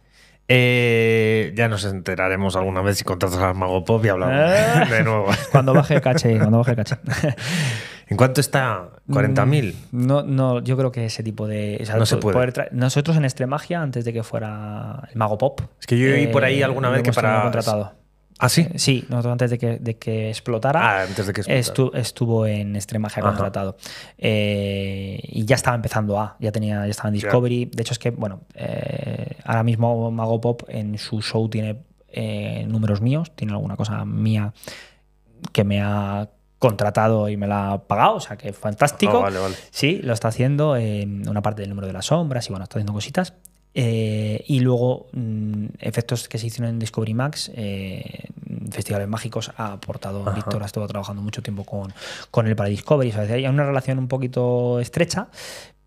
Eh, ya nos enteraremos alguna vez si contratas al Mago Pop y hablamos de nuevo. Cuando baje el caché, cuando baje el caché. ¿En cuánto está? ¿cuarenta mil? No, no, yo creo que ese tipo de... O sea, no se puede. Nosotros en Extremagia, antes de que fuera el Mago Pop... Es que yo vi eh, por ahí alguna vez que para... contratado. ¿Ah, sí? Sí, nosotros antes de que, de que explotara, ah, antes de que explotara. Estu, estuvo en Extremagia contratado. Eh, y ya estaba empezando a, ya tenía, ya estaba en Discovery. Yeah. De hecho es que, bueno, eh, ahora mismo Mago Pop en su show tiene eh, números míos, tiene alguna cosa mía que me ha contratado y me la ha pagado, o sea que fantástico. Oh, vale, vale. Sí, lo está haciendo en una parte del número de las sombras y bueno, está haciendo cositas. Eh, y luego mmm, efectos que se hicieron en Discovery Max, eh, festivales mágicos, ha aportado Ajá. Víctor, ha estado trabajando mucho tiempo con, con él para Discovery, o sea, hay una relación un poquito estrecha,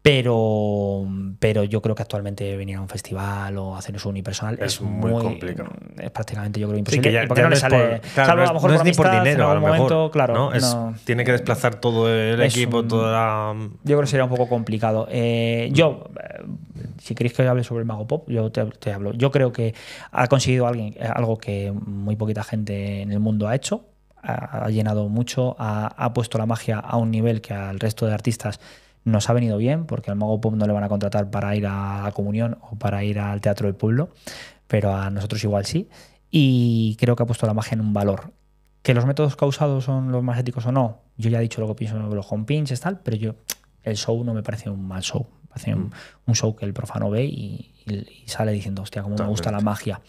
pero, pero yo creo que actualmente venir a un festival o hacer eso unipersonal es, es muy, muy complicado, es prácticamente yo creo imposible, sí, ya, porque no le sale, por, claro, salvo, no es, a lo mejor no por es amistad, ni por dinero, a lo momento, mejor, claro, ¿no? Es, no. tiene que desplazar todo el es equipo, un, toda la... Yo creo que sería un poco complicado. Eh, yo eh, si queréis que hable sobre el Mago Pop, yo te, te hablo. Yo creo que ha conseguido alguien, algo que muy poquita gente en el mundo ha hecho. Ha, ha llenado mucho, ha, ha puesto la magia a un nivel que al resto de artistas nos ha venido bien, porque al Mago Pop no le van a contratar para ir a la comunión o para ir al Teatro del Pueblo, pero a nosotros igual sí. Y creo que ha puesto la magia en un valor. Que los métodos causados son los más éticos o no, yo ya he dicho lo que pienso sobre los compinches, tal, pero yo el show no me parece un mal show. Hace un, un show que el profano ve y, y, y sale diciendo, hostia, cómo me gusta la magia.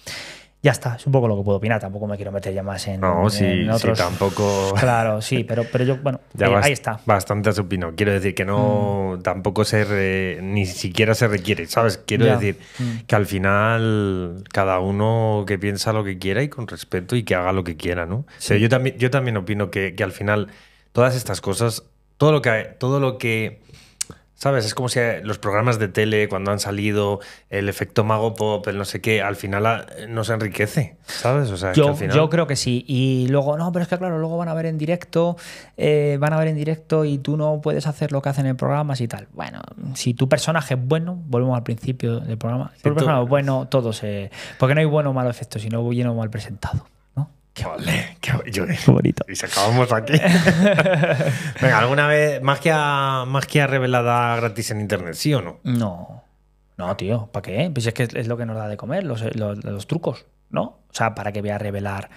Ya está, es un poco lo que puedo opinar, tampoco me quiero meter ya más en, no, sí, en otros... Sí, tampoco... Claro, sí, pero, pero yo, bueno, ya eh, bast- ahí está. Bastante opino, quiero decir que no, mm. tampoco se, re, ni siquiera se requiere, ¿sabes? Quiero ya. decir mm. que al final cada uno que piensa lo que quiera y con respeto y que haga lo que quiera, ¿no? Sí. O sea, yo, también, yo también opino que, que al final todas estas cosas, todo lo que... Todo lo que ¿sabes? Es como si los programas de tele, cuando han salido, el efecto Mago Pop, el no sé qué, al final nos enriquece, ¿sabes? O sea, yo, que al final... yo creo que sí. Y luego, no, pero es que claro, luego van a ver en directo, eh, van a ver en directo y tú no puedes hacer lo que hacen en el programa y tal. Bueno, si tu personaje es bueno, volvemos al principio del programa, si tu personaje es bueno, todo se... Porque no hay bueno o malo efecto, sino bueno o mal presentado. Qué, vale, qué, yo, qué bonito. Y se acabamos aquí. Venga, ¿alguna vez magia, magia revelada gratis en internet? ¿Sí o no? No. No, tío. ¿Para qué? Pues es que es lo que nos da de comer, los, los, los trucos, ¿no? O sea, ¿para qué voy a revelar?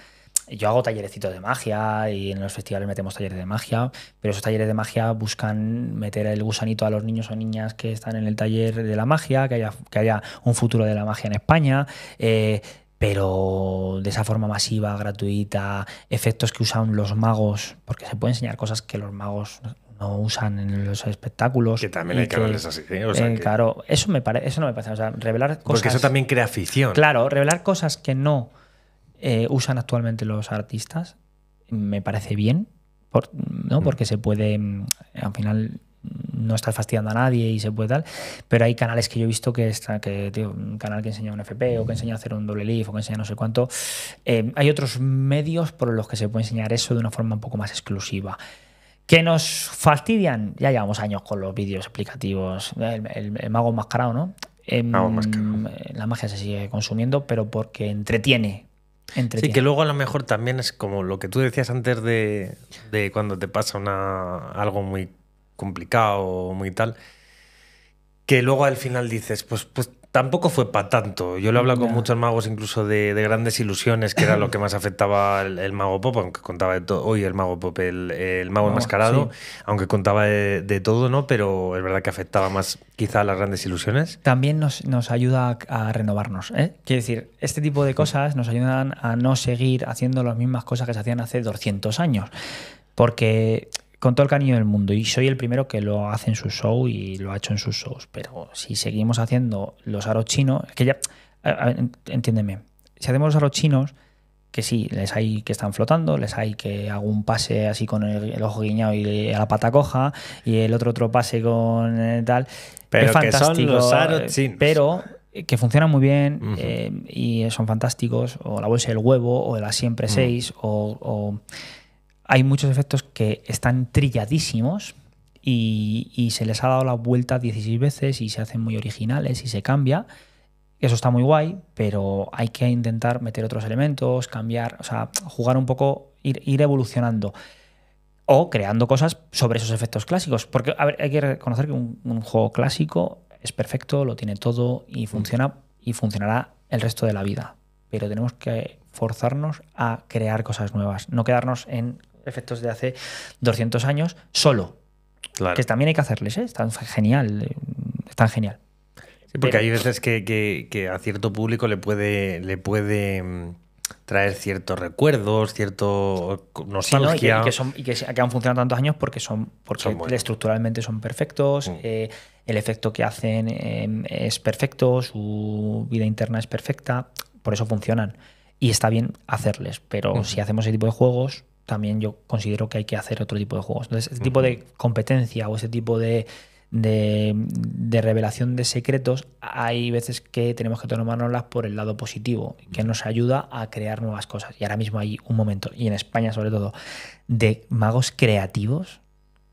Yo hago tallerecitos de magia y en los festivales metemos talleres de magia, pero esos talleres de magia buscan meter el gusanito a los niños o niñas que están en el taller de la magia, que haya, que haya un futuro de la magia en España. Eh... Pero de esa forma masiva, gratuita, efectos que usan los magos, porque se puede enseñar cosas que los magos no usan en los espectáculos. Que también hay que, canales así. ¿eh? O sea eh, que... Claro, eso, me pare... eso no me parece. O sea, revelar cosas. Porque eso también crea afición. Claro, revelar cosas que no eh, usan actualmente los artistas me parece bien, por... ¿no? Mm. Porque se puede, al final... no estás fastidiando a nadie y se puede tal, pero hay canales que yo he visto que, está, que tío, un canal que enseña un F P o que enseña a hacer un doble lift o que enseña no sé cuánto. Eh, hay otros medios por los que se puede enseñar eso de una forma un poco más exclusiva. ¿Qué nos fastidian? Ya llevamos años con los vídeos explicativos. El, el, el mago enmascarado, ¿no? Eh, mago enmascarado. La magia se sigue consumiendo, pero porque entretiene. Entretiene. Sí, que luego a lo mejor también es como lo que tú decías antes de, de cuando te pasa una, algo muy complicado, muy tal, que luego al final dices, pues, pues tampoco fue para tanto. Yo lo he hablado yeah. con muchos magos, incluso de, de grandes ilusiones, que era lo que más afectaba el, el Mago Pop, aunque contaba de todo, hoy el Mago Pop, el, el mago enmascarado, sí. aunque contaba de, de todo, ¿no? Pero es verdad que afectaba más quizá a las grandes ilusiones. También nos, nos ayuda a, a renovarnos, ¿eh? Quiero decir, este tipo de cosas nos ayudan a no seguir haciendo las mismas cosas que se hacían hace doscientos años, porque... con todo el cariño del mundo, y soy el primero que lo hace en su show y lo ha hecho en sus shows, pero si seguimos haciendo los aros chinos, es que ya, entiéndeme, si hacemos los aros chinos, que sí, les hay que están flotando, les hay que hago un pase así con el, el ojo guiñado y a la pata coja, y el otro otro pase con eh, tal, pero es que fantástico, son los aros chinos. Pero que funcionan muy bien uh-huh. eh, y son fantásticos, o la bolsa del huevo, o la siempre uh-huh. seis, o... o hay muchos efectos que están trilladísimos y, y se les ha dado la vuelta dieciséis veces y se hacen muy originales y se cambia. Eso está muy guay, pero hay que intentar meter otros elementos, cambiar, o sea, jugar un poco, ir, ir evolucionando o creando cosas sobre esos efectos clásicos. Porque a ver, hay que reconocer que un, un juego clásico es perfecto, lo tiene todo y funciona y funcionará el resto de la vida. Pero tenemos que forzarnos a crear cosas nuevas, no quedarnos en... efectos de hace doscientos años solo. Claro. Que también hay que hacerles, ¿eh? Están genial. Están genial. Sí, porque pero... hay veces que, que, que a cierto público le puede, le puede traer ciertos recuerdos, cierto nostalgia. Sí, ¿no? Y, que, y, que son, y que han funcionado tantos años porque son porque son bueno. estructuralmente son perfectos. Mm. Eh, el efecto que hacen eh, es perfecto. Su vida interna es perfecta. Por eso funcionan. Y está bien hacerles. Pero mm. si hacemos ese tipo de juegos... también yo considero que hay que hacer otro tipo de juegos. Entonces, este tipo de competencia o ese tipo de, de, de revelación de secretos, hay veces que tenemos que tomárnoslas por el lado positivo, que nos ayuda a crear nuevas cosas. Y ahora mismo hay un momento, y en España sobre todo, de magos creativos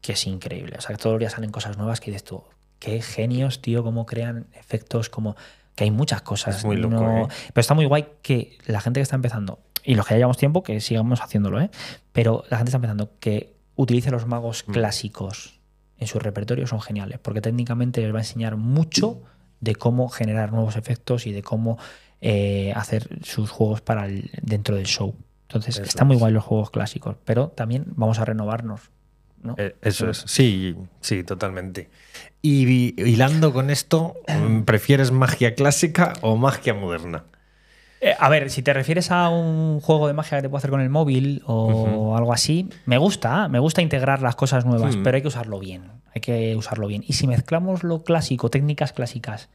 que es increíble. O sea, que todos los días salen cosas nuevas que dices tú, qué genios, tío, cómo crean efectos, como que hay muchas cosas. Es muy loco, no... ¿eh? Pero está muy guay que la gente que está empezando... y los que ya llevamos tiempo, que sigamos haciéndolo, ¿eh? Pero la gente está pensando que utilice los magos mm. clásicos en su repertorio, son geniales, porque técnicamente les va a enseñar mucho de cómo generar nuevos efectos y de cómo eh, hacer sus juegos para el, dentro del show. Entonces, eso están es. muy guay los juegos clásicos, pero también vamos a renovarnos, ¿no? Eh, eso pero, es, sí, sí, totalmente. Y hilando con esto, ¿prefieres magia clásica o magia moderna? Eh, a ver, si te refieres a un juego de magia que te puedo hacer con el móvil o uh-huh. algo así, me gusta, me gusta integrar las cosas nuevas, uh-huh. pero hay que usarlo bien, hay que usarlo bien. Y si mezclamos lo clásico, técnicas clásicas,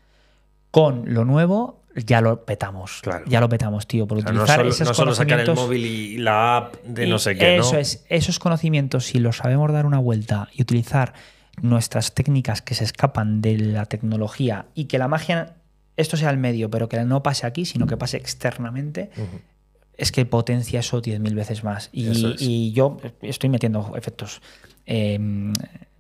con lo nuevo, ya lo petamos, claro. ya lo petamos, tío, por o sea, utilizar no solo, esos no solo conocimientos, sacar el móvil y la app de no sé qué, eso ¿no? es, esos conocimientos, si los sabemos dar una vuelta y utilizar nuestras técnicas que se escapan de la tecnología y que la magia... esto sea el medio, pero que no pase aquí, sino que pase externamente, uh-huh. es que potencia eso diez mil veces más. Y, es. y yo estoy metiendo efectos eh,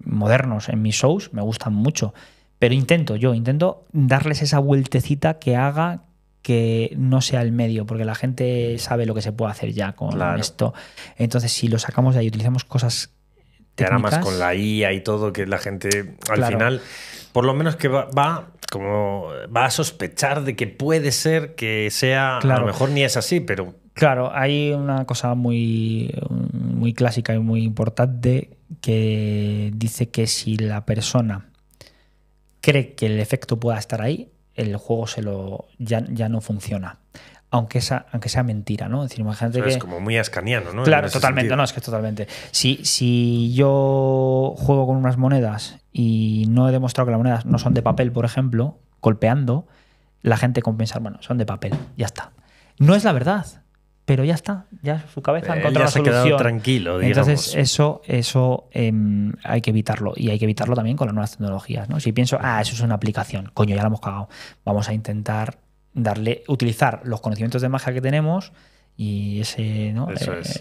modernos en mis shows, me gustan mucho, pero intento, yo intento darles esa vueltecita que haga que no sea el medio, porque la gente sabe lo que se puede hacer ya con claro. esto. Entonces, si lo sacamos de ahí y utilizamos cosas técnicas... Y ahora más con la I A y todo, que la gente al claro. final, por lo menos que va... va como va a sospechar de que puede ser que sea, claro. a lo mejor ni es así, pero... Claro, hay una cosa muy, muy clásica y muy importante que dice que si la persona cree que el efecto pueda estar ahí, el juego se lo ya, ya no funciona. Aunque sea, aunque sea mentira, ¿no? Es decir, imagínate que... Es como muy ascaniano, ¿no? Claro, totalmente, sentido. no, es que es totalmente. Si, si yo juego con unas monedas y no he demostrado que las monedas no son de papel, por ejemplo, golpeando, la gente compensa, bueno, son de papel, ya está. No es la verdad, pero ya está, ya su cabeza ha encontrado la solución. Ya se ha quedado tranquilo, digamos. Entonces eso, eso eh, hay que evitarlo, y hay que evitarlo también con las nuevas tecnologías, ¿no? Si pienso, ah, eso es una aplicación, coño, ya la hemos cagado, vamos a intentar... darle utilizar los conocimientos de magia que tenemos y ese ¿no? Eso eh, es.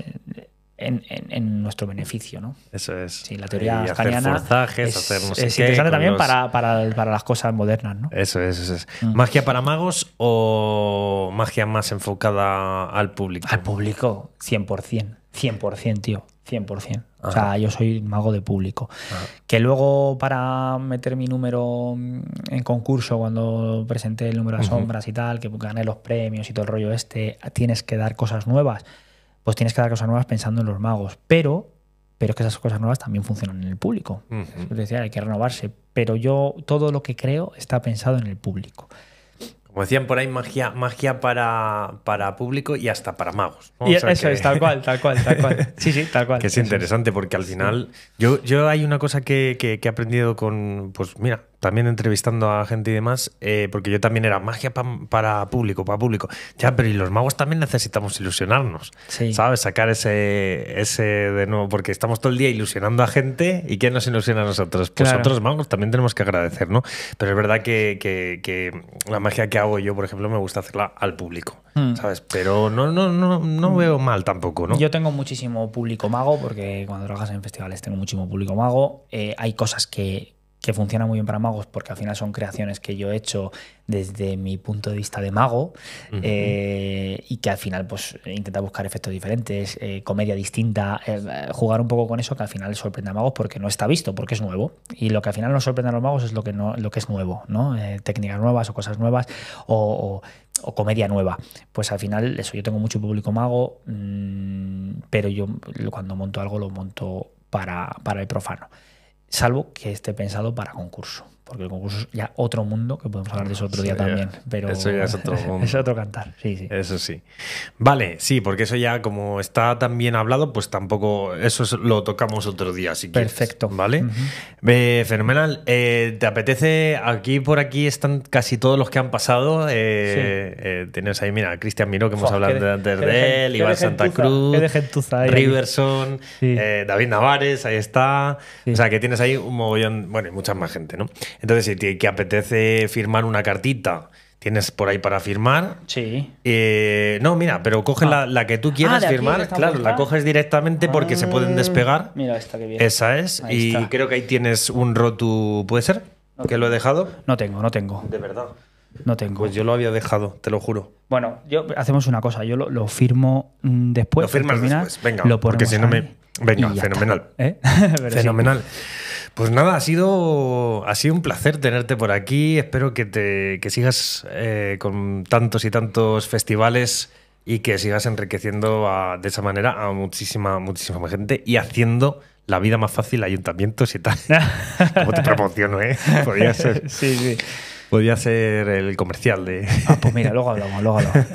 en, en, en nuestro beneficio, ¿no? Eso es. Sí, la teoría ascaniana es, hacer no sé es qué, interesante también los... para, para, para las cosas modernas, ¿no? Eso es, eso es. Mm. ¿Magia para magos o magia más enfocada al público? Al público, cien por cien. cien por cien, tío. cien por cien. Ajá. O sea, yo soy mago de público. Ajá. Que luego para meter mi número en concurso, cuando presenté el número de sombras uh-huh. y tal, que gané los premios y todo el rollo este, tienes que dar cosas nuevas. Pues tienes que dar cosas nuevas pensando en los magos. Pero, pero es que esas cosas nuevas también funcionan en el público. Uh-huh. Es decir, hay que renovarse. Pero yo todo lo que creo está pensado en el público. Como decían por ahí, magia, magia para, para público y hasta para magos, ¿no? Y o sea eso que... es, tal cual, tal cual, tal cual. Sí, sí, tal cual. Que es interesante porque al final... Sí. Yo, yo hay una cosa que, que, que he aprendido con... Pues mira, también entrevistando a gente y demás, eh, porque yo también era magia pa, para público, para público. Ya, pero y los magos también necesitamos ilusionarnos, sí. ¿sabes? Sacar ese, ese de nuevo, porque estamos todo el día ilusionando a gente y ¿quién nos ilusiona a nosotros? Pues claro. otros magos también tenemos que agradecer, ¿no? Pero es verdad que, que, que la magia que hago yo, por ejemplo, me gusta hacerla al público, mm. ¿sabes? Pero no, no, no, no veo mal tampoco, ¿no? Yo tengo muchísimo público mago, porque cuando trabajas en festivales tengo muchísimo público mago. Eh, hay cosas que, que funcionan muy bien para magos porque al final son creaciones que yo he hecho desde mi punto de vista de mago uh-huh. eh, y que al final pues intenta buscar efectos diferentes, eh, comedia distinta, eh, jugar un poco con eso que al final sorprende a magos porque no está visto, porque es nuevo. Y lo que al final nos sorprende a los magos es lo que, no, lo que es nuevo, ¿no? Eh, técnicas nuevas o cosas nuevas o, o, o comedia nueva. Pues al final eso, yo tengo mucho público mago, mmm, pero yo cuando monto algo lo monto para, para el profano. Salvo que esté pensado para concurso, porque el concurso es ya otro mundo, que podemos hablar de eso otro día también, pero eso ya es otro mundo. Es otro cantar, sí, sí. Eso sí. Vale, sí, porque eso ya como está tan bien hablado, pues tampoco, eso es, lo tocamos otro día, si quieres. Perfecto. Vale, uh-huh. eh, fenomenal. Eh, ¿Te apetece? Aquí por aquí están casi todos los que han pasado. Eh, sí. eh, tienes ahí, mira, Cristian Miró, que hemos oh, hablado de, antes de, de él, Iván Santa Cruz, Riverson, sí. eh, David Navares, ahí está. Sí. O sea, que tienes ahí hay un mogollón, bueno, y mucha más gente, ¿no? Entonces, si te que apetece firmar una cartita, tienes por ahí para firmar. Sí. Eh, no, mira, pero coge ah. la, la que tú quieras ah, firmar. Claro, la coges directamente porque ah. se pueden despegar. Mira esta que viene. Esa es. Ahí y está. Creo que ahí tienes un rotu, ¿puede ser? No, que lo he dejado. No tengo, no tengo. De verdad. No tengo. Pues yo lo había dejado, te lo juro. Bueno, yo hacemos una cosa. Yo lo, lo firmo después. Lo firmas terminar, después. Venga, lo porque si no me... Venga, fenomenal. ¿Eh? Fenomenal. Sí. Pues nada, ha sido, ha sido un placer tenerte por aquí. Espero que, te, que sigas eh, con tantos y tantos festivales y que sigas enriqueciendo a, de esa manera a muchísima, muchísima gente y haciendo la vida más fácil a ayuntamientos y tal. Como te promociono, ¿eh? Podría ser. Sí, sí. Podría ser el comercial de... Ah, pues mira, luego hablamos, luego hablamos.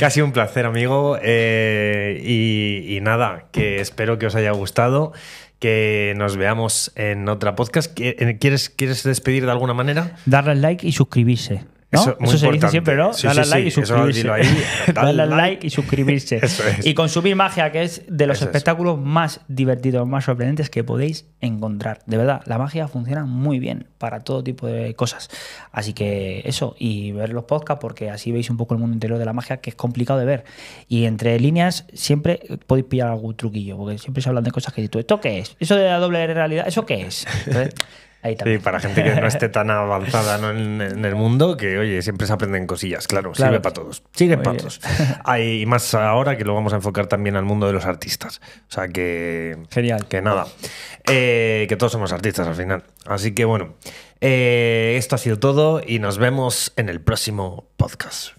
Casi un placer, amigo. Eh, y, y nada, que espero que os haya gustado, que nos veamos en otra podcast. ¿Quieres, quieres despedir de alguna manera? Darle al like y suscribirse. ¿No? Eso, eso se dice siempre, ¿no? Sí, Dale sí, like sí. y suscribirse. Ahí, Dale like y suscribirse. Es. Y consumir magia, que es de los eso espectáculos es. más divertidos, más sorprendentes que podéis encontrar. De verdad, la magia funciona muy bien para todo tipo de cosas. Así que eso, y ver los podcasts, porque así veis un poco el mundo interior de la magia, que es complicado de ver. Y entre líneas siempre podéis pillar algún truquillo, porque siempre se hablan de cosas que dices tú, ¿esto qué es? ¿Eso de la doble realidad? ¿Eso qué es? Entonces, sí, para gente que no esté tan avanzada, ¿no?, en, en el mundo, que oye, siempre se aprenden cosillas, claro, claro. Sirve para todos, sirve para todos. Hay más ahora que lo vamos a enfocar también al mundo de los artistas, o sea que genial, que nada, eh, que todos somos artistas al final, así que bueno, eh, esto ha sido todo y nos vemos en el próximo podcast.